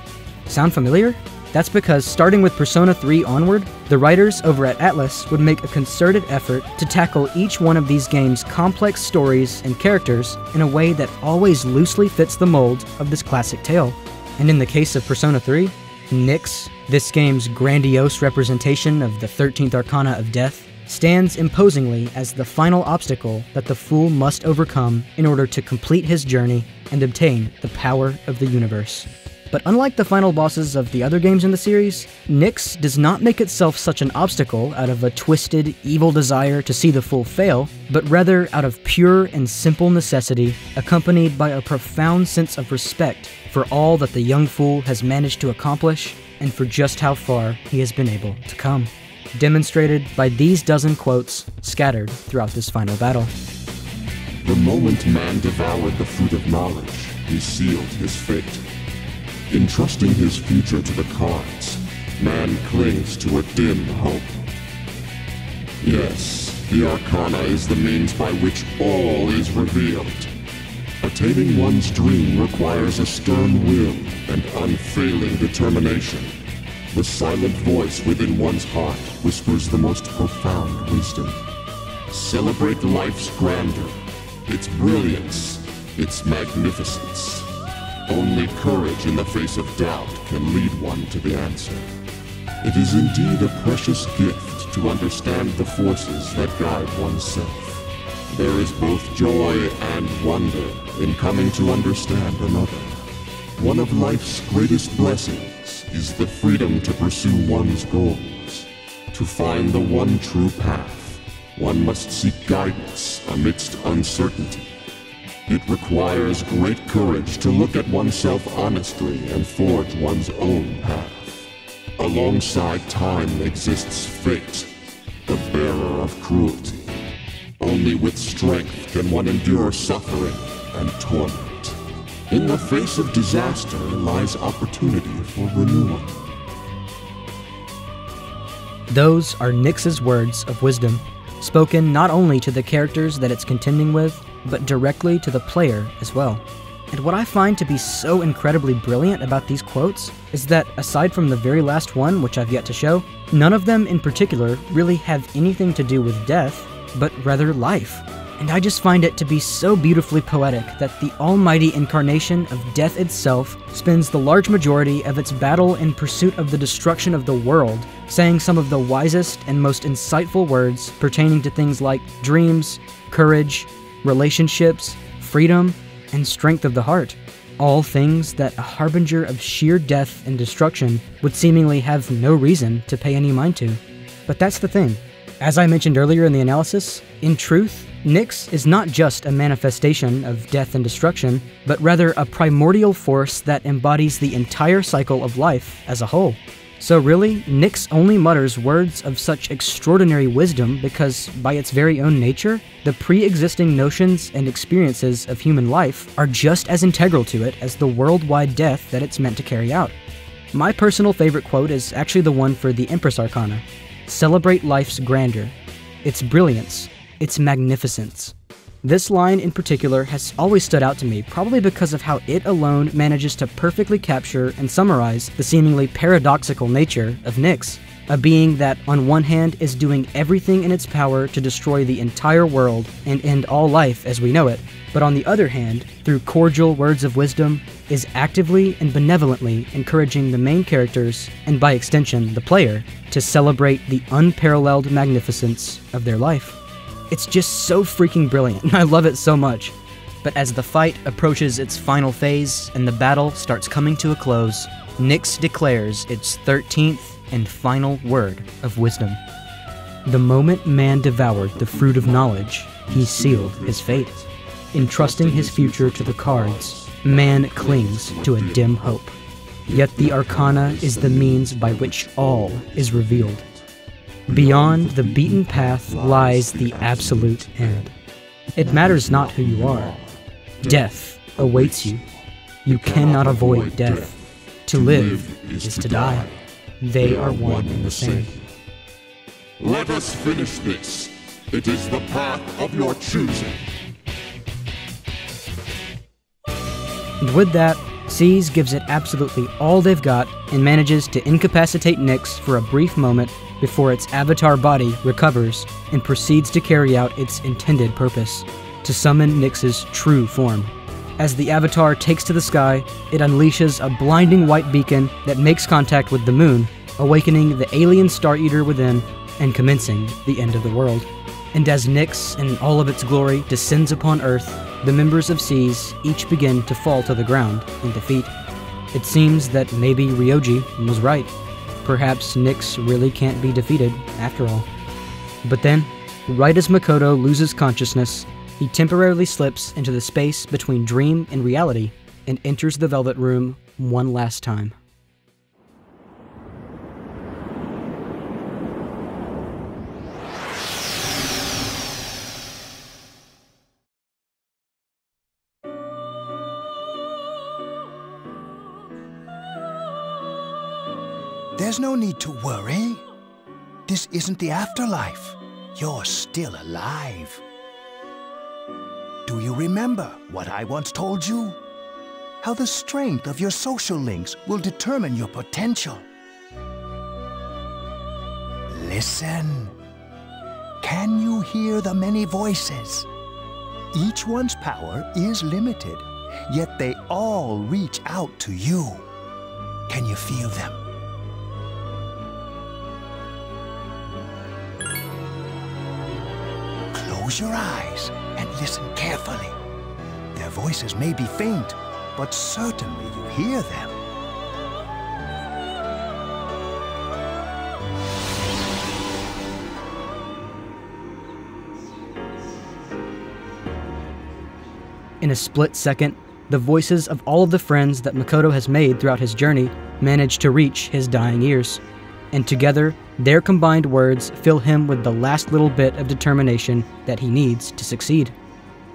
Sound familiar? That's because starting with Persona 3 onward, the writers over at Atlus would make a concerted effort to tackle each one of these games' complex stories and characters in a way that always loosely fits the mold of this classic tale. And in the case of Persona 3, Nyx, this game's grandiose representation of the 13th Arcana of Death, stands imposingly as the final obstacle that the fool must overcome in order to complete his journey and obtain the power of the universe. But unlike the final bosses of the other games in the series, Nyx does not make itself such an obstacle out of a twisted, evil desire to see the fool fail, but rather out of pure and simple necessity, accompanied by a profound sense of respect for all that the young fool has managed to accomplish and for just how far he has been able to come, demonstrated by these dozen quotes scattered throughout this final battle. The moment man devoured the fruit of knowledge, he sealed his fate. Entrusting his future to the cards, man clings to a dim hope. Yes, the Arcana is the means by which all is revealed. Attaining one's dream requires a stern will and unfailing determination. The silent voice within one's heart whispers the most profound wisdom. Celebrate life's grandeur, its brilliance, its magnificence. Only courage in the face of doubt can lead one to the answer. It is indeed a precious gift to understand the forces that guide oneself. There is both joy and wonder in coming to understand another. One of life's greatest blessings is the freedom to pursue one's goals. To find the one true path, one must seek guidance amidst uncertainty. It requires great courage to look at oneself honestly and forge one's own path. Alongside time exists fate, the bearer of cruelty. Only with strength can one endure suffering and torment. In the face of disaster lies opportunity for renewal. Those are Nyx's words of wisdom, spoken not only to the characters that it's contending with, but directly to the player as well. And what I find to be so incredibly brilliant about these quotes is that, aside from the very last one, which I've yet to show, none of them in particular really have anything to do with death, but rather life. And I just find it to be so beautifully poetic that the almighty incarnation of death itself spends the large majority of its battle in pursuit of the destruction of the world, saying some of the wisest and most insightful words pertaining to things like dreams, courage, relationships, freedom, and strength of the heart. All things that a harbinger of sheer death and destruction would seemingly have no reason to pay any mind to. But that's the thing. As I mentioned earlier in the analysis, in truth, Nyx is not just a manifestation of death and destruction, but rather a primordial force that embodies the entire cycle of life as a whole. So really, Nyx only mutters words of such extraordinary wisdom because, by its very own nature, the pre-existing notions and experiences of human life are just as integral to it as the worldwide death that it's meant to carry out. My personal favorite quote is actually the one for the Empress Arcana. Celebrate life's grandeur, its brilliance, its magnificence. This line in particular has always stood out to me, probably because of how it alone manages to perfectly capture and summarize the seemingly paradoxical nature of Nyx, a being that, on one hand, is doing everything in its power to destroy the entire world and end all life as we know it, but on the other hand, through cordial words of wisdom, is actively and benevolently encouraging the main characters, and by extension, the player, to celebrate the unparalleled magnificence of their life. It's just so freaking brilliant, and I love it so much. But as the fight approaches its final phase and the battle starts coming to a close, Nyx declares its 13th and final word of wisdom. The moment man devoured the fruit of knowledge, he sealed his fate. Entrusting his future to the cards, man clings to a dim hope. Yet the Arcana is the means by which all is revealed. Beyond the beaten path lies the absolute end. It matters not who you are. Death awaits you. You cannot avoid death. To live is to die. They are one and the same. Let us finish this. It is the path of your choosing. And with that, Seize gives it absolutely all they've got and manages to incapacitate Nyx for a brief moment before its avatar body recovers and proceeds to carry out its intended purpose, to summon Nyx's true form. As the avatar takes to the sky, it unleashes a blinding white beacon that makes contact with the moon, awakening the alien Star Eater within and commencing the end of the world. And as Nyx, in all of its glory, descends upon Earth, the members of Seize each begin to fall to the ground in defeat. It seems that maybe Ryoji was right. Perhaps Nyx really can't be defeated after all. But then, right as Makoto loses consciousness, he temporarily slips into the space between dream and reality and enters the Velvet Room one last time. There's no need to worry. This isn't the afterlife. You're still alive. Do you remember what I once told you? How the strength of your social links will determine your potential. Listen. Can you hear the many voices? Each one's power is limited, yet they all reach out to you. Can you feel them? Close your eyes and listen carefully. Their voices may be faint, but certainly you hear them. In a split second, the voices of all of the friends that Makoto has made throughout his journey manage to reach his dying ears. And together, their combined words fill him with the last little bit of determination that he needs to succeed.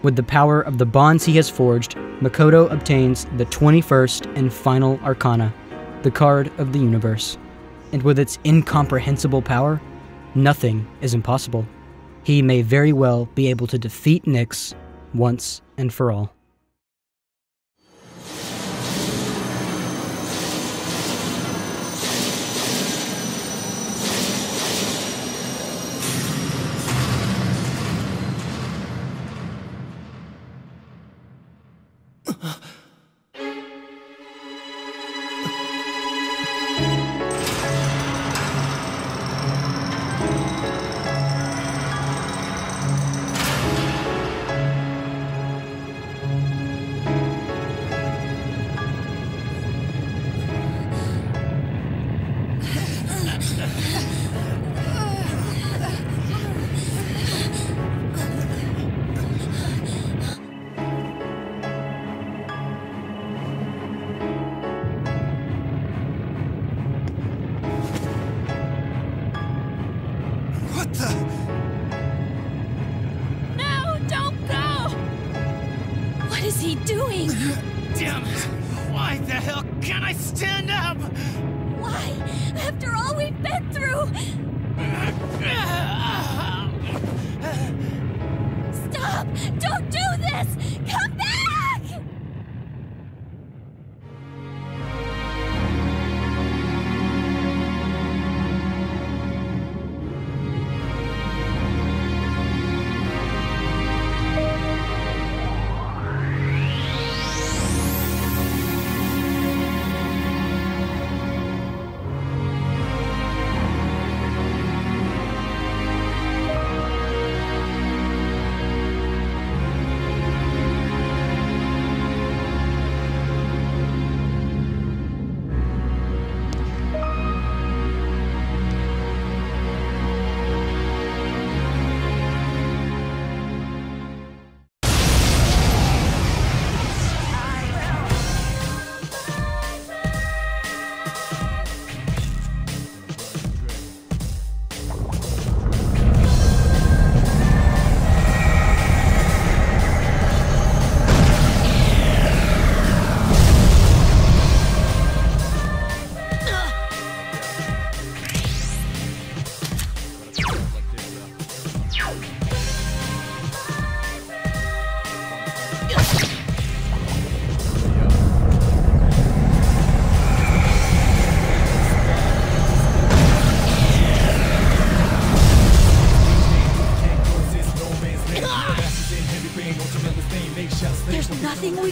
With the power of the bonds he has forged, Makoto obtains the 21st and final Arcana, the card of the universe. And with its incomprehensible power, nothing is impossible. He may very well be able to defeat Nyx once and for all.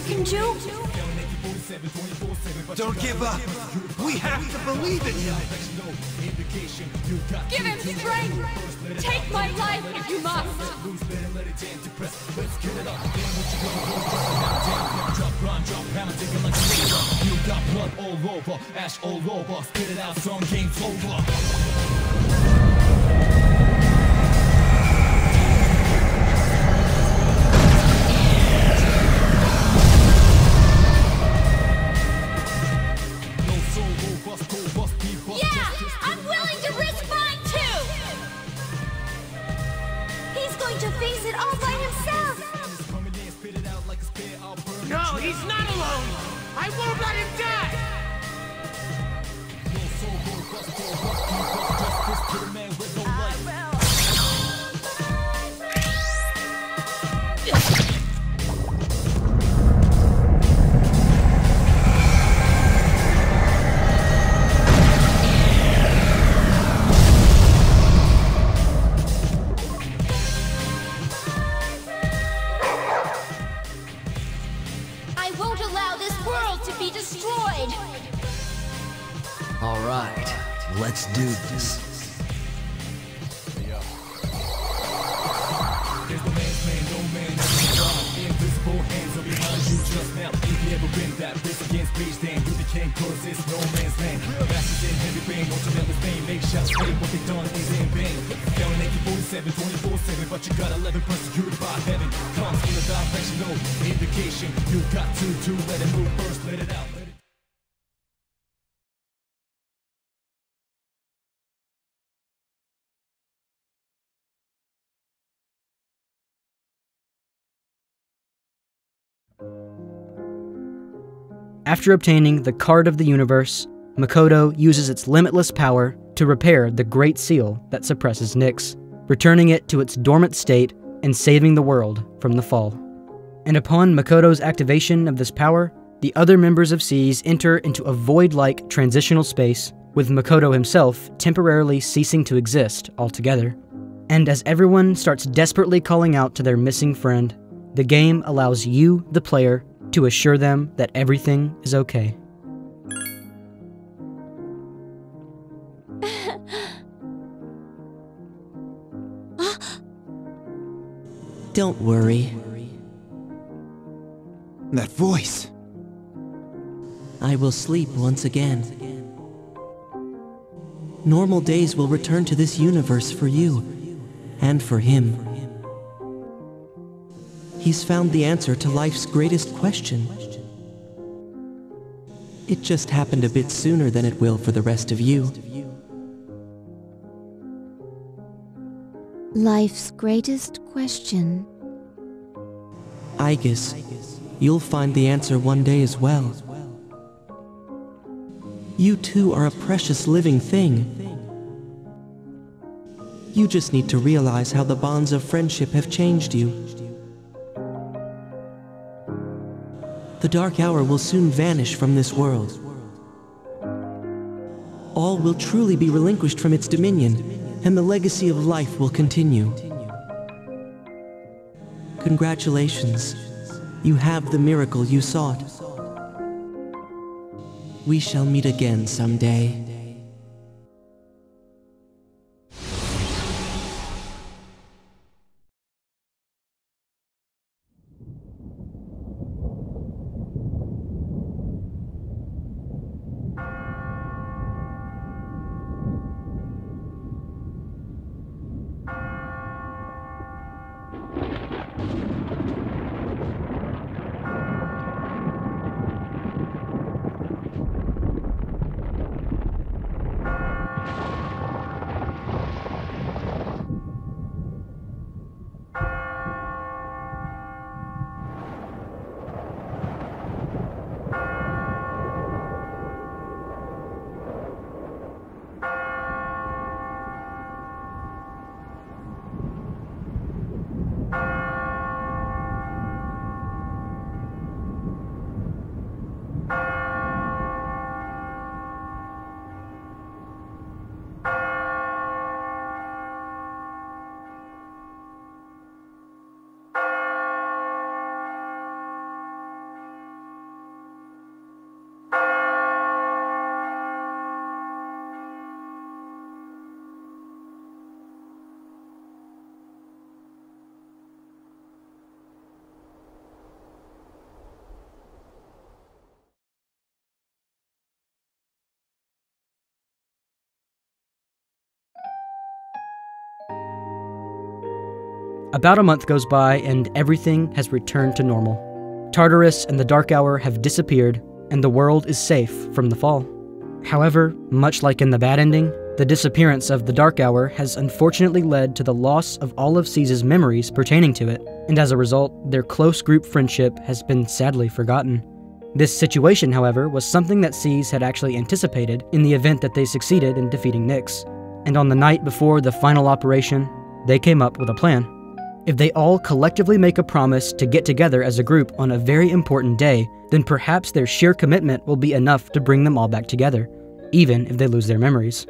we can do? Don't give up! We have to believe in him! Give him strength! Take my life if you must! You got blood all over, ash all over, spit it out, song game's over! After obtaining the Card of the Universe, Makoto uses its limitless power to repair the Great Seal that suppresses Nyx, returning it to its dormant state and saving the world from the fall. And upon Makoto's activation of this power, the other members of SEAS enter into a void-like transitional space, with Makoto himself temporarily ceasing to exist altogether. And as everyone starts desperately calling out to their missing friend, the game allows you, the player, to assure them that everything is okay. Don't worry. That voice! I will sleep once again. Normal days will return to this universe for you, and for him. He's found the answer to life's greatest question. It just happened a bit sooner than it will for the rest of you. Life's greatest question? Aigis, you'll find the answer one day as well. You too are a precious living thing. You just need to realize how the bonds of friendship have changed you. The dark hour will soon vanish from this world. All will truly be relinquished from its dominion, and the legacy of life will continue. Congratulations. You have the miracle you sought. We shall meet again someday. About a month goes by and everything has returned to normal. Tartarus and the Dark Hour have disappeared, and the world is safe from the fall. However, much like in the bad ending, the disappearance of the Dark Hour has unfortunately led to the loss of all of Cease's memories pertaining to it, and as a result, their close group friendship has been sadly forgotten. This situation, however, was something that Cease had actually anticipated in the event that they succeeded in defeating Nyx, and on the night before the final operation, they came up with a plan. If they all collectively make a promise to get together as a group on a very important day, then perhaps their sheer commitment will be enough to bring them all back together, even if they lose their memories.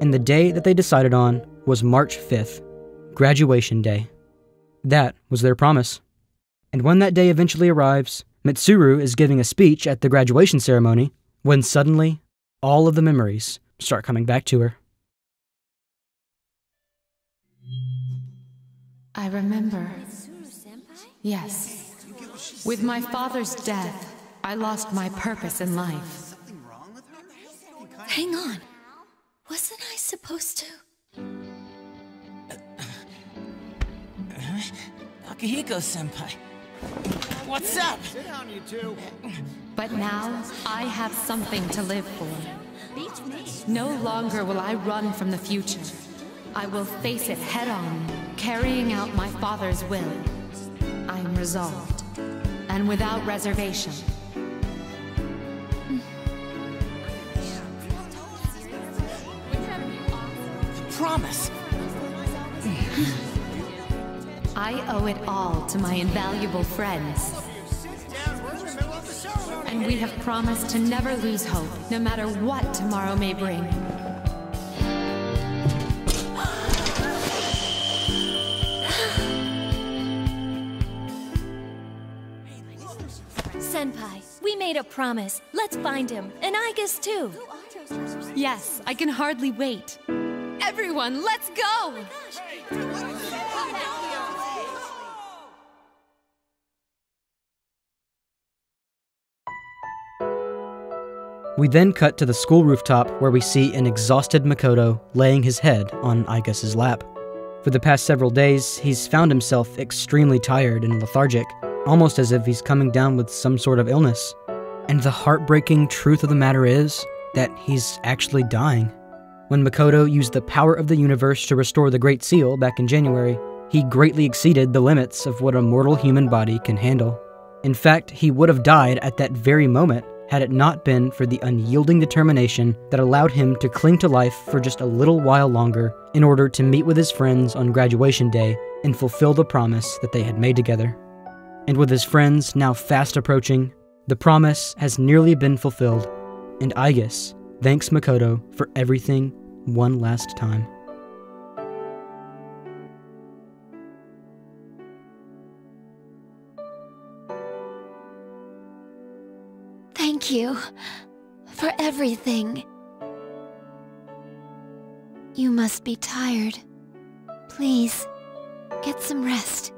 And the day that they decided on was March 5th, graduation day. That was their promise. And when that day eventually arrives, Mitsuru is giving a speech at the graduation ceremony when suddenly, all of the memories start coming back to her. I remember. Yes. With my father's death, I lost my purpose in life. Hang on. Wasn't I supposed to? Akihiko-senpai. What's up? Sit down, you two. But now, I have something to live for. No longer will I run from the future. I will face it head-on, carrying out my father's will. I am resolved, and without reservation. Promise. I owe it all to my invaluable friends. And we have promised to never lose hope, no matter what tomorrow may bring. Senpai, we made a promise. Let's find him, and Aigis too. Yes, I can hardly wait. Everyone, let's go! We then cut to the school rooftop where we see an exhausted Makoto laying his head on Aigis' lap. For the past several days, he's found himself extremely tired and lethargic, almost as if he's coming down with some sort of illness. And the heartbreaking truth of the matter is that he's actually dying. When Makoto used the power of the universe to restore the Great Seal back in January, he greatly exceeded the limits of what a mortal human body can handle. In fact, he would have died at that very moment had it not been for the unyielding determination that allowed him to cling to life for just a little while longer in order to meet with his friends on graduation day and fulfill the promise that they had made together. And with his friends now fast approaching, the promise has nearly been fulfilled, and Aigis thanks Makoto for everything one last time. Thank you for everything. You must be tired. Please, get some rest.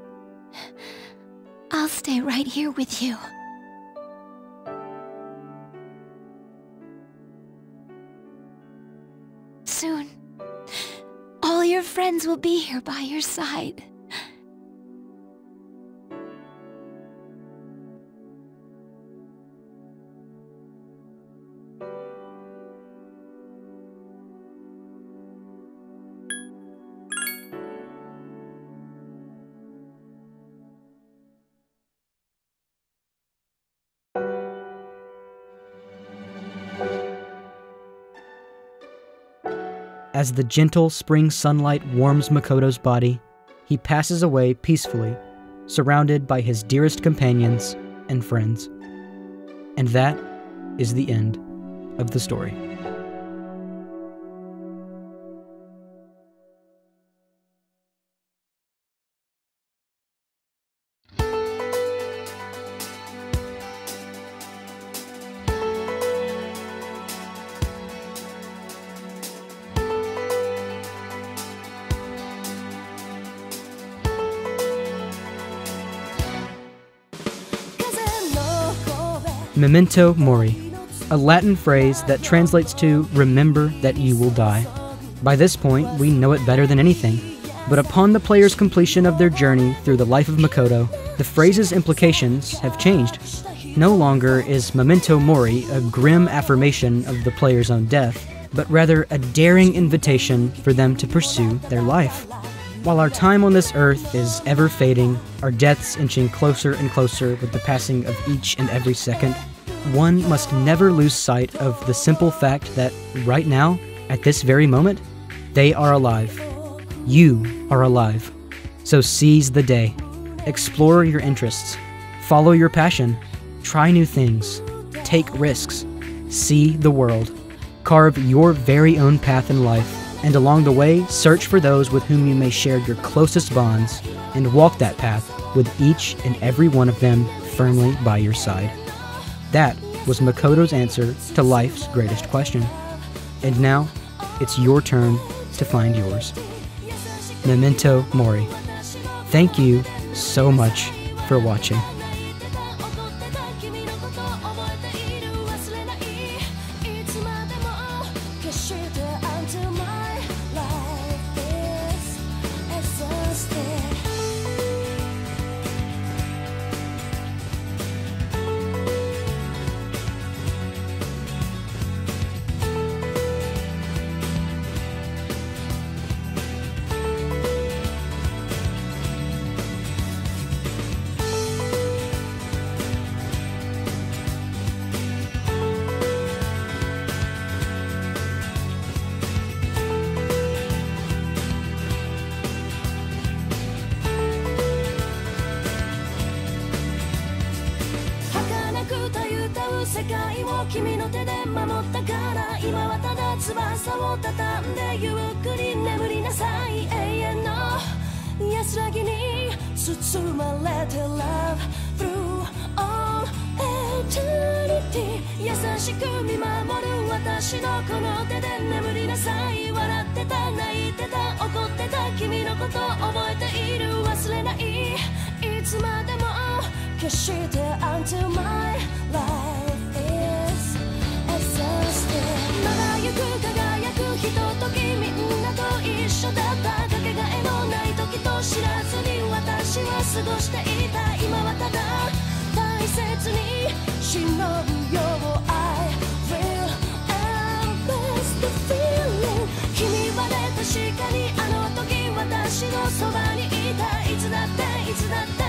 I'll stay right here with you. Soon, all your friends will be here by your side. As the gentle spring sunlight warms Makoto's body, he passes away peacefully, surrounded by his dearest companions and friends. And that is the end of the story. Memento Mori, a Latin phrase that translates to remember that you will die. By this point, we know it better than anything. But upon the player's completion of their journey through the life of Makoto, the phrase's implications have changed. No longer is Memento Mori a grim affirmation of the player's own death, but rather a daring invitation for them to pursue their life. While our time on this earth is ever fading, our deaths inching closer and closer with the passing of each and every second, one must never lose sight of the simple fact that right now, at this very moment, they are alive. You are alive. So seize the day. Explore your interests. Follow your passion. Try new things. Take risks. See the world. Carve your very own path in life, and along the way, search for those with whom you may share your closest bonds, and walk that path with each and every one of them firmly by your side. That was Makoto's answer to life's greatest question. And now, it's your turn to find yours. Memento Mori. Thank you so much for watching. Until my life is exhausted. まだ行く輝くひとときみんなと一緒だったかけがえのない時と知らずに私は過ごしていた今はただ大切に忍ぶよう I will embrace the feeling 君はね確かにあの時私のそばにいたいつだっていつだって